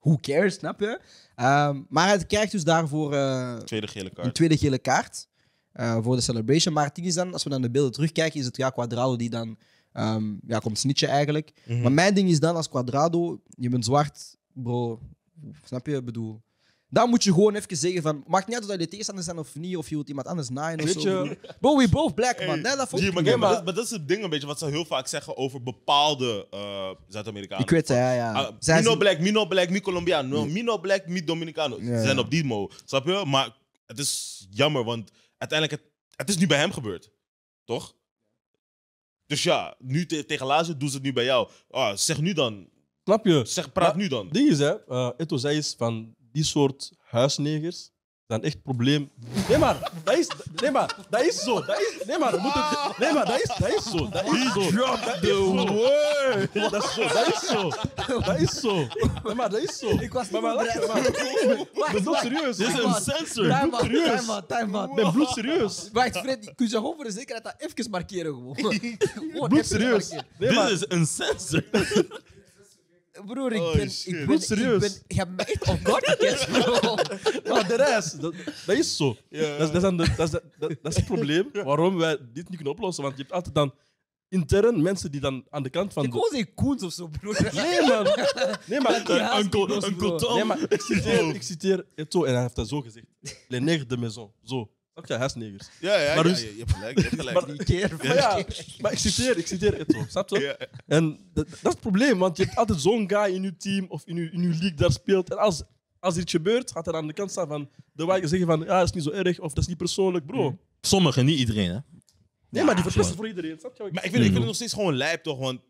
who cares, snap je? Um, maar hij krijgt dus daarvoor uh, tweede gele kaart. een tweede gele kaart uh, voor de celebration. Maar het ding is dan, als we naar de beelden terugkijken, is het ja, Quadrado die dan um, ja, komt snitchen eigenlijk. Mm-hmm. Maar mijn ding is dan, als Quadrado, je bent zwart, bro, snap je? Ik bedoel... Dan moet je gewoon even zeggen van, maakt niet uit of dat je tegenstander zijn of niet, of je wilt iemand anders naaien of weet zo. Je? Bro, we both black, man. Hey, dat die, maar, maar, maar, dat, maar dat is het ding een beetje wat ze heel vaak zeggen over bepaalde uh, Zuid-Amerikanen. Ik weet het, ja, ja. Uh, zijn Mino ze... black, Mino black, mi Colombiano, nee. Mino black, mi Dominicano. Ja, ze zijn op die mo, snap je? Maar het is jammer, want uiteindelijk, het, het is nu bij hem gebeurd, toch? Dus ja, nu te, tegen Lazio doen ze het nu bij jou. Ah, zeg nu dan. Snap je? Zeg, praat maar, nu dan. Het ding is, hè, uh, Eto zei is van... Die soort huisnegers zijn echt probleem. Nee, maar dat is, nee, maar, dat is zo. Dat is, nee, maar, moet het, nee, maar dat, is, dat is zo. Dat is zo. Dat is zo. Dat is zo. Dat is zo. Dat is zo. Nee, maar dat is zo. Ik was maar, maar, maar, maar. Dat is toch serieus? Dit is een sensor. Time out, time out, time out. Nee, bloed serieus. Wacht, Fred, kun je gewoon voor de zekerheid dat even markeren? Gewoon. Bloed serieus. Dit is een sensor. Broer, ik ben... Oh, ik ben serieus. Ik heb mij echt op God gekend, bro. Maar de rest, dat, dat is zo. Yeah. Dat, is, dat, is de, dat, is de, dat, dat is het probleem waarom wij dit niet kunnen oplossen. Want je hebt altijd dan intern mensen die dan aan de kant van... Ik hoor ze koens of zo, broer. Nee, man. Nee, maar... Uh, uncle, uncle Tom. Nee, maar ik citeer, ik citeer Eto en hij heeft dat zo gezegd. Les nègres de maison. Zo. Snap je? Huisnegers. Ja, ja, ja, dus, ja, je hebt gelijk. Je hebt gelijk. Maar, keer, maar, ja, maar ik citeer, ik citeer Eto, snap je? Ja. En dat, dat is het probleem, want je hebt altijd zo'n guy in je team of in je, in je league daar speelt. En als, als er iets gebeurt, gaat hij aan de kant staan van de wagen zeggen van ja, dat is niet zo erg of dat is niet persoonlijk, bro. Sommigen, niet iedereen, hè? Nee, ja, maar die verplichten voor iedereen, snap je? Maar ik vind, ik vind het nog steeds gewoon lijp, toch? Want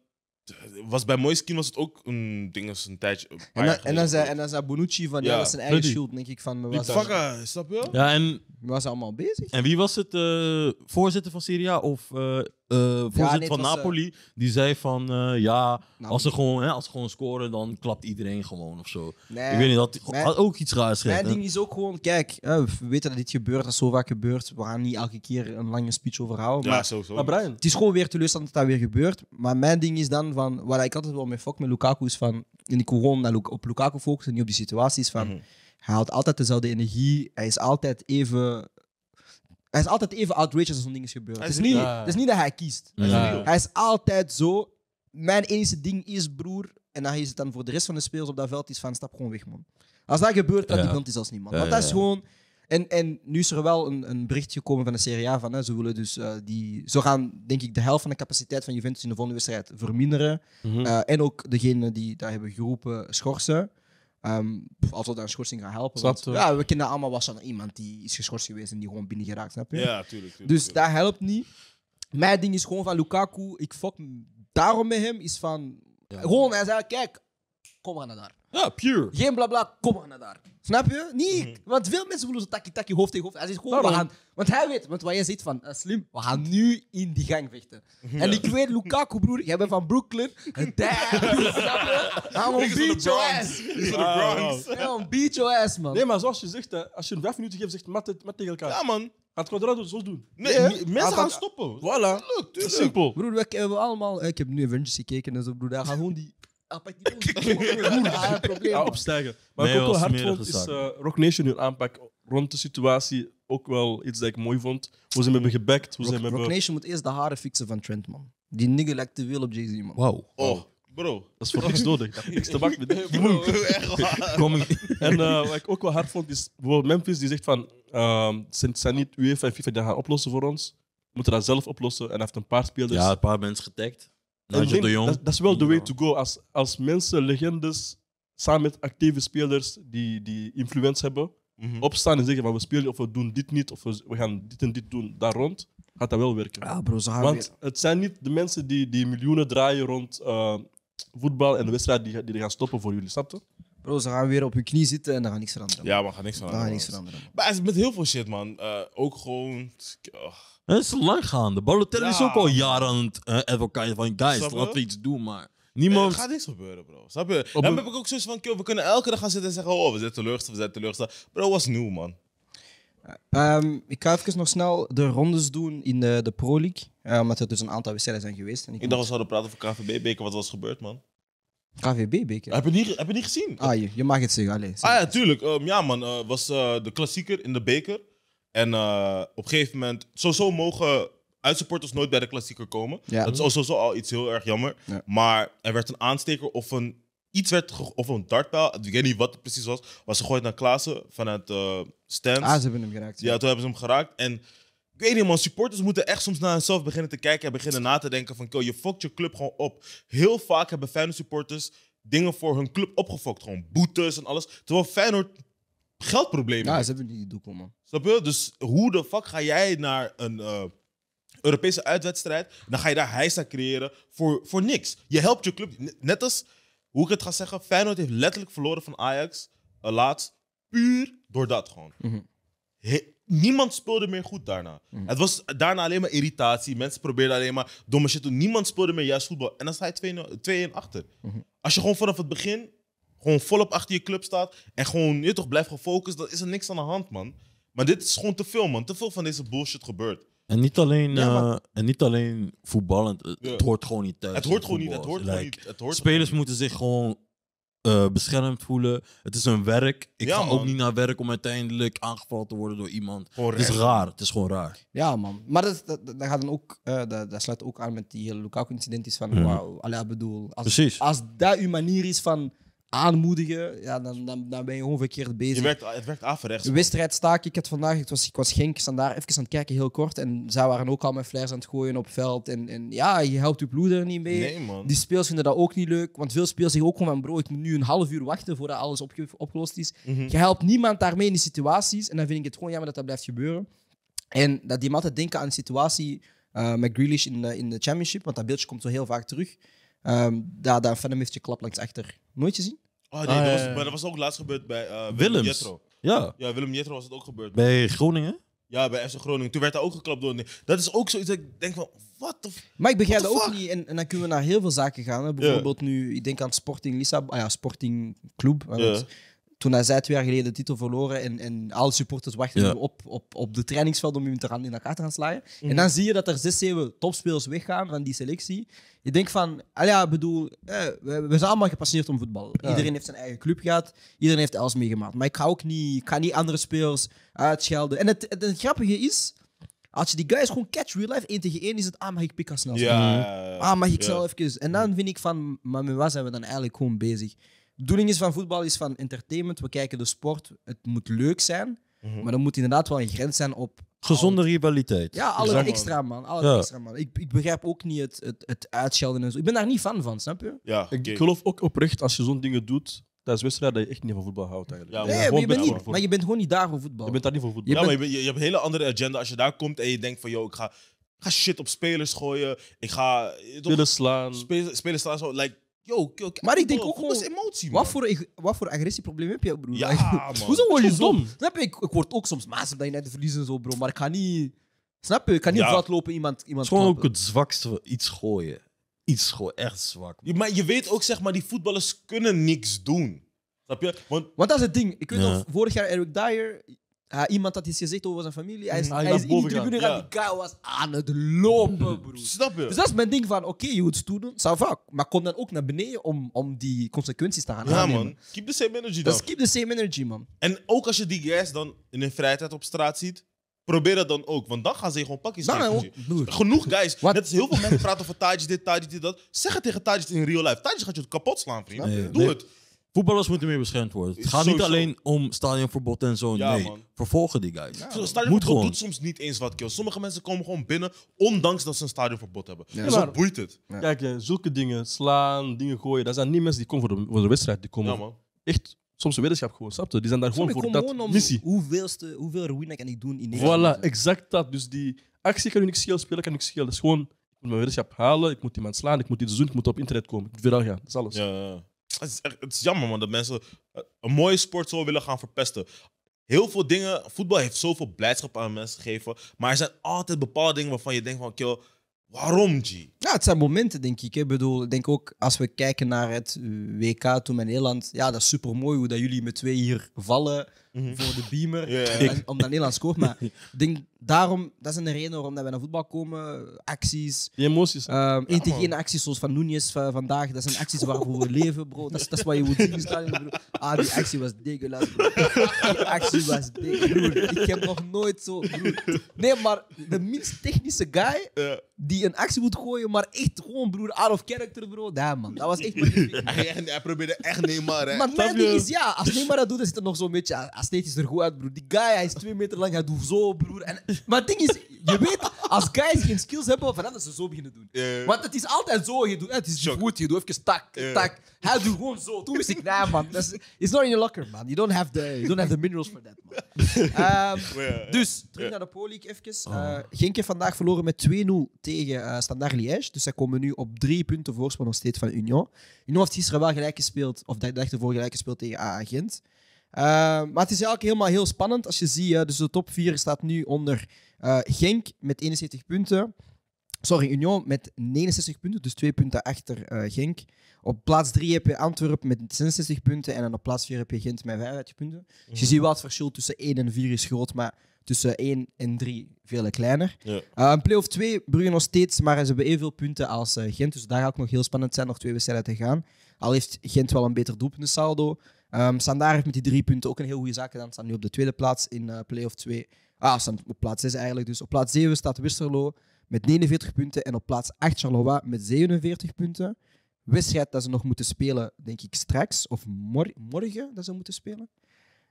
was bij Moiskin was het ook een ding als een tijdje. Een en, en dan zei, zei Bonucci van ja, ja, dat is zijn eigen Rudy. Schuld, denk ik. Van, was die vakken, snap je? Ja, en was hij allemaal bezig. En wie was het uh, voorzitter van Serie A of uh, uh, voorzitter ja, nee, van was, Napoli? Uh, die zei van uh, ja, Napoli. Als ze gewoon, hè, als ze gewoon scoren, dan klapt iedereen gewoon of zo. Nee, ik weet niet, dat mijn, had ook iets raars gedaan. Mijn ding is ook gewoon, kijk, hè, we weten dat dit gebeurt, dat zo vaak gebeurt. We gaan niet elke keer een lange speech over houden. Ja, maar, sowieso. Maar Brian, het is gewoon weer teleurstellend dat dat weer gebeurt. Maar mijn ding is dan, van, waar ik altijd wel mee fuck met Lukaku is van, en ik wil gewoon op Lukaku focussen, niet op die situaties van... Mm-hmm. Hij haalt altijd dezelfde energie. Hij is altijd even... Hij is altijd even outrageous als zo'n ding is gebeurd. Het is niet, ja. het is niet dat hij kiest. Ja. Hij is altijd zo... Mijn enige ding is, broer... En dan is het dan voor de rest van de spelers op dat veld is van... Stap gewoon weg, man. Als dat gebeurt, dat ja. die kant is als niemand. Ja, want dat is gewoon... En, en nu is er wel een, een bericht gekomen van de Serie A van... Hè, ze willen dus uh, die... Zo gaan, denk ik, de helft van de capaciteit van Juventus in de volgende wedstrijd verminderen. Mm-hmm. uh, en ook degenen die daar hebben geroepen schorsen. Um, als we daar een schorsing gaan helpen. Want, ja, we kennen allemaal was aan iemand die is geschorst geweest en die gewoon binnen geraakt, snap je? Ja, tuurlijk. tuurlijk dus tuurlijk. Dat helpt niet. Mijn ding is gewoon van Lukaku, ik fuck daarom met hem, is van... Ja. Gewoon, hij zei, kijk, kom maar naar daar. Ja, pure. Geen blabla, kom maar naar daar. Snap je? Niet, mm-hmm. Want veel mensen willen zo takkie-takkie, hoofd tegen hoofd. Hij zegt gewoon, we gaan, want hij weet, want wat jij zegt van, uh, slim, we gaan nu in die gang vechten. Ja. En ik weet, Lukaku, broer, jij bent van Brooklyn. En daar, snap je? I'm on beat your ass. I'm on beat your ass, man. Nee, maar zoals je zegt, hè, als je een vijf minuten geeft, zegt mat tegen elkaar. Ja, man. Gaat Quadrado zo doen? Nee, nee mensen gaan, gaan stoppen. Voilà. Leuk, simpel. Broer, we hebben allemaal... Ik heb nu Avengers gekeken en zo, broer. Daar gaan gewoon die... Ja, opstijgen. Maar nee, ik ook wel hard vond, is uh, Rock Nation hun aanpak rond de situatie ook wel iets dat ik mooi vond. Hoe ze hem hebben gebackt. Rock, Rock hebben... Nation moet eerst de haren fixen van Trent, man. Die nigger lijkt te veel op Jay-Z, man. Wauw. Oh, bro. Dat is voor niks nodig. Niks te wachten met die moe. En uh, wat ik ook wel hard vond, is bijvoorbeeld Memphis die zegt van... Um, het zijn niet UEFA en FIFA die gaan oplossen voor ons. We moeten dat zelf oplossen. En hij heeft een paar spelers... Ja, een paar mensen getagd. Nigel de Jong. Dat, dat is wel de way to go. Als, als mensen, legendes, samen met actieve spelers die, die influence hebben, mm-hmm. opstaan en zeggen van we spelen of we doen dit niet, of we, we gaan dit en dit doen, daar rond, gaat dat wel werken. Ja, bro, zo gaan Want weer. Het zijn niet de mensen die, die miljoenen draaien rond uh, voetbal en de wedstrijd die, die gaan stoppen voor jullie, snap je? Bro, ze gaan weer op hun knie zitten en dan gaan niks veranderen. Man. Ja, maar gaan niks veranderen. Dan gaan niks veranderen. Maar het is met heel veel shit, man. Uh, ook gewoon... Oh. Het is lang gaande. Balotelli ja. is ook al jaren aan het advocaten van guys, laten we iets doen, maar... Niemand... Er gaat niks gebeuren, bro. Snap je? Dan heb ik ook zoiets van, we kunnen elke dag gaan zitten en zeggen, oh, we zijn teleurgesteld, we zijn teleurgesteld. Bro, was nieuw, man. Um, ik ga even nog snel de rondes doen in de, de Pro League. Uh, omdat er dus een aantal wedstrijden zijn geweest. En ik, ik dacht, we zouden praten voor K V B-beker. Wat was gebeurd, man? K V B-beker? Heb je niet, heb je niet gezien? Ah, je, je mag het zeggen. Allee, zeg ah ja, tuurlijk. Um, ja, man. Het uh, was uh, de klassieker in de beker. En uh, op een gegeven moment... Sowieso mogen uitsupporters nooit bij de klassieker komen. Ja. Dat is sowieso al iets heel erg jammer. Ja. Maar er werd een aansteker of een... Iets werd ge- of een dartpijl, ik weet niet wat het precies was, was gegooid naar Klaassen vanuit uh, stands. Ah, ze hebben hem geraakt. Ja, ja, toen hebben ze hem geraakt. En ik weet niet, man, supporters moeten echt soms naar hunzelf beginnen te kijken en beginnen na te denken van, yo, je fokt je club gewoon op. Heel vaak hebben Feyenoord supporters dingen voor hun club opgefokt. Gewoon boetes en alles. Terwijl Feyenoord geldproblemen. Ja, ze hebben die doekel, man. Snap je? Dus hoe de fuck ga jij naar een... Uh, Europese uitwedstrijd, dan ga je daar hijsa creëren voor, voor niks. Je helpt je club. Net als, hoe ik het ga zeggen, Feyenoord heeft letterlijk verloren van Ajax uh, laatst. Puur door dat gewoon. Mm-hmm. He, niemand speelde meer goed daarna. Mm-hmm. Het was daarna alleen maar irritatie. Mensen probeerden alleen maar domme shit doen. Niemand speelde meer juist voetbal. En dan sta je twee-een achter. Mm-hmm. Als je gewoon vanaf het begin gewoon volop achter je club staat en gewoon je toch blijft gefocust, dan is er niks aan de hand, man. Maar dit is gewoon te veel, man. Te veel van deze bullshit gebeurt. En niet alleen, ja, uh, en niet alleen voetballend, het ja. hoort gewoon niet thuis. Het hoort gewoon niet, het hoort like, gewoon niet. Het hoort spelers gewoon moeten niet. Zich gewoon uh, beschermd voelen. Het is een werk. Ik ja, ga man. ook niet naar werk om uiteindelijk aangevallen te worden door iemand. Correct. Het is raar, het is gewoon raar. Ja, man. Maar dat, dat, dat, gaat dan ook, uh, dat, dat sluit ook aan met die hele Lukaku-incident van, mm-hmm. wauw, allee, bedoel, als, Precies. als dat uw manier is van... aanmoedigen, ja, dan, dan, dan ben je gewoon verkeerd bezig. Je werkt, het werkt averechts. De wedstrijd staak ik het vandaag, ik was, ik was Genk, ik sta daar even aan het kijken, heel kort. En zij waren ook al met flares aan het gooien op het veld. En, en ja, je helpt je bloed er niet mee. Nee, man. Die speels vinden dat ook niet leuk. Want veel speels zeggen ook gewoon van, bro, ik moet nu een half uur wachten voordat alles opge- opgelost is. Mm-hmm. Je helpt niemand daarmee in die situaties. En dan vind ik het gewoon jammer dat dat blijft gebeuren. En dat die altijd denken aan de situatie uh, met Grealish in, uh, in de championship, want dat beeldje komt zo heel vaak terug. Um, daar da, van hem heeft je klap langs achter. Nooit gezien? Oh, nee, ah, dat was, maar dat was ook laatst gebeurd bij uh, Willem Jetro. Ja. ja, Willem Jetro was het ook gebeurd. Bij Groningen? Ja, bij F C Groningen. Toen werd hij ook geklapt door. Dat is ook zoiets dat ik denk van, wat de fuck? Maar ik begrijp dat ook niet. En, en dan kunnen we naar heel veel zaken gaan. Hè. Bijvoorbeeld ja. nu, ik denk aan Sporting Lissabon, ah ja, Sporting Club. Ja. Toen hij zei twee jaar geleden de titel verloren en, en alle supporters wachten ja. op, op, op de trainingsveld om hem te gaan in elkaar te gaan slaan. Mm. En dan zie je dat er zes, zeven topspelers weggaan van die selectie. Je denkt van, ah ja, bedoel, eh, we, we zijn allemaal gepassioneerd om voetbal. Ja. Iedereen heeft zijn eigen club gehad, iedereen heeft alles meegemaakt. Maar ik ga ook niet, ik ga niet andere spelers uitschelden. En het, het, het grappige is, als je die guys gewoon catch real life, één tegen één is het, ah, mag ik pik snel? Ja. Ah, mag ik ja. snel even? En dan vind ik van, maar met wat zijn we dan eigenlijk gewoon bezig? De bedoeling is van voetbal is van entertainment. We kijken de sport. Het moet leuk zijn. Mm-hmm. Maar er moet inderdaad wel een grens zijn op... Gezonde al... rivaliteit. Ja, alle exact. extra, man. Alle ja. extra, man. Ik, ik begrijp ook niet het, het, het uitschelden en zo. Ik ben daar niet fan van, snap je? Ja, okay. Ik geloof ook oprecht, als je zo'n dingen doet... tijdens wedstrijd dat je echt niet van voetbal houdt eigenlijk. Ja, maar, nee, maar, je bent niet, maar je bent gewoon niet daar voor voetbal. Je bent daar niet voor voetbal. Ja, maar je, bent... je, je hebt een hele andere agenda. Als je daar komt en je denkt van... yo, ik ga, ik ga shit op spelers gooien. Ik ga... Spelers slaan. Spelers slaan. Zo, like, Yo, yo, maar ik denk ook gewoon eens emotie, man. Wat voor, wat voor agressieprobleem heb je, broer? Ja, man. Hoezo word je dom? Snap je? Ik, ik word ook soms maas dat je net verliezen en zo, bro. Maar ik ga niet... Snap je? Ik kan niet ja. lopen iemand iemand. Het is gewoon ook het zwakste iets gooien. Iets gooien. Echt zwak. Ja, maar je weet ook, zeg maar, die voetballers kunnen niks doen. Snap je? Want, Want dat is het ding. Ik weet nog, ja. vorig jaar Eric Dyer... Uh, iemand had iets gezegd over zijn familie. Hij is, hij hij is in de tribune gaan. Ja. Die guy was aan het lopen, broer. Snap je? Dus dat is mijn ding van, oké, okay, je moet het toedoen. Savak. Maar kom dan ook naar beneden om, om die consequenties te gaan ja, aannemen. Ja, man. Keep the same energy, dan. Dus keep the same energy, man. En ook als je die guys dan in hun vrijheid op straat ziet, probeer dat dan ook. Want dan gaan ze je gewoon pakjes geven. Genoeg guys. What? Net als heel veel mensen praten over Tajis dit, Tajis dit, dat. Zeg het tegen Tajis in real life. Tajis gaat je kapot slaan, vriend. Nee, Doe nee. het. Voetballers moeten meer beschermd worden. Het gaat Sowieso. niet alleen om stadionverbod en zo. Ja, nee, man. Vervolgen die guys. Ja, stadionverbod doet soms niet eens wat, kill. Sommige mensen komen gewoon binnen, ondanks dat ze een stadionverbod hebben. Ja. Dus dat boeit het. Ja. Kijk, hè, zulke dingen, slaan, dingen gooien, dat zijn niet mensen die komen voor de, voor de wedstrijd. Die komen ja, man. echt soms een weddenschap gewoon, snap je? Die zijn daar gewoon voor dat om missie. Hoeveelste, hoeveel ruïne kan ik doen in Nederland? Voilà, exact dat. Dus die actie kan je niet schelen, spelen kan ik schelen. Dat is gewoon, ik moet mijn weddenschap halen, ik moet iemand slaan, ik moet iets doen, ik moet op internet komen. Ik moet viraal gaan, dat is alles. Ja, ja. Het is, echt, het is jammer, man, dat mensen een mooie sport zo willen gaan verpesten. Heel veel dingen, voetbal heeft zoveel blijdschap aan mensen gegeven, maar er zijn altijd bepaalde dingen waarvan je denkt van, kill, waarom, G? Ja, het zijn momenten, denk ik. Ik bedoel, ik denk ook, als we kijken naar het W K toen in Nederland, ja, dat is supermooi hoe dat jullie met twee hier vallen mm-hmm. voor de beamer, yeah. en, omdat Nederland scoort. Maar ik denk, daarom, dat is een reden waarom dat wij naar voetbal komen. Acties. Die emoties. Um, één tegen één acties, zoals van Núñez van vandaag, dat zijn acties waarvoor we leven, bro. Dat is, dat is wat je moet zien staan. Ah, die actie was degulas, bro. Die actie was degulas. Ik heb nog nooit zo... Broer. Nee, maar de minst technische guy... Yeah. Die een actie moet gooien, maar echt gewoon, broer, out of character, bro. Ja, man, dat was echt... hij, hij probeerde echt Neymar, hè. Maar mijn ding is, ja, als Neymar dat doet, dan zit er nog zo'n beetje aesthetisch er goed uit, broer. Die guy, hij is twee meter lang, hij doet zo, broer. En, maar het ding is, je weet, als guys geen skills hebben, vanaf dat ze zo beginnen doen. Yeah. Want het is altijd zo, je doet, het is Shock. goed, je doet even tak, yeah. tak. Hij doet gewoon zo. Toen wist ik, nee, man, is, it's not in your locker, man. You don't have the, you don't have the minerals for that, man. Um, well, dus, terug yeah. naar de Pro League even. Uh, Genk heeft vandaag verloren met twee nul tegen uh, Standard Liège. Dus zij komen nu op drie punten voorsprong nog steeds van Union. Union heeft gisteren wel gelijk gespeeld, of de dag ervoor gelijk gespeeld tegen A A Gent. Uh, maar het is eigenlijk helemaal heel spannend. Als je ziet, uh, dus de top vier staat nu onder uh, Genk met eenenzeventig punten. Sorry, Union met negenenzestig punten, dus twee punten achter uh, Genk. Op plaats drie heb je Antwerpen met zesenzestig punten en dan op plaats vier heb je Gent met vijfenvijftig punten. Mm-hmm. Dus je ziet wel het verschil tussen één en vier is groot, maar tussen één en drie veel kleiner. Ja. Uh, play-off twee, Brugge nog steeds, maar ze hebben evenveel punten als uh, Gent. Dus daar gaat het nog heel spannend zijn, nog twee wedstrijden te gaan. Al heeft Gent wel een beter doelpuntensaldo. Um, Standaard heeft met die drie punten ook een heel goede zaak gedaan. Staan nu op de tweede plaats in uh, play-off twee. Ah, staan op plaats zes eigenlijk. Dus op plaats zeven staat Westerlo met negenenveertig punten en op plaats acht Charleroi met zevenenveertig punten. Wedstrijd dat ze nog moeten spelen, denk ik straks, of mor morgen dat ze moeten spelen.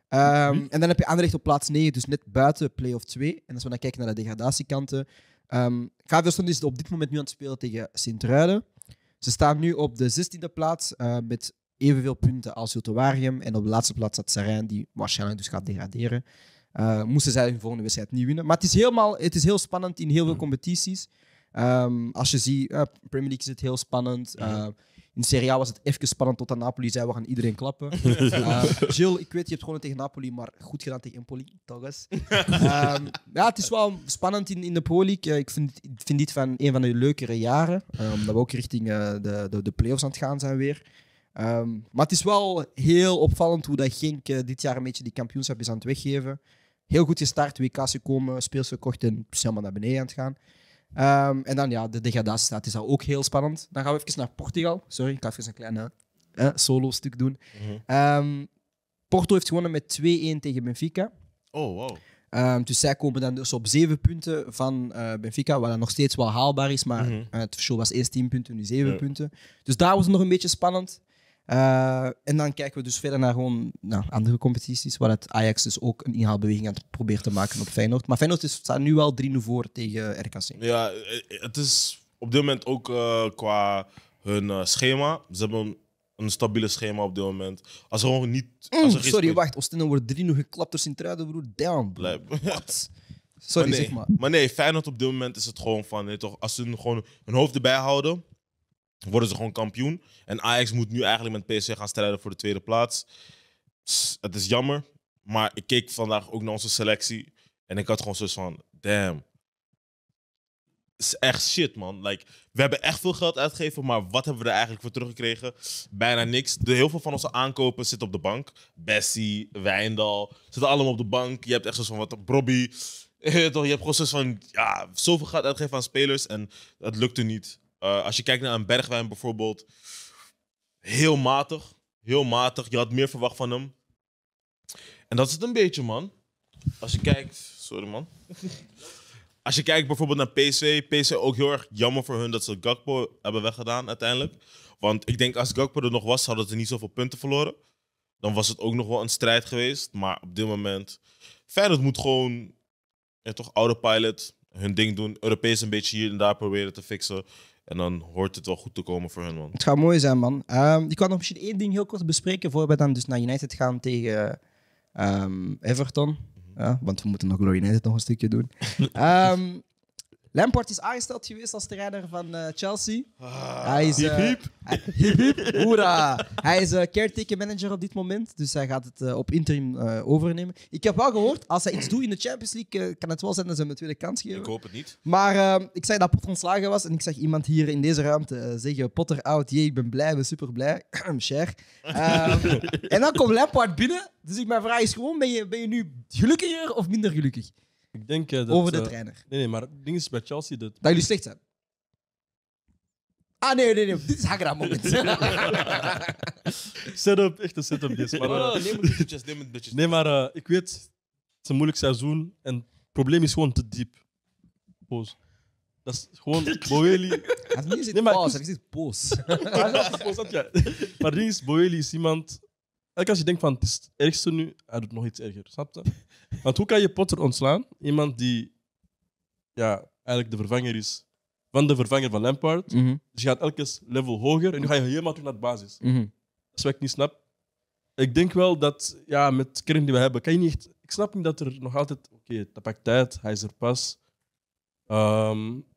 Um, en dan heb je Anderlecht op plaats negen, dus net buiten play-off twee. En als we dan kijken naar de degradatiekanten. Um, K V is op dit moment nu aan het spelen tegen Sint-Truiden. Ze staan nu op de zestiende plaats uh, met evenveel punten als Zultuarium. En op de laatste plaats staat Sarijn, die waarschijnlijk dus gaat degraderen. Uh, moesten zij hun volgende wedstrijd niet winnen. Maar het is, helemaal, het is heel spannend in heel veel competities. Um, als je ziet, uh, Premier League is het heel spannend. Uh, in Serie A was het even spannend tot aan Napoli zei, we gaan iedereen klappen. Uh, Gilles, ik weet, je hebt gewoon tegen Napoli, maar goed gedaan tegen Empoli, toch eens. Um, ja, het is wel spannend in, in de Pro League. Uh, ik, vind, ik vind dit van een van de leukere jaren, uh, omdat we ook richting uh, de, de, de play-offs aan het gaan zijn weer. Um, maar het is wel heel opvallend hoe dat Genk uh, dit jaar een beetje die kampioenschap is aan het weggeven. Heel goed gestart, W K's gekomen, speels gekocht en is helemaal naar beneden aan het gaan. Um, en dan ja, de degradatiestraat is ook heel spannend. Dan gaan we even naar Portugal. Sorry, ik ga even een klein eh, solo-stuk doen. Mm-hmm. um, Porto heeft gewonnen met twee één tegen Benfica. Oh, wow. Um, dus zij komen dan dus op zeven punten van uh, Benfica, wat dan nog steeds wel haalbaar is, maar mm-hmm. uh, het verschil was eerst tien punten, nu zeven ja. punten. Dus daar was het nog een beetje spannend. Uh, en dan kijken we dus verder naar gewoon, nou, andere competities, waar het Ajax dus ook een inhaalbeweging aan het proberen te maken op Feyenoord. Maar Feyenoord is, staat nu wel drie nul voor tegen R K C. Ja, het is op dit moment ook uh, qua hun uh, schema. Ze hebben een, een stabiele schema op dit moment. Als ze gewoon niet... Mm, als er sorry, geen... wacht. Oostende wordt drie nul geklapt door Sint-Truiden, broer. Damn, broer. Wat? Sorry, maar nee, zeg maar. Maar nee, Feyenoord op dit moment is het gewoon van, nee, toch, als ze hun gewoon hun hoofd erbij houden... worden ze gewoon kampioen. En Ajax moet nu eigenlijk met P S V gaan strijden voor de tweede plaats. Het is jammer, maar ik keek vandaag ook naar onze selectie. En ik had gewoon zoiets van, damn. Het is echt shit, man. Like, we hebben echt veel geld uitgegeven, maar wat hebben we er eigenlijk voor teruggekregen? Bijna niks. De, heel veel van onze aankopen zitten op de bank. Bessie, Wijndal, zitten allemaal op de bank. Je hebt echt zoiets van, wat, Brobby. Je hebt gewoon zoiets van, ja, zoveel geld uitgegeven aan spelers en dat lukte niet. Uh, als je kijkt naar een Bergwijn bijvoorbeeld, heel matig. Heel matig. Je had meer verwacht van hem. En dat is het een beetje, man. Als je kijkt... Sorry, man. Als je kijkt bijvoorbeeld naar P S V. P S V ook heel erg jammer voor hun dat ze Gakpo hebben weggedaan uiteindelijk. Want ik denk als Gakpo er nog was, hadden ze niet zoveel punten verloren. Dan was het ook nog wel een strijd geweest. Maar op dit moment... Feyenoord moet gewoon... Ja, toch autopilot. Hun ding doen. Europees een beetje hier en daar proberen te fixen. En dan hoort het wel goed te komen voor hen, man. Het gaat mooi zijn, man. Um, ik kan nog misschien één ding heel kort bespreken voor we dan dus naar United gaan tegen um, Everton. Ja, want we moeten nog Glory United nog een stukje doen. um, Lampard is aangesteld geweest als trainer van uh, Chelsea. Ah, hij is, uh, hiep hiep. Hiep hiep, hoera. Hij is uh, caretaker manager op dit moment, dus hij gaat het uh, op interim uh, overnemen. Ik heb wel gehoord, als hij iets doet in de Champions League, uh, kan het wel zijn dat ze hem een tweede kans geven. Ik hoop het niet. Maar uh, ik zei dat Potter ontslagen was en ik zag iemand hier in deze ruimte uh, zeggen, Potter out, jee, ik ben blij, ik ben super blij. Cher. Uh, en dan komt Lampard binnen, dus ik, mijn vraag is gewoon, ben je, ben je nu gelukkiger of minder gelukkig? Ik denk, uh, dat, over de trainer. Uh, nee, nee, maar het ding is bij Chelsea... Dat... dat jullie slecht zijn. Ah, nee, nee, nee. Dit is Hagra moment. Setup, echt een setup. Yes. Maar, uh, oh, neem het bitjes. Nee, maar uh, ik weet, het is een moeilijk seizoen en het probleem is gewoon te diep. Poos. Dat is gewoon... Boeli... Hij zit paus, hij zit poos. Maar het ding is, Boeli is iemand... Als je denkt van het is het ergste nu, hij doet nog iets erger. Snap je? Want hoe kan je Potter ontslaan? Iemand die ja, eigenlijk de vervanger is van de vervanger van Lampard. Mm-hmm. Dus je gaat elke level hoger en nu ga je helemaal terug naar de basis. Mm-hmm. Dat is wat ik niet snap. Ik denk wel dat ja, met de kern die we hebben, kan je niet echt, ik snap niet dat er nog altijd... Oké, okay, dat pakt tijd, hij is er pas. Um,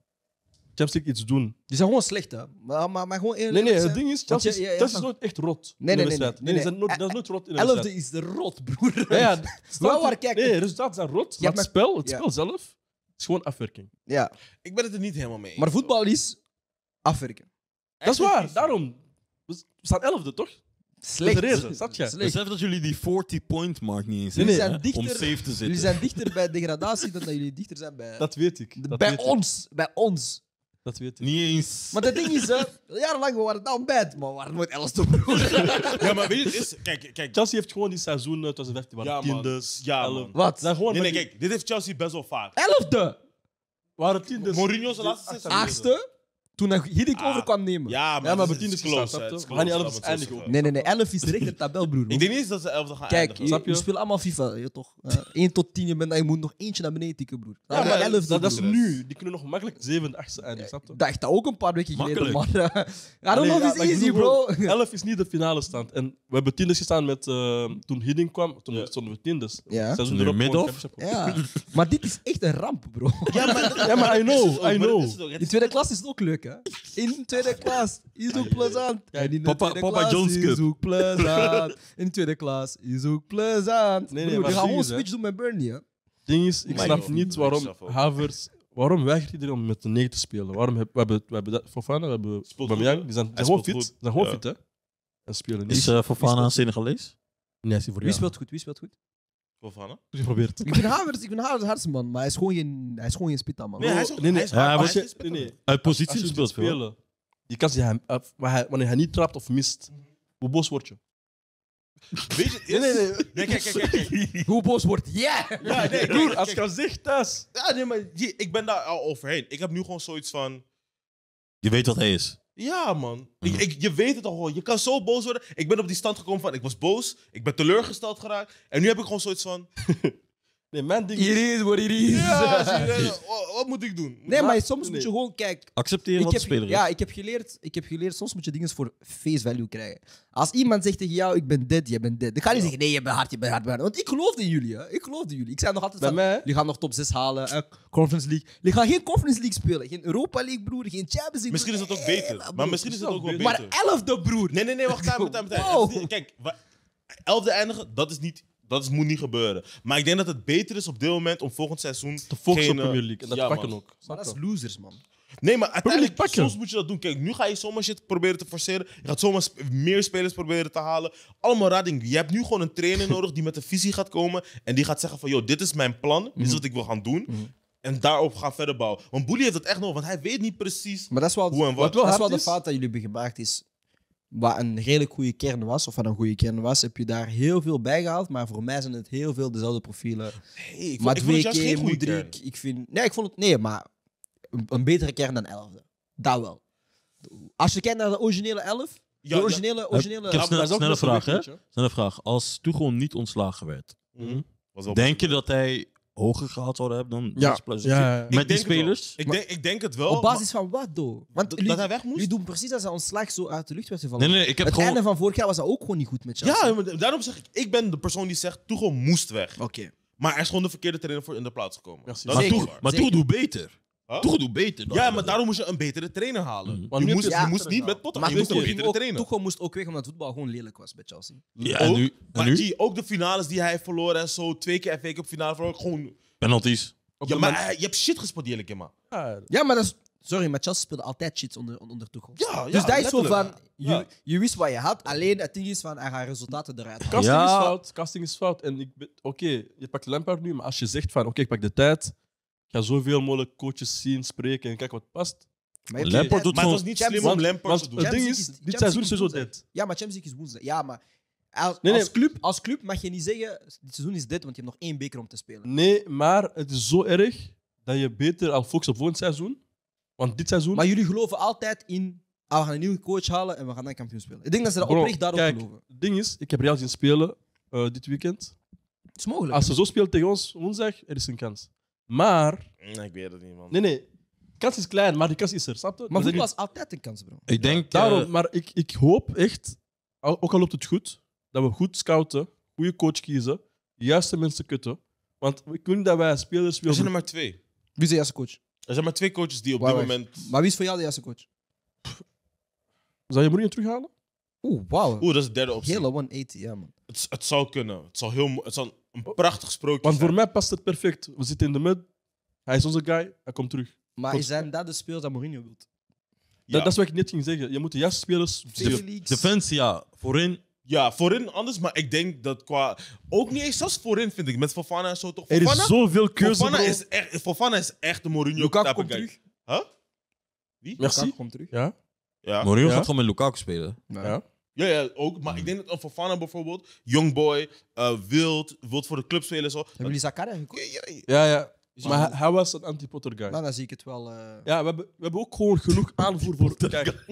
Champions League iets doen. Die zijn gewoon slecht, hè? Maar, maar, maar gewoon eerlijk. Nee, nee, het zijn. Ding is, dat is, ja, ja, ja, is nooit echt rot. Nee, nee, nee, nee, nee, nee, nee, nee. Dat is nooit rot in de wedstrijd. elfde is de rot, broer. Ja, ja, waar kijk. Nee, resultaten zijn rot. Ja, maar het spel, het ja. spel zelf, is gewoon afwerking. Ja. Ik ben het er niet helemaal mee. Maar voetbal is afwerken. Dat is waar, daarom. We staan elfde, toch? Slecht. Besef dat jullie die forty point mark niet eens hebben, nee, nee, om safe te zitten. Jullie zijn dichter bij degradatie dan dat jullie dichter zijn bij... Dat weet ik. Dat bij weet ons. Ik. Bij ons. Dat weet ik. Niet eens. Maar dat ding is, hè, jarenlang we waren down bad, maar we waren nooit alles te broer. Ja, maar weet je, is, kijk, kijk. Chelsea heeft gewoon die seizoen twintig vijftien, waar ja, tiendes, ja, elf. Wat? Gewoon nee, nee, kijk, dit heeft Chelsea best wel vaak. Elfde! Waren tiendes. Mourinho's laatste seizoen. Achtste? Toen hij ik ah, over kwam nemen. Ja, maar, ja, maar het is close. Gaan die elf eindigen? Nee, nee, nee. elf is direct de tabel, broer. Ik denk niet dat ze elf gaan Kijk, eindigen. Kijk, je speelt allemaal FIFA, je toch? één tot tien, je, bent, je moet nog eentje naar beneden tikken, broer. Ja, ja, maar elf, dat, dat is nu. Die kunnen nog makkelijk zeven, acht eindigen. Ja, dacht dat ook een paar weken geleden, man. I don't know if it's easy, bro. elf is niet de finale stand. En we hebben tiendes gestaan met... Uh, toen Hiddink kwam, toen stonden we tiendes. Ja. Toen we midden. Ja. Maar dit is echt een ramp, bro. Ja, maar I know, I know. Die tweede klas is ook leuk. In de tweede klas is ook plezant. Ja, in de papa, tweede papa klas Jones is ook plezant. In de tweede klas is ook plezant. Nee, nee, we gaan gewoon switch doen met Burnley. Het ding is, ik snap niet waarom Havers... Waarom weigert iedereen om met de negen te spelen? Waarom heb, we hebben we hebben Fofana, we hebben Bamiyang, die zijn gewoon fit. Die zijn gewoon fit, hè? En spelen niet. Is uh, Fofana een Senegalees? Nee, is hij voor jou. Wie speelt goed? Wie speelt goed? Fofana? Geprobeerd. Ik vind Havers, ik vind Havers hartseman, maar hij is gewoon geen, hij is gewoon geen spita, man. Nee, hij is ook, nee, nee, hij is geen spita. Nee, nee. Uit positie als je speelt spelen. Je kan hij, wanneer hij niet trapt of mist, hoe boos word je? Weet je? Nee, nee, nee. nee kijk, kijk, kijk, kijk. Hoe boos word jij? Yeah. Ja, nee, broer, als je zegt thuis. Ja, nee, maar je, ik ben daar al overheen. Ik heb nu gewoon zoiets van. Je weet wat hij is. Ja, man. Ik, ik, je weet het al gewoon. Je kan zo boos worden. Ik ben op die stand gekomen van... Ik was boos. Ik ben teleurgesteld geraakt. En nu heb ik gewoon zoiets van... Nee, mijn ding... Hier is wat hier is. Ja, zie je, wat, wat moet ik doen? Moet nee, maar, maar soms nee. moet je gewoon kijken... Accepteren wat de speler is. Ja, ik heb, geleerd, ik heb geleerd, soms moet je dingen voor face value krijgen. Als iemand zegt tegen jou, ik ben dit, jij bent dit. Ik ga niet ja. zeggen, nee, je bent hard, je bent hard. Ben. Want ik geloof in jullie, hè. Ik geloof in jullie. Ik zei nog altijd, van, jullie gaan nog top zes halen, eh, Conference League. Jullie gaan geen Conference League spelen, geen Europa League, broer, geen Champions League. Misschien is dat ook beter. Eh, maar misschien is dat ook wel beter. Maar elfde, broer. Nee, nee, nee, wacht, daar, daar, daar. Kijk, elfde eindigen, dat is niet... Dat is, moet niet gebeuren. Maar ik denk dat het beter is op dit moment om volgend seizoen... Te focussen op Premier League. En dat ja, pakken man. ook. Maar dat is losers, man. Nee, maar uiteindelijk, soms moet je dat doen. Kijk, nu ga je zomaar shit proberen te forceren. Je gaat zomaar sp meer spelers proberen te halen. Allemaal radding. Je hebt nu gewoon een trainer nodig die met een visie gaat komen. En die gaat zeggen van, yo, dit is mijn plan. Dit is wat ik wil gaan doen. Mm -hmm. En daarop gaan verder bouwen. Want Boelie heeft dat echt nodig, want hij weet niet precies maar dat is wel, hoe en wat. wat dat is wel de fout dat jullie hebben gemaakt is... Wat een redelijk goede kern was, of wat een goede kern was, heb je daar heel veel bij gehaald. Maar voor mij zijn het heel veel dezelfde profielen. Nee, ik vond, ik vond het juist geen goede kern. Ik vind, nee, ik vond het, nee, maar een, een betere kern dan elfde. Dat wel. Als je kijkt naar de originele elf, ja, de originele... Ja. originele ik heb snel, snelle, snelle vraag, hè? Snelle vraag. Als Tuchel niet ontslagen werd, mm-hmm. denk best. je dat hij... hoger gehaald zouden hebben dan ja. ja, ja. met ik die spelers. Ik denk, ik denk het wel. Op basis van wat, doe? Want dat, dat hij weg moest? Jullie doen precies dat zijn ontslag zo uit de lucht werd gevallen. Nee, nee, ik heb het gewoon... einde van vorig jaar was dat ook gewoon niet goed met Chelsea. Ja, maar daarom zeg ik, ik ben de persoon die zegt, Tuchel moest weg. Oké. Okay. Maar er is gewoon de verkeerde trainer voor in de plaats gekomen. Ja, dat zeker, maar Tuchel doet beter. Huh? Tuchel doet beter. Dan ja, maar daarom moest je een betere trainer halen. Mm-hmm. je, je moest, ja, je moest niet met Potter, maar je moest een betere trainer. Tuchel moest ook weg omdat voetbal gewoon lelijk was bij Chelsea. Ja, en ook, nu? Maar en nu? Die, ook de finales die hij heeft verloren en zo, twee keer F A Cup finale verloren, gewoon... Penalties. Ja, maar je hebt shit gespeeld die hele keer, man. Ja, maar dat is... Sorry, maar Chelsea speelde altijd shit onder, onder Tuchel. Ja, ja, dus dat is zo van... Je, ja. je wist wat je had, alleen het ding is van... Er gaan resultaten eruit halen. Casting ja. is fout, casting is fout. En ik... Oké, okay, je pakt Lampard nu, maar als je zegt van... Oké, okay, ik pak de tijd... Ik ga zoveel mogelijk coaches zien, spreken en kijken wat past. Maar Lampard doet het, maar het was niet slim om Lampard te doen. Het ding is, dit seizoen is sowieso dit. Ja, maar Champions League is woensdag. Ja, maar als, nee, nee. Als, club, als club mag je niet zeggen, dit seizoen is dit, want je hebt nog één beker om te spelen. Nee, maar het is zo erg dat je beter al focust op volgend seizoen. Want dit seizoen... Maar jullie geloven altijd in, ah, we gaan een nieuwe coach halen en we gaan dan kampioen spelen. Ik denk dat ze dat oprecht daarop kijk, geloven. Het ding is, ik heb Real zien spelen uh, dit weekend. Het is mogelijk. Als ze zo speelt tegen ons woensdag, er is een kans. Maar... Nee, ik weet het niet, man. Nee, nee. De kans is klein, maar die kans is er, snap je? Maar voetbal is altijd een kans, bro. Ik denk... Ja. Daarom, maar ik, ik hoop echt, ook al loopt het goed, dat we goed scouten, goede coach kiezen, juiste mensen kutten. Want ik wil niet dat wij spelers... Er zijn er maar twee. Wie is de juiste coach? Er zijn maar twee coaches die op dit moment... Maar wie is voor jou de juiste coach? Pff. Zou je broer terughalen? Oeh, wauw. Oeh, dat is de derde optie. Hele honderdtachtig, ja, man. Het, het zou kunnen. Het zou, heel, het zou een prachtig sprookje Want zijn. Voor mij past het perfect. We zitten in de mid. Hij is onze guy. Hij komt terug. Maar is hij dat de speler dat Mourinho wilt? Ja. Dat, dat is wat ik net ging zeggen. Je moet de juiste spelers... Defensie, ja. Voorin. Ja, voorin anders. Maar ik denk dat qua... Ook niet eens zelfs voorin, vind ik. Met Fofana en zo toch. Er Fofana? is zoveel keuze. Fofana is echt, Fofana is echt de Mourinho. Lukaku komt terug. Huh? Wie? Merci. Lukaku komt terug. Ja. Ja. Mourinho ja. gaat gewoon met Lukaku spelen. Ja. ja. Ja, ja, ook. Maar ik denk dat een Fofana bijvoorbeeld, Youngboy, uh, Wild, Wild voor de club spelen. Zo. Hebben jullie Zakaria gekocht? Ja, ja. ja, ja. Maar, maar hij, hij was een anti-Potter guy. Nou, dan zie ik het wel. Uh... Ja, we hebben, we hebben ook gewoon genoeg aanvoer voor. Kijk.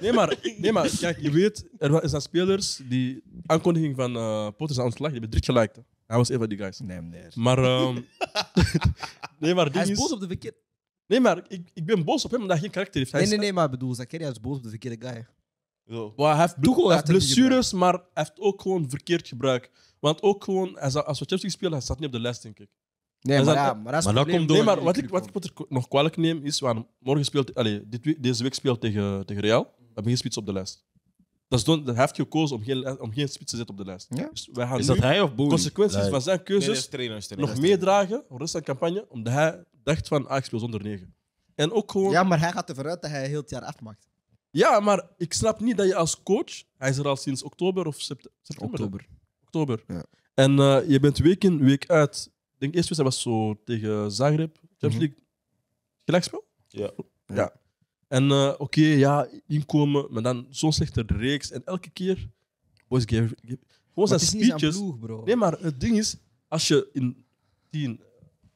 Nee, maar, nee, maar kijk, je weet, er zijn spelers die aankondiging van uh, Potters aan ontslag, die hebben direct gelijk. Hij was een van die guys. Nee, nee. Maar, um... nee, maar hij is boos op de verkeerde. Nee, maar ik, ik ben boos op hem omdat hij geen karakter heeft. Hij nee, nee, nee, maar ik bedoel, Zakaria is boos op de verkeerde guy. Well, hij heeft, Tuchel, hij heeft blessures, maar hij heeft ook gewoon verkeerd gebruik. Want ook gewoon, als we Champions spelen, hij staat niet op de lijst, denk ik. Nee, maar, dat, ja, maar dat is maar komt door. Nee, maar wat ik, wat ik nog kwalijk neem, is, we morgen speelt, allez, dit, deze week speelt tegen, tegen Real, we hebben geen spits op de lijst. Dat is don, hij heeft gekozen om geen, om geen spits te zetten op de lijst. Ja? Dus wij gaan is dat hij of Boeing? Consequenties nee. van zijn keuzes nee, trainer, trainer, nog meedragen, rust aan campagne, omdat hij dacht van, ah, ik speel zonder negen. En ook gewoon... Ja, maar hij gaat ervan uit dat hij heel het jaar afmaakt. Ja, maar ik snap niet dat je als coach... Hij is er al sinds oktober of september. Oktober. Oktober. Ja. En uh, je bent week in, week uit. Ik denk eerst was zo tegen Zagreb. Champions League. Gelijkspel? Ja. ja. En uh, oké, okay, ja, inkomen. Maar dan zo'n slechte reeks. En elke keer... Boys, give, give. Gewoon zijn speeches. Ploeg, bro. Nee, maar het ding is... Als je in tien...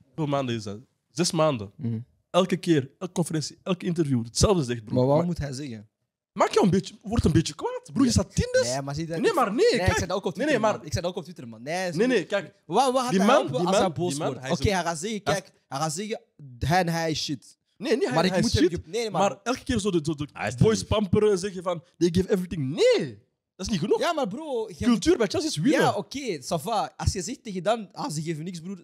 Hoeveel maanden is dat? Zes maanden. Mm-hmm. Elke keer, elke conferentie, elke interview, hetzelfde zegt, broer. Maar wat maar, moet hij zeggen? Maak je een beetje, word een beetje kwaad. Broer, je staat tiendes? Nee, maar zie dat. Nee, maar nee. nee kijk. Ik zet ook op Twitter. Nee, nee, maar... Ik zet ook op Twitter, man. Nee, nee, nee, kijk. Wat, wat die man, die man, boos wordt? Oké, okay, hij gaat zeggen, kijk, hij gaat zeggen, hij en hij is shit. Nee, niet maar hij, hij moet shit. Je... Nee, maar... maar elke keer zo de, de, de boys pamperen, zeggen van, they give everything. Nee. Dat is niet genoeg. Ja, maar bro... Je... Cultuur bij Chelsea is winnen. Ja, oké, okay, ça va. Als je zegt tegen dan, ah, ze geven niks, broer...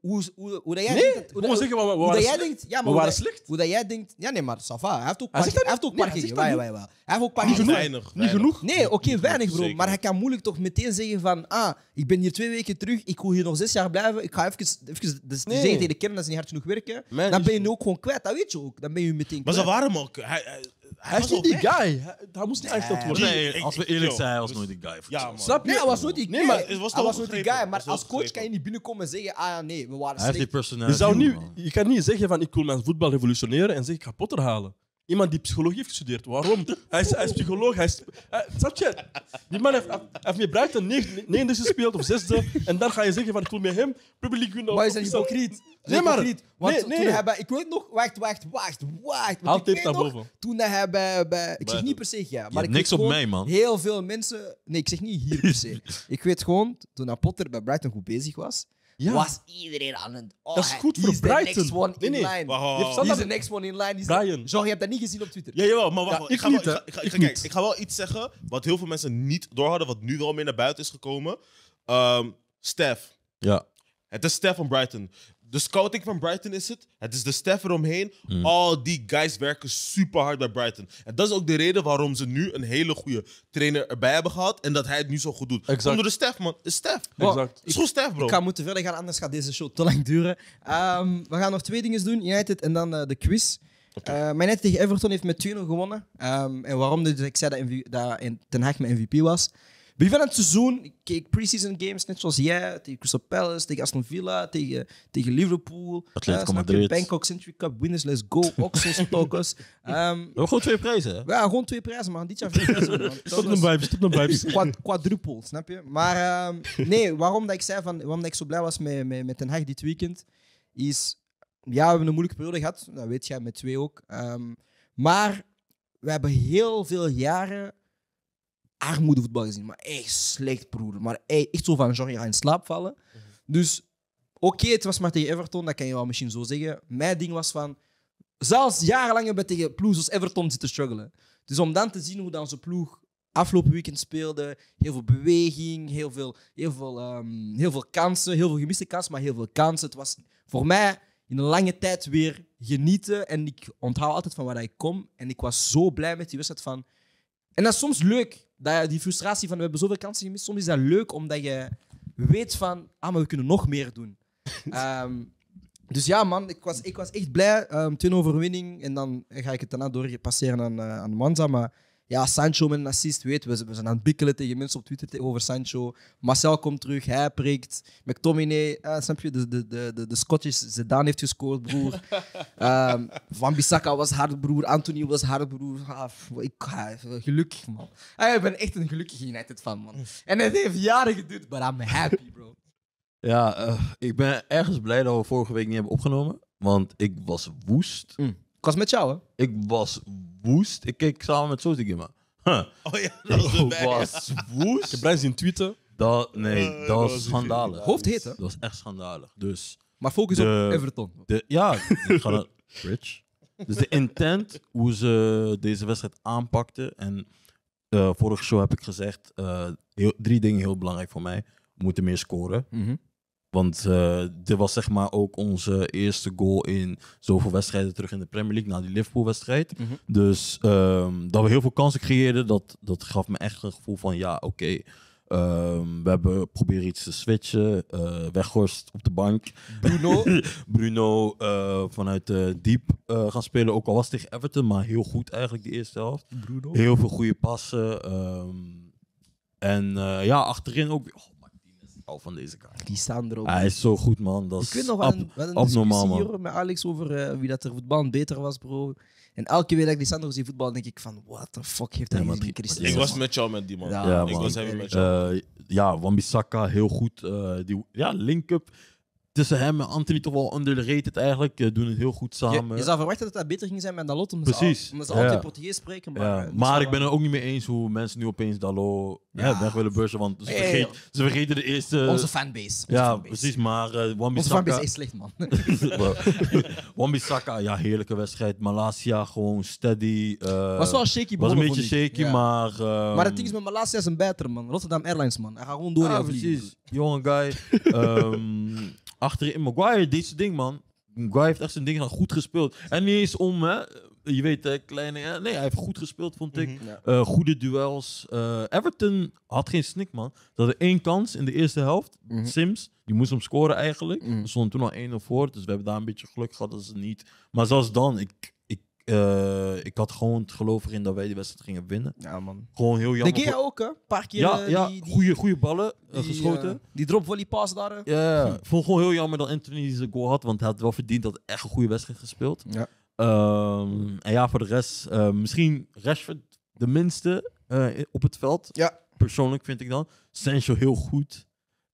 Hoe, hoe, hoe dat jij nee, denkt... Hoe dat, zeggen, maar, hoe dat jij denkt... Ja, maar we waren slecht. Hoe dat jij denkt... Ja, nee, maar Safa, hij heeft ook parkeren. Hij heeft ook parkeren. Hij heeft ook parkeren. Weinig. Niet genoeg? Nee, oké, okay, weinig, bro. Maar hij kan moeilijk toch meteen zeggen van... Ah, ik ben hier twee weken terug. Ik wil hier nog zes jaar blijven. Ik ga even, even dus nee. zeggen tegen de kern dat ze niet hard genoeg werken. Man, dan ben je nu ook gewoon kwijt. Dat weet je ook. Dan ben je meteen kwijt. Maar ze waren hem ook... Hij, hij, hij is niet die guy. Hij, hij moest niet aangesteld worden. Nee, als we eerlijk zijn, hij was nooit die guy. Ja, man. Snap je? Nee, hij was nooit die guy. Hij was nooit die guy. Maar als coach kan je niet binnenkomen en zeggen... Ah, nee. Nee, we waren hij heeft personage. Je, zou nu, je kan niet zeggen van ik wil mijn voetbal revolutioneren en zeg ik ga Potter halen. Iemand die psychologie heeft gestudeerd. Waarom? Hij is, hij is psycholoog. Hij is, hij, snap je? Die man heeft, heeft met Brighton negende gespeeld of zesde. En dan ga je zeggen van ik wil met hem Premier League winnen. Maar is dat hypocriet? Nee, maar. Nee, want nee. Toen hij bij, ik weet nog, wacht, wacht, wacht, wacht. Altijd daarboven. Toen hij bij, bij ik zeg niet per se ja, maar ik niks op mij, man. Heel veel mensen. Nee, ik zeg niet hier per se. Ik weet gewoon, toen Potter bij Brighton goed bezig was. Ja. Was iedereen aan het... Oh, dat is goed voor Brighton. Nee, nee. Wow, wow, wow. Hij is de next one in line. Brian. Jean, je hebt dat niet gezien op Twitter. Ja, jawel, maar wacht. Ja, ik, ik, ga niet, wel, ik, ga, ik, ga, ik, kijk, ik ga wel iets zeggen wat heel veel mensen niet doorhadden, wat nu wel meer naar buiten is gekomen. Um, Stef. Ja. Het is Stef van Brighton. De scouting van Brighton is het. Het is de staff eromheen. Mm. Al die guys werken super hard bij Brighton. En dat is ook de reden waarom ze nu een hele goede trainer erbij hebben gehad. En dat hij het nu zo goed doet. Exact. Onder de staff, man. De staff. Exact. Het is goed staff, bro. Ik ga moeten verder gaan, anders gaat deze show te lang duren. Um, we gaan nog twee dingen doen. United en dan uh, de quiz. Okay. Uh, mijn United tegen Everton heeft met twee nul gewonnen. Um, en waarom? Dus ik zei dat, M V, dat Ten Hag mijn M V P was. Begin van het seizoen, ik keek pre-season games, net zoals jij, tegen Crystal Palace, tegen Aston Villa, tegen, tegen Liverpool. Atletico uh, Madrid. Bangkok Century Cup, winners, let's go, Oxenstokers. Um, gewoon twee prijzen, hè? Ja, gewoon twee prijzen, man. Dit jaar vier prijzen, man. Stop de vibes, stop de vibes. Quadruple, snap je? Maar um, nee, waarom dat ik zei, van, waarom dat ik zo blij was met, met, met Ten Hag dit weekend, is, ja, we hebben een moeilijke periode gehad, dat weet jij, met twee ook. Um, maar we hebben heel veel jaren... armoedevoetbal gezien, maar echt slecht, broer. Maar echt zo van, genre, je gaat in slaap vallen. Mm-hmm. Dus, oké, okay, het was maar tegen Everton, dat kan je wel misschien zo zeggen. Mijn ding was van, zelfs jarenlang hebben we tegen ploeg als Everton zitten struggelen. Dus om dan te zien hoe onze ploeg afgelopen weekend speelde, heel veel beweging, heel veel, heel, veel, um, heel veel kansen, heel veel gemiste kansen, maar heel veel kansen. Het was voor mij in een lange tijd weer genieten en ik onthoud altijd van waar ik kom. En ik was zo blij met die wedstrijd van... En dat is soms leuk. Dat, die frustratie van we hebben zoveel kansen gemist, soms is dat leuk omdat je weet van, ah, maar we kunnen nog meer doen. um, dus ja, man, ik was, ik was echt blij. Um, Twin overwinning en dan ga ik het daarna doorpasseren aan, uh, aan Mwanza. Maar ja, Sancho met een assist, weet, we, we zijn aan het bikkelen tegen mensen op Twitter over Sancho. Marcel komt terug, hij prikt. McTominay, uh, snap je, de, de, de, de, de Scottish Zidane heeft gescoord, broer. um, Van Bissaka was hard, broer. Anthony was hard, broer. Ah, ik, ah, gelukkig, man. Ah, ik ben echt een gelukkige United-fan, man. En het heeft jaren geduurd, but I'm happy, bro. Ja, uh, ik ben ergens blij dat we vorige week niet hebben opgenomen, want ik was woest. Mm. Ik was met jou, hè? Ik was woest. Ik keek samen met Sotigima. Huh. Oh ja, dat was ik was woest. Ik heb blijven zien tweeten. Dat, nee, uh, dat, dat was, was schandalig. Hoofd heet, hè? Dat was echt schandalig. Dus maar focus de, op Everton. De, ja, ik ga naar Rich. Dus de intent, hoe ze deze wedstrijd aanpakten. En uh, vorige show heb ik gezegd, uh, heel, drie dingen heel belangrijk voor mij. We moeten meer scoren. Mm-hmm. Want uh, dit was zeg maar ook onze eerste goal in zoveel wedstrijden terug in de Premier League na die Liverpool-wedstrijd. Mm-hmm. Dus um, dat we heel veel kansen creëerden, dat, dat gaf me echt een gevoel van ja, oké. Okay, um, we hebben proberen iets te switchen. Uh, Weghorst op de bank. Bruno, Bruno uh, vanuit uh, diep uh, gaan spelen. Ook al was het tegen Everton, maar heel goed eigenlijk de eerste helft. Bruno. Heel veel goede passen. Um, en uh, ja, achterin ook... Oh, al van deze kaart. Die staan er ook. Hij is zo goed, man. Dat ik weet nog wel ab, een, een discussie hier met Alex over uh, wie dat er voetbal beter was, bro. En elke keer dat ik die Sandro zie voetbal, denk ik van, what the fuck heeft hij met die Christus? Ik was met jou met die man. Ja, ja, man. Ik was even met jou. Uh, ja, Wan-Bissaka heel goed. Uh, die, ja, link-up. tussen hem en Anthony toch wel underrated eigenlijk. Uh, doen het heel goed samen. Je, je zou verwachten dat dat beter ging zijn met Dalot, omdat Precies. ze, al, omdat ze ja. altijd Portugees spreken. Maar, ja. maar ik ben het ook niet mee eens hoe mensen nu opeens Dalot ja. hè, weg willen beurzen, want ze, vergeet, hey, hey, hey. ze vergeten de eerste... Onze fanbase. Onze ja, fanbase. precies, maar uh, Wan-Bissaka... Onze fanbase is slecht, man. Wan-Bissaka, ja, heerlijke wedstrijd. Malacia, gewoon steady. Uh, was wel shaky, was een beetje shaky, ja. maar... Um... Maar het ding is met Malacia is een beter, man. Rotterdam Airlines, man. Hij gaat gewoon door. Ja, precies. Jonge guy. um, achterin, Maguire deed zijn ding, man. Maguire heeft echt zijn ding goed gespeeld. En niet eens om, hè. Je weet, hè, kleine... Hè? Nee, hij heeft goed gespeeld, vond ik. Mm-hmm, ja. uh, goede duels. Uh, Everton had geen snik, man. Ze hadden één kans in de eerste helft. Mm-hmm. Sims, die moest hem scoren eigenlijk. Mm-hmm. Ze stonden toen al één nul voor, dus we hebben daar een beetje geluk gehad dat ze niet... Maar zelfs dan, ik... Uh, ik had gewoon het geloof erin dat wij die wedstrijd gingen winnen. Ja, man. Gewoon heel jammer. De Gea ook, hè? Een paar keer. Ja, ja die, die, goede, goede ballen die, uh, geschoten. Uh, die dropvolley pass daar. Ja, yeah. Ik vond gewoon heel jammer dat Anthony zijn goal had, want hij had wel verdiend dat echt een goede wedstrijd gespeeld. Ja. Um, en ja, voor de rest, uh, misschien Rashford de minste uh, op het veld. Ja. Persoonlijk vind ik dan. Sancho heel goed.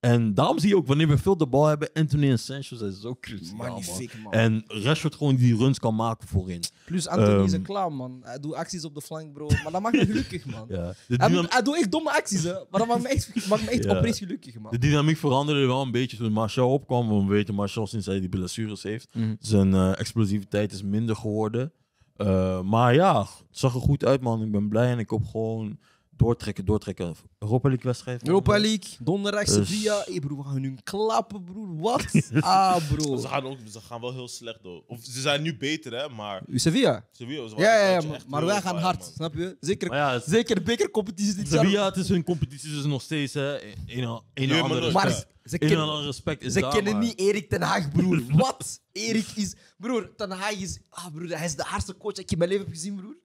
En daarom zie je ook, wanneer we veel de bal hebben, Anthony en Sancho zijn zo cruciaal, man. En Rashford gewoon die runs kan maken voorin. Plus Anthony um, is een klaar, man. Hij doet acties op de flank, bro. Maar dat maakt me gelukkig, man. Ja. Hij, dynamiek... hij doet echt domme acties, hè. Maar dat maakt me echt, maakt me echt ja. oprecht gelukkig, man. De dynamiek veranderde wel een beetje toen Martial opkwam. Want we weten, Martial, sinds hij die blessures heeft, mm. zijn uh, explosiviteit is minder geworden. Uh, maar ja, het zag er goed uit, man. Ik ben blij en ik hoop gewoon... Doortrekken, doortrekken. Europa League wedstrijd. Europa League, donderdag, Sevilla. Dus... Hé hey broer, we gaan nu klappen, broer. Wat? Ah, broer. Ze gaan, ook, ze gaan wel heel slecht door. Of ze zijn nu beter, hè, maar... Sevilla? Sevilla was ja, ja, ja, maar, maar wij gaan hard, man. Snap je? Zeker, ja, het... zeker bekercompetities dit jaar. Sevilla, het is hun competitie dus nog steeds, hè. Een en ander respect is ze daar, kennen maar... niet Erik ten Hag, broer. Wat? Erik is... Broer, ten Hag is... Ah, broer, hij is de hardste coach dat ik in mijn leven heb gezien, broer.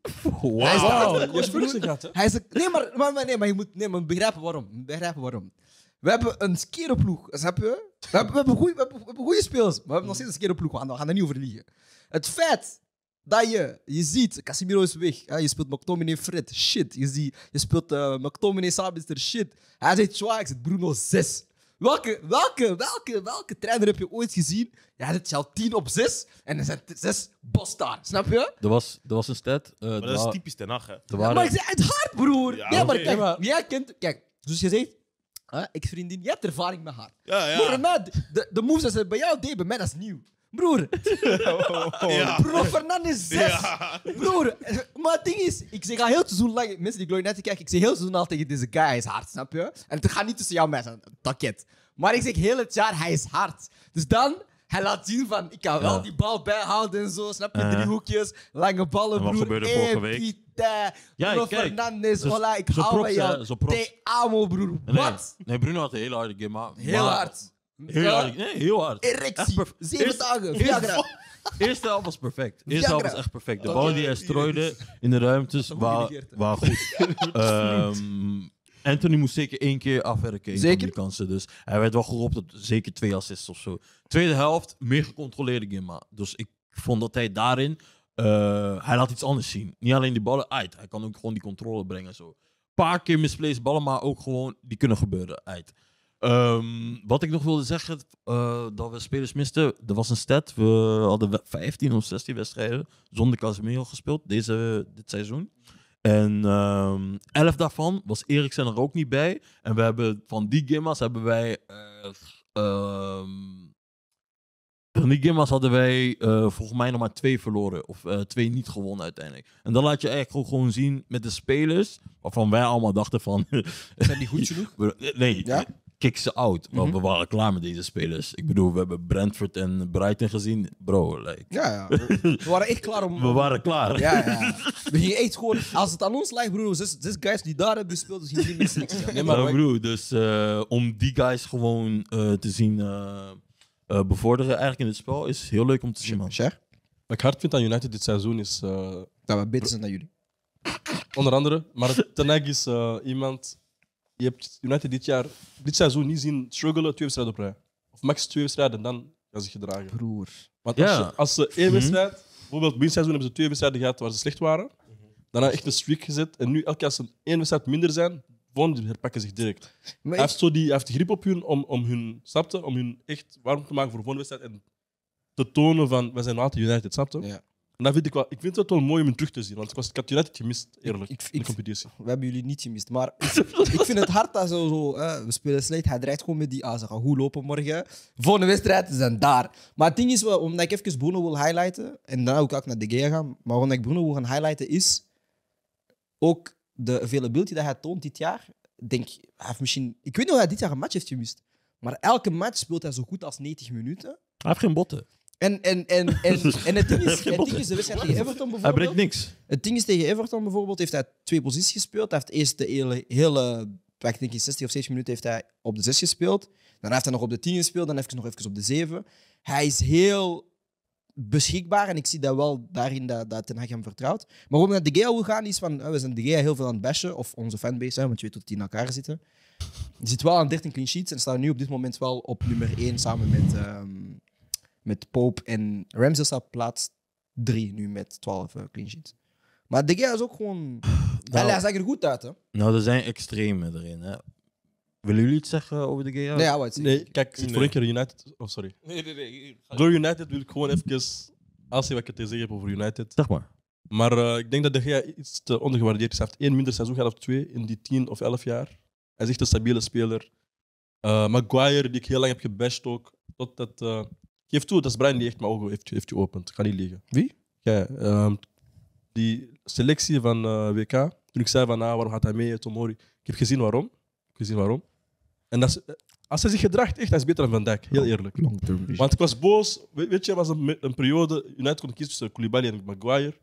Wow. Hij is de hardste coach, broer. Hij is de... Nee, maar, maar, maar, nee, maar je moet nee, maar begrijpen waarom. Begrijpen waarom. We hebben een skeroploeg, snap je? We hebben, we hebben, goeie, we hebben, we hebben goede speels, maar we hebben nog steeds een skeroploeg. We gaan daar niet over liegen. Het feit dat je... Je ziet, Casemiro is weg. Hè? Je speelt McTominay, Fred. Shit. Je, ziet, je speelt uh, McTominay, Sabitzer. Shit. Hij zegt, Schwa, ik zit Bruno zes. Welke, welke, welke, welke trainer heb je ooit gezien? Ja, dat is al tien op zes en er zijn zes bastards, snap je? Dat was, dat was een stat. Uh, maar dat is typisch ten Hag, hè? Ja, maar ik zei het hard, broer! Ja, nee, maar okay. Kijk, maar, jij kent... Kijk, zoals je zegt, huh? ex-vriendin, je hebt ervaring met haar. Ja, ja. Broer, maar de, de moves die ze bij jou deden, bij mij, dat is nieuw. Broer, ja. Bro, Fernandes zes. Ja. Broer, maar het ding is, ik zeg al heel seizoen lang, mensen die Glory United kijken, ik zeg heel seizoen al tegen deze guy, hij is hard, snap je? En het gaat niet tussen jou en mij zijn, taket. Maar ik zeg heel het jaar, hij is hard. Dus dan, hij laat zien van, ik kan wel ja. die bal bijhouden en zo, snap je? Uh-huh. Drie hoekjes, lange ballen, broer. Wat gebeurde vorige week? Ja, Bruno kijk, Fernandes, dus, voilà, ik hou van jou. Te amo, broer. Nee, wat? Nee, Bruno had een hele harde game, maar... Heel maar... hard. Heel ja. hard. Nee, heel hard. Erectie. Zeven dagen. Viagra. Eerste helft was perfect. Eerste helft was echt perfect. De bal die hij strooide in de ruimtes waren goed. um, Anthony moest zeker één keer afwerken. Zeker? Die kansen, dus hij werd wel geroepen tot zeker twee assists of zo. Tweede helft, meer gecontroleerde Gimma. Dus ik vond dat hij daarin... Uh, hij laat iets anders zien. Niet alleen die ballen uit. Hij kan ook gewoon die controle brengen. Een paar keer misplaced ballen, maar ook gewoon... Die kunnen gebeuren uit. Um, wat ik nog wilde zeggen, uh, dat we spelers misten, er was een stat, we hadden vijftien of zestien wedstrijden zonder Casemiro gespeeld deze, dit seizoen. En um, elf daarvan was Eriksen er ook niet bij. En we hebben van die gimma's hebben wij... Uh, um, van die gimma's hadden wij uh, volgens mij nog maar twee verloren, of uh, twee niet gewonnen uiteindelijk. En dan laat je eigenlijk gewoon zien met de spelers, waarvan wij allemaal dachten van... Zijn die goed genoeg? Nee. Ja? Kick ze out. Mm-hmm. We waren klaar met deze spelers. Ik bedoel, we hebben Brentford en Brighton gezien. Bro, like... Ja, ja. We waren echt klaar om... We waren klaar. Ja, ja. We gingen echt gewoon... Als het aan ons lijkt, broer, zes, zes guys die daar hebben gespeeld, dus gingen niet niks. Ja, nee, maar ja, broer, dus uh, om die guys gewoon uh, te zien uh, uh, bevorderen eigenlijk in het spel, is heel leuk om te zien, man. Sher? Wat ik hard vind aan United dit seizoen is... Uh, dat we beter zijn dan jullie. Onder andere. Maar Ten Hag is uh, iemand... Je hebt United dit jaar, dit seizoen niet zien struggelen twee wedstrijden op rij. Of max twee wedstrijden en dan gaan ze gedragen. Broer. Want als, ja. je, als ze één wedstrijd, mm-hmm. bijvoorbeeld begin seizoen hebben ze twee wedstrijden gehad waar ze slecht waren. Mm-hmm. Daarna echt een streak gezet. En nu elke keer als ze één wedstrijd minder zijn, gewoon herpakken zich direct. Maar hij, ik... heeft zo die, hij heeft de grip op hun om, om hun, snapte, om hun echt warm te maken voor de volgende wedstrijd en te tonen van wij zijn later United, snapte? Ja. En dat vind ik wel, ik vind het wel mooi om hem terug te zien, want ik, was, ik had United gemist, eerlijk, ik, ik, in de competitie. We hebben jullie niet gemist, maar ik vind het hard dat zo, zo hè, we spelen slecht, hij dreigt gewoon met die aan, ze gaan goed lopen morgen. Volgende wedstrijd zijn daar. Maar het ding is, omdat ik even Bruno wil highlighten, en daarna ook naar De Gea gaan, maar omdat ik Bruno wil gaan highlighten is, ook de availability die hij toont dit jaar, denk hij heeft misschien, ik weet niet of hij dit jaar een match heeft gemist, maar elke match speelt hij zo goed als negentig minuten. Hij heeft geen botten. En, en, en, en, en het ding is, het ding is de wedstrijd tegen Everton bijvoorbeeld. Hij breekt niks. Het ding is tegen Everton bijvoorbeeld, heeft hij twee posities gespeeld. Hij heeft eerst de hele, hele ik denk in zestig of zeventig minuten heeft hij op de zes gespeeld. Dan heeft hij nog op de tien gespeeld, dan even nog even op de zeven. Hij is heel beschikbaar en ik zie dat wel daarin dat, dat Ten Hag hem vertrouwt. Maar waarom naar De Gea wil gaan is van, we zijn De Gea heel veel aan het bashen, of onze fanbase, hè, want je weet dat die in elkaar zitten. Die zit wel aan dertien clean sheets en staat nu op dit moment wel op nummer één samen met... Um, Met Pope en Ramsey staat plaats drie nu met twaalf uh, clean sheets. Maar De Gea is ook gewoon... Nou, hij zag er goed uit, hè? Nou, er zijn extremen erin, hè. Willen jullie iets zeggen over De Gea? Nee, ja, wat nee, kijk, ik zit nee. voor een keer United... Oh, sorry. Nee, nee, nee. Door United wil ik gewoon even... Als je wat ik te zeggen heb over United... Zeg maar. Maar uh, ik denk dat De Gea iets te ondergewaardeerd is. Hij heeft één minder seizoen gehad of twee in die tien of elf jaar. Hij is echt een stabiele speler. Uh, Maguire, die ik heel lang heb gebashed ook. Totdat... Uh, Geef toe, dat is Brian die echt mijn ogen heeft, heeft geopend. Ik ga niet liegen. Wie? Ja, um, die selectie van uh, W K. Toen ik zei van, ah, waarom gaat hij mee, Tomori? Ik heb gezien waarom. Ik heb gezien waarom. En dat is, als hij zich gedraagt, echt, hij is beter dan Van Dijk. Heel eerlijk. Want ik was boos. Weet, weet je, was een, een periode. United kon kiezen tussen Koulibaly en Maguire.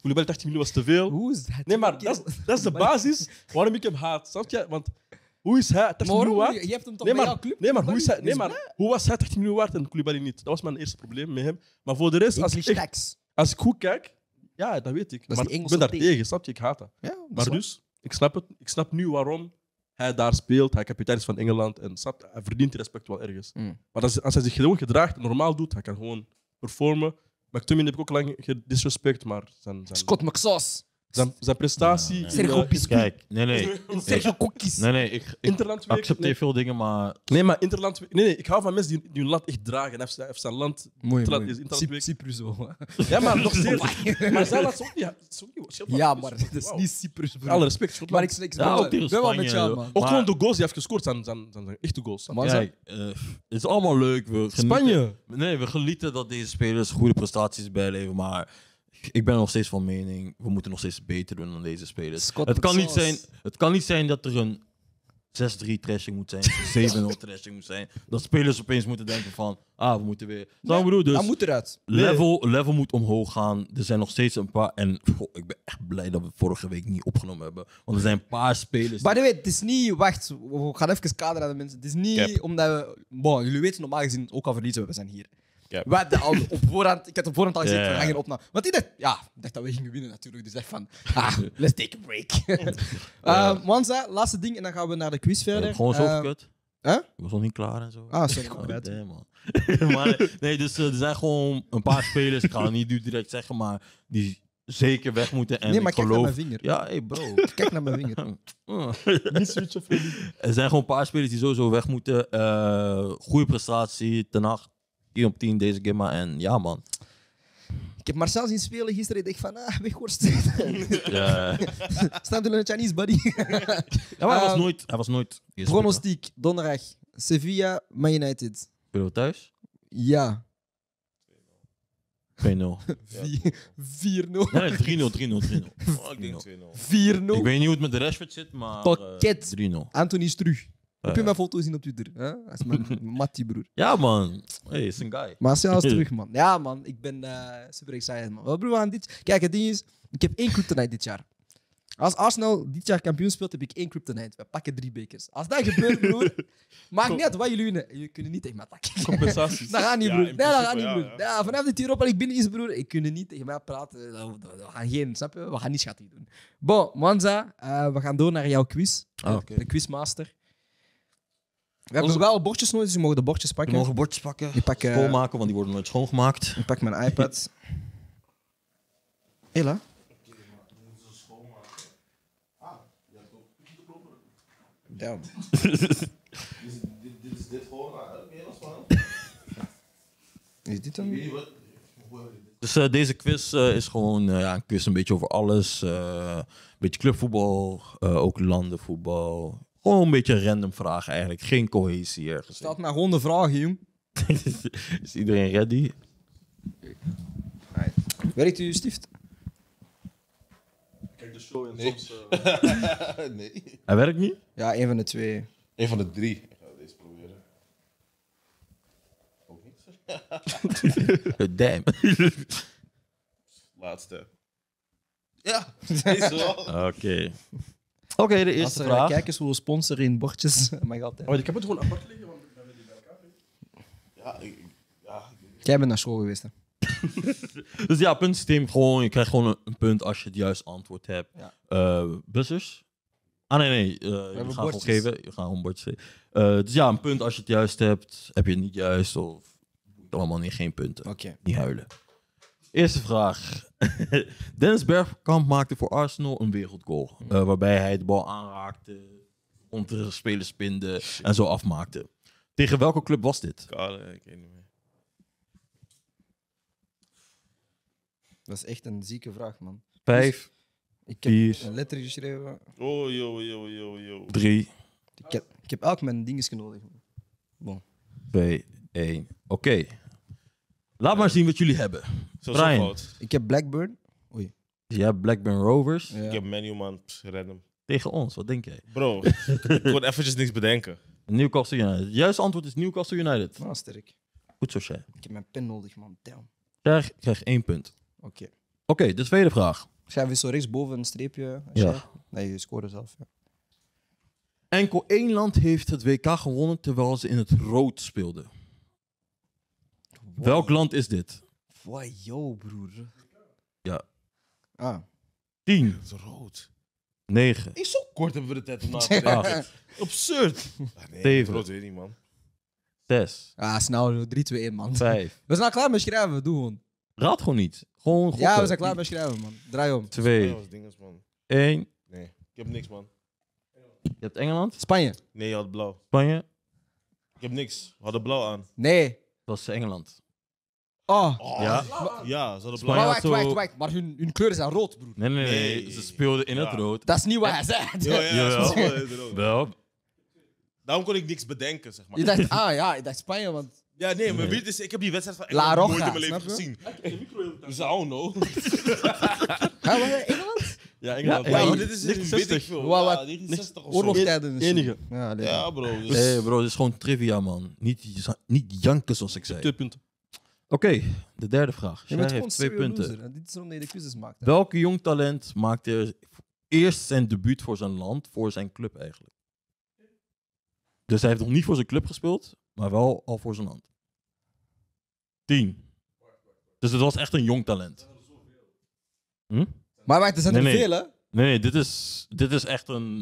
Koulibaly tachtig miljoen was te veel. Hoe is dat? Nee, maar dat is, dat is de basis waarom ik hem haat. Snap je? Want... Hoe is hij tachtig miljoen waard? Je hebt hem toch nee, maar, bij jouw club? Nee, maar, hoe, is hij, nee, maar hoe was hij tachtig miljoen waard en Koulibaly niet? Dat was mijn eerste probleem met hem. Maar voor de rest, als ik, echt, als ik goed kijk... Ja, dat weet ik. Dat maar ik ben daar tegen, snap je? Ik haat dat. Ja, dat maar dus, ik snap het. Ik snap nu waarom hij daar speelt. Hij kapitein is van Engeland en snap, hij verdient respect wel ergens. Mm. Maar als, als hij zich gewoon gedraagt en normaal doet, hij kan gewoon performen. McTominay heb ik ook lang gedisrespect, maar... Zijn, zijn... Scott McSauce. Zijn, zijn prestatie... Ja, nee. Sergio Pisco. Kijk, nee, nee. Sergio Kokkies. Nee, nee, ik, ik accepteer nee. veel dingen, maar... Nee, maar Interland... Nee, nee, ik hou van mensen die, die hun land echt dragen. Hij heeft zijn land... Mooi, mooi. Interlandweek. Cyprus ook. Ja, maar nog steeds... Maar zij laat ze ook niet... Ja, maar dat is niet Cyprus, bro. Alle respect, Schotland. Maar ik ben ben wel met jou, man. Ook gewoon de goals die heeft gescoord zijn, zijn, zijn, zijn echte goals. Kijk, het is allemaal leuk. Spanje. Nee, we genieten dat deze spelers goede prestaties bijleven, maar... Ik ben nog steeds van mening, we moeten nog steeds beter doen dan deze spelers. Het kan, niet zijn, het kan niet zijn dat er een zes drie trashing moet zijn, zeven nul trashing moet zijn. Dat spelers opeens moeten denken van, ah, we moeten weer... Nee, bedoel, dus dat moet eruit. Level, level moet omhoog gaan. Er zijn nog steeds een paar... En goh, ik ben echt blij dat we vorige week niet opgenomen hebben. Want er zijn een paar spelers... By the way, het is niet... Wacht, we gaan even kaderen aan de mensen. Het is niet Cap. Omdat we... Bon, jullie weten normaal gezien ook al verliezen, we zijn hier. Ja. Al, op voorhand, ik had op voorhand al gezegd, ja, ja. we gaan geen opname. Want ik dacht, ja, dacht dat we gingen winnen natuurlijk. Dus ik dacht van, ah, let's take a break. uh, Mwanza, laatste ding en dan gaan we naar de quiz verder. Ja, gewoon zo uh, gekut. Huh? Ik was nog niet klaar en zo. Ah, sorry. Oh, damn, man. maar, nee, dus er zijn gewoon een paar spelers, ik ga het niet direct zeggen, maar die zeker weg moeten. En nee, maar ik kijk geloof... naar mijn vinger. Ja, hey bro. Kijk naar mijn vinger. Niet switchen voor die. Er zijn gewoon een paar spelers die sowieso weg moeten. Uh, goede prestatie, Ten Hag. tien op tien deze game, en ja, man. Ik heb Martial zien spelen gisteren. Ik dacht van, ah, weghorst. Ja. Stand in Chinese, buddy. Ja, maar hij was nooit... Hij was nooit pronostiek, donderdag. Sevilla, Man United. Spelen we thuis? Ja. twee nul. vier nul. Nee, drie nul, drie nul, drie nul. Oh, ik denk twee nul. vier nul. Ik weet niet hoe het met de Rashford zit, maar... Toket. Uh, drie nul. Anthony Struj. Uh, Heb je mijn foto gezien op Twitter? Hè? Dat is mijn Mattie, broer. Ja, man. Hey, is een guy. Martial is terug, man. Ja, man. Ik ben uh, super excited, man. Wat broer, aan dit... Kijk, het ding is... Ik heb één kryptonite dit jaar. Als Arsenal dit jaar kampioen speelt, heb ik één kryptonite. We pakken drie bekers. Als dat gebeurt, broer... maakt niet uit wat jullie winnen. Jullie kunnen niet tegen mij pakken. Compensaties. Dat gaat niet, broer. Ja, nee, dat gaat niet, broer. Ja, ja. Ja, vanaf dat Europa League binnen is, broer... Ik kunnen niet tegen mij praten. We, we gaan geen... Snap je? We gaan niet schattig doen. Bon, Mwanza. Uh, we gaan door naar jouw quiz. Oh, okay. De quizmaster. We hebben wel bordjes nodig, dus we mogen de bordjes pakken. We mogen bordjes pakken, pak, uh, schoonmaken, want die worden nooit schoongemaakt. Ik pak mijn iPad. Hela. Damn. Is dit gewoon uit Nederlands, man? Is dit dan? Dus uh, deze quiz uh, is gewoon uh, ja, een quiz een beetje over alles. Uh, een beetje clubvoetbal, uh, ook landenvoetbal. Gewoon een beetje een random vraag eigenlijk. Geen cohesie ergens. Er staat maar honderd vragen, jong. Is iedereen ready? Werkt u stift? Kijk de show en nee. soms... Uh... nee. Hij werkt niet? Ja, een van de twee. Een van de drie. Ik ga deze proberen. Ook niet? Damn. Laatste. Ja, deze wel. Oké. Okay. Oké, okay, de eerste Als vraag. Kijk eens hoe sponsor in bordjes. Maar altijd. Oh, ik heb het gewoon apart liggen, want dan ben je bij elkaar. Ja, ik, ja ik... Jij bent naar school geweest, hè? Dus ja, puntsysteem. Gewoon, je krijgt gewoon een, een punt als je het juiste antwoord hebt. Ja. Uh, bussers? Ah nee, nee. Uh, we gaan gewoon geven. Je gaat gewoon bordjes geven. Uh, dus ja, een punt als je het juist hebt. Heb je het niet juist of allemaal niet, geen punten. Okay. Niet huilen. Eerste vraag. Dennis Bergkamp maakte voor Arsenal een wereldgoal. Uh, waarbij hij de bal aanraakte, onder spelers spinde en zo afmaakte. Tegen welke club was dit? Kale, ik weet niet meer. Dat is echt een zieke vraag, man. Vijf. Ik heb vier, een letter geschreven. Oh, yo, yo, yo, yo. Drie. Ik heb, ik heb elk mijn dingetje nodig. Bon. Twee, één. Oké. Okay. Laat ja. maar zien wat jullie hebben. Zo Brian. Ik heb Blackburn. Oei. Jij hebt Blackburn Rovers. Ja. Ik heb Menu, man. Random. Tegen ons, wat denk jij? Bro, ik kon eventjes niks bedenken. Newcastle United. Het juiste antwoord is Newcastle United. Nou, sterk. Goed zo, Shai. Ik heb mijn pen nodig, man. Damn. Jij krijgt één punt. Oké, okay. okay, de tweede vraag. Schrijf je zo rechtsboven een streepje. Ja. Nee, je scoorde zelf. Ja. Enkel één land heeft het W K gewonnen terwijl ze in het rood speelden. Wow. Welk land is dit? Wow, yo, broer. Ja. Ah. Tien. Het is rood. Negen. Is zo kort hebben we de tijd om na te denken. Absurd. Ah, nee, Teven. Rood weet niet, man. Zes. Ah, snel. drie, twee, één, man. Vijf. We zijn al klaar met schrijven. Doe gewoon. Raad gewoon niet. Gewoon gokken. Ja, we zijn klaar bij schrijven, man. Draai om. Twee. Eén. Nee, ik heb niks, man. Je hebt Engeland? Spanje. Nee, je had blauw. Spanje? Ik heb niks. We hadden blauw aan. Nee. Dat was Engeland. Oh. oh. Ja. ja, ze hadden blauw aan. Maar wacht, wacht, wacht. Maar hun, hun kleuren zijn rood, broer. Nee, nee, nee. nee. Ze speelden in ja. het rood. Dat is niet wat hij zegt. Ja, ja, ja. Ze in het rood. Wel. Daarom kon ik niks bedenken, zeg maar. Je dacht, ah ja, ik dacht Spanje, want... Ja, nee, maar nee. Is, ik heb die wedstrijd van Engeland nooit in mijn leven gezien. Dus I don't know. Gaan we naar Engeland? Ja, Engeland. Ja, ja, ja, dit is negentien zestig. Ja, negentien zestig of zo. Oorlogstijden. Enige. Ja, nee. ja, bro. Dus... Hey, bro, dit is gewoon trivia, man. Niet, niet janken, zoals ik zei. Twee punten. Oké, okay, de derde vraag. Jij heeft twee punten. Loser, dit is omdat je de quizzes maakt. Hè? Welke jong talent maakte eerst zijn debuut voor zijn land, voor zijn club eigenlijk? Dus hij heeft nog niet voor zijn club gespeeld, maar wel al voor zijn hand. Tien. Dus het was echt een jong talent. Hm? Maar wacht, er zijn nee, er veel, hè? Nee, nee dit, is, dit is echt een...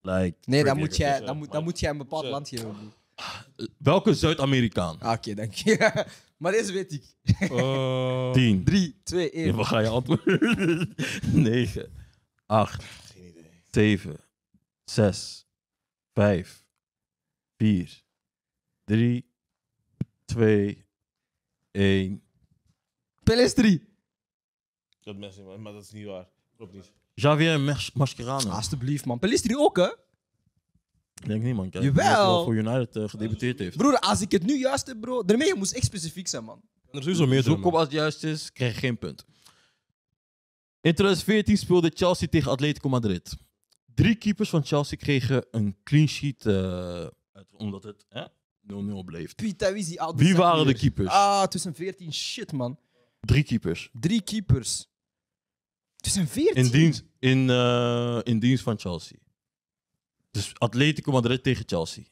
Like, nee, dan moet, jij, dan, moet, dan moet jij een bepaald Zuid. land geven. Welke Zuid-Amerikaan? Ah, oké, okay, dank je. Maar deze weet ik. Uh, Tien. Drie, twee, één. Ja, we gaan je antwoorden. Negen. Acht. Geen idee. Zeven. Zes. Vijf. Vier. drie, twee, één. Peles drie. Dat mensen, man, maar dat is niet waar. Klopt niet. Javier Mascherano. Alsjeblieft, man. Peles drie ook, hè? Ik denk niet, man. Kijk, jawel. Hij wel voor United uh, gedebuteerd heeft. Broer, als ik het nu juist heb, bro. Daarmee moest ik specifiek zijn, man. Er is sowieso meer. Zoek op als het juist is, krijg je geen punt. In twintig veertien speelde Chelsea tegen Atletico Madrid. Drie keepers van Chelsea kregen een clean sheet, uh, omdat het... Hè? nul nul bleef. Wie waren de keepers? Ah, tweeduizend veertien. Shit, man. Drie keepers. Drie keepers. tweeduizend veertien? In dienst, in, uh, in dienst van Chelsea. Dus Atletico Madrid tegen Chelsea.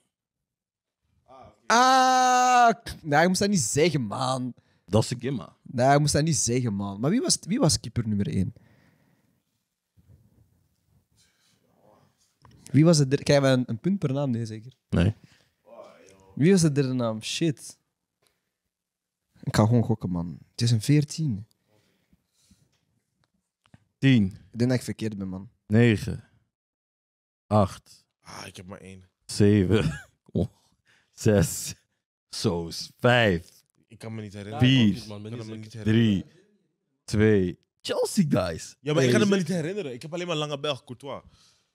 Ah, okay. ah nee, ik moest dat niet zeggen, man. Dat is een gimma. Nee, ik moest dat niet zeggen, man. Maar wie was, wie was keeper nummer één? Wie was het? Krijgen we een, een punt per naam, nee, zeker? Nee. Wie was de derde naam? Shit. Ik ga gewoon gokken, man. Het is een veertien. tien. Ik denk dat ik verkeerd ben, man. negen. acht. Ah, ik heb maar één. Zeven. Oh. Zes. Soos. Vijf. Ik kan me niet herinneren. Vier. Ik kan me niet herinneren. Drie. Twee. Chelsea guys. Ja, maar hey. Ik kan me niet herinneren. Ik heb alleen maar Lange Belg, Courtois.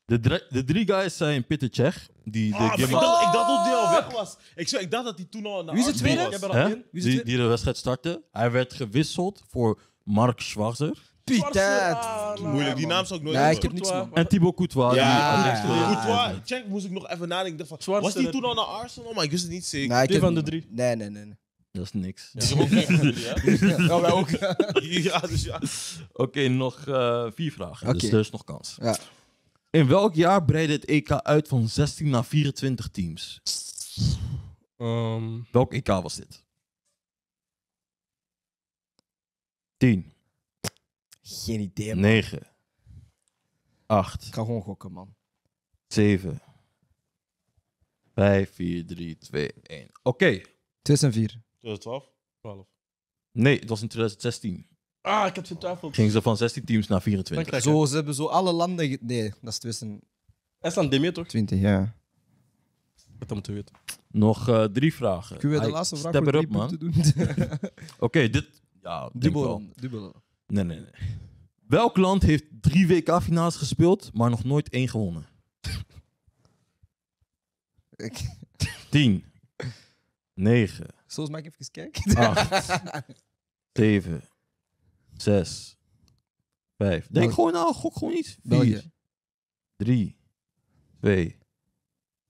De, drie, de drie guys zijn Peter Cech. Die de ah, ik, dacht, ik dacht dat hij al weg was. Ik, zei, ik dacht dat hij toen al naar Wie is het tweede? Was. He? Wie is het die, die de wedstrijd startte. Hij werd gewisseld voor Mark Schwarzer. Pieter! Moeilijk, die naam zou ik nooit hebben. Nee, ik heb niks meer. En Thibaut Courtois. Ja, Courtois. Cech moest ik nog even nadenken. Was die toen al naar Arsenal? Maar ik wist het niet zeker. Twee van de drie. Nee, nee, nee. Dat is niks. Ja, ja, wij ook. Ja, dus ja. Oké, okay, nog uh, vier vragen. Okay. Dus er is nog kans. Ja. In welk jaar breidde het E K uit van zestien naar vierentwintig teams? Um. Welk E K was dit? tien. Geen idee, man. negen. acht. Ik ga gewoon gokken, man. zeven. vijf, vier, drie, twee, één. Oké. Okay. tweeduizend vier. tweeduizend twaalf? twaalf. Nee, het was in twintig zestien. Ah, ik heb ze twijfel. Gingen ze van zestien teams naar vierentwintig. Zo, ze hebben zo alle landen... Nee, dat is twintig... Estland D M, toch? twintig, ja. Dat moet je weten. Nog uh, drie vragen. Ik wil de laatste vraag voor drie punten doen. Oké, okay, dit... Ja, dubbel. Dubbel. Nee, nee, nee. Welk land heeft drie W K-finales gespeeld, maar nog nooit één gewonnen? Ik... tien. negen. Zoals mag ik even kijken. acht. zeven. zes. vijf. Denk België. Gewoon nou, gok gewoon niet. vier. drie. twee.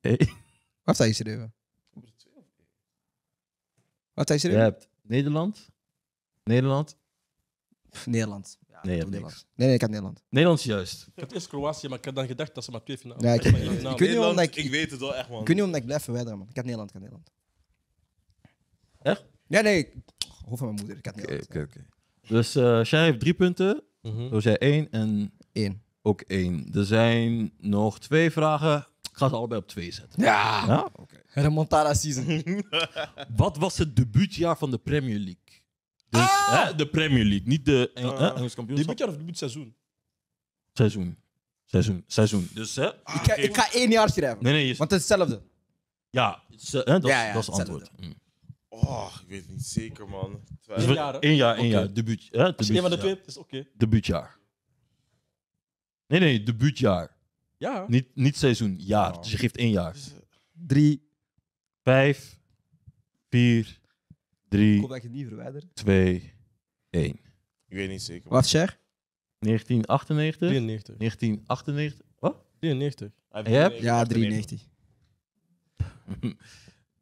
één. Wat zei je schrijven? Wat zei je schrijven? Je hebt Nederland. Nederland. Pff, Nederland. Ja, nee, Nederland. Nee, nee, ik had Nederland. Nederland juist. Ik had eerst Kroatië, maar ik had dan gedacht dat ze maar twee finalen nee, hadden. Ik, ik, ik, ik, ik weet het wel echt, man. Ik weet niet omdat ik blijf verwijderen, man. Ik had Nederland, ik had Nederland. Echt? Nee, nee. Hoofd van mijn moeder. Ik had Nederland. Oké, oké. Dus uh, Shai heeft drie punten. Mm-hmm. Dus jij één en... Eén. Ook één. Er zijn nog twee vragen. Ik ga ze allebei op twee zetten. Ja! Ja? Oké. Okay. Remontada season. Wat was het debuutjaar van de Premier League? Dus, ah! Hè, de Premier League, niet de Engels uh, kampioenschap. Debuutjaar of debuutseizoen? Seizoen. Seizoen. Seizoen. Dus, hè, ah, ik, ga, ik ga één jaar schrijven. Nee, nee, je... Want het is hetzelfde. Ja, het is, hè, dat, ja, ja, dat is het antwoord. Mm. Oh, ik weet het niet zeker, man. Eén jaar, één jaar. Één okay. jaar. Debuut, hè, debuut, als je één van de twee hebt, is oké. Okay. Debuutjaar. Nee, nee, debuutjaar. Ja. Niet, niet seizoen, jaar. Oh. Dus je geeft één jaar. Drie. Vijf. Vier. Drie. Ik hoop dat je het niet verwijdert. Twee. Één. Ik weet niet zeker. Wat zeg? negentien achtennegentig. drieënnegentig. negentien achtennegentig. Wat? drieënnegentig. En jij hebt? Ja, drieënnegentig.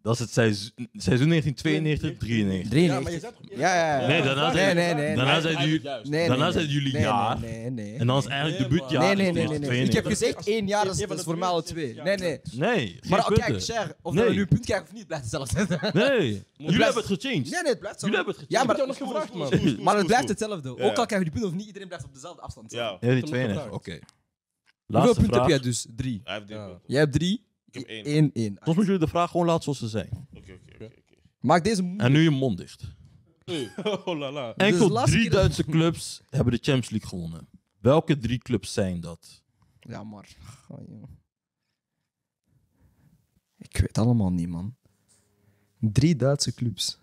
Dat is het seizoen, seizoen negentien tweeënnegentig drieënnegentig. Ja, maar je zet... ja, ja, ja. Nee, daarna zijn nee, nee, nee, jullie, nee, nee, nee, jullie nee, jaar. Nee, nee, nee. En dan is eigenlijk nee, debuutjaar. Nee, nee, nee, nee, nee. Ik heb gezegd één jaar, dat is voor mij al twee. Nee, nee. Nee, maar kijk, okay, Cher, of nee. we nu een punt krijgen of niet, blijft hetzelfde. Nee, jullie hebben het gechanged. Nee, nee, het blijft hetzelfde. Jullie hebben het gechanged. Ja, maar ik heb nog gevraagd, man. Maar het blijft hetzelfde. Ook al krijgen we die punt of niet, iedereen blijft op dezelfde afstand. Ja, die twee, oké. Hoeveel punten heb jij dus? Drie. Jij hebt drie. één één. Soms moeten jullie de vraag gewoon laten zoals ze zijn. Oké, okay, oké, okay, oké. Okay, okay. Maak deze moeilijk. En nu je mond dicht. Hey. Oh, la, la. Enkel dus drie Duitse dat... clubs hebben de Champions League gewonnen. Welke drie clubs zijn dat? Ja, maar... Oh, ik weet allemaal niet, man. Drie Duitse clubs.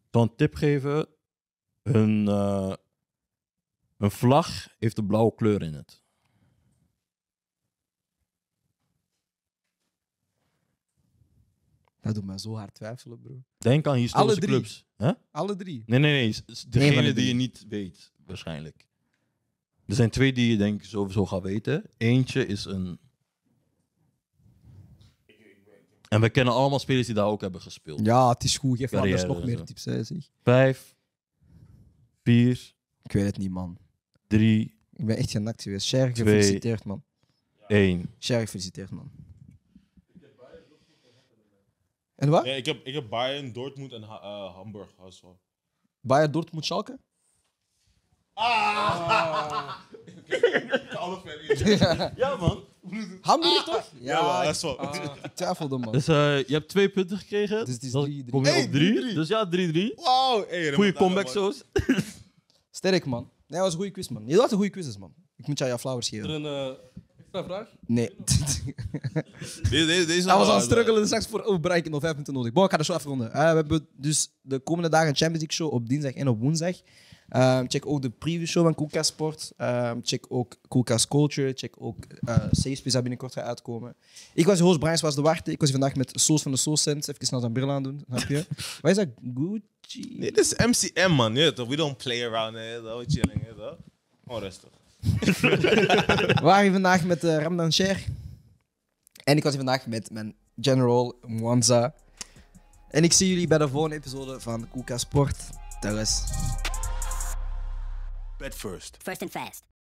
Ik zal een tip geven. Hun... Uh... Een vlag heeft een blauwe kleur in het. Dat doet mij zo hard twijfelen, bro. Denk aan historische clubs. Huh? Alle drie? Nee, nee, nee. Degene nee, die je niet weet, waarschijnlijk. Er zijn twee die je denk ik sowieso gaat weten. Eentje is een... En we kennen allemaal spelers die daar ook hebben gespeeld. Ja, het is goed. Geef me anders nog meer tips, hè, zeg. Vijf. Vier. Ik weet het niet, man. drie. Ik ben echt genakt geweest. Sher, gefeliciteerd, man. één. Sher, gefeliciteerd, man. En wat? Nee, ik, heb, ik heb Bayern, Dortmund en uh, Hamburg. Also. Bayern, Dortmund, Schalke? Ah! Ja, man. Hamburg, ah, toch? Ja, ja man, dat is wel. Ah. Ik twijfelde, man. Dus uh, je hebt twee punten gekregen. Dus het is drie drie. Kom je hey, op drie? drie drie. Dus ja, drie drie. Wow. Hey, goeie comeback, Soos. Sterk, man. Nee, dat was een goede quiz, man. Je had een goede quiz, man. Ik moet jou jouw flowers geven. Is er een uh, extra vraag? Nee. deze, deze, deze dat was al struggelen de... straks voor overbreik. Ik heb nog vijf minuten nodig. Bon, ik ga dat zo afronden. Uh, we hebben dus de komende dagen een Champions League show op dinsdag en op woensdag. Uh, check ook de preview show van Coolka Sport. Uh, check ook Coolka's Culture. Check ook uh, Safe Space, dat binnenkort gaat uitkomen. Ik was je host, Brian was de Warte. Ik was hier vandaag met Soos van de Soos Sense. Even snel zijn bril aan doen, snap je? Wat is dat? Gucci? Nee, dit is M C M, man. Yeah, we don't play around. We're eh, chilling. Eh, oh, rustig. We waren hier vandaag met uh, Ramadan Sher. En ik was hier vandaag met mijn general Mwanza. En ik zie jullie bij de volgende episode van Coolka Sport. Thuis. Bedfirst. First and fast.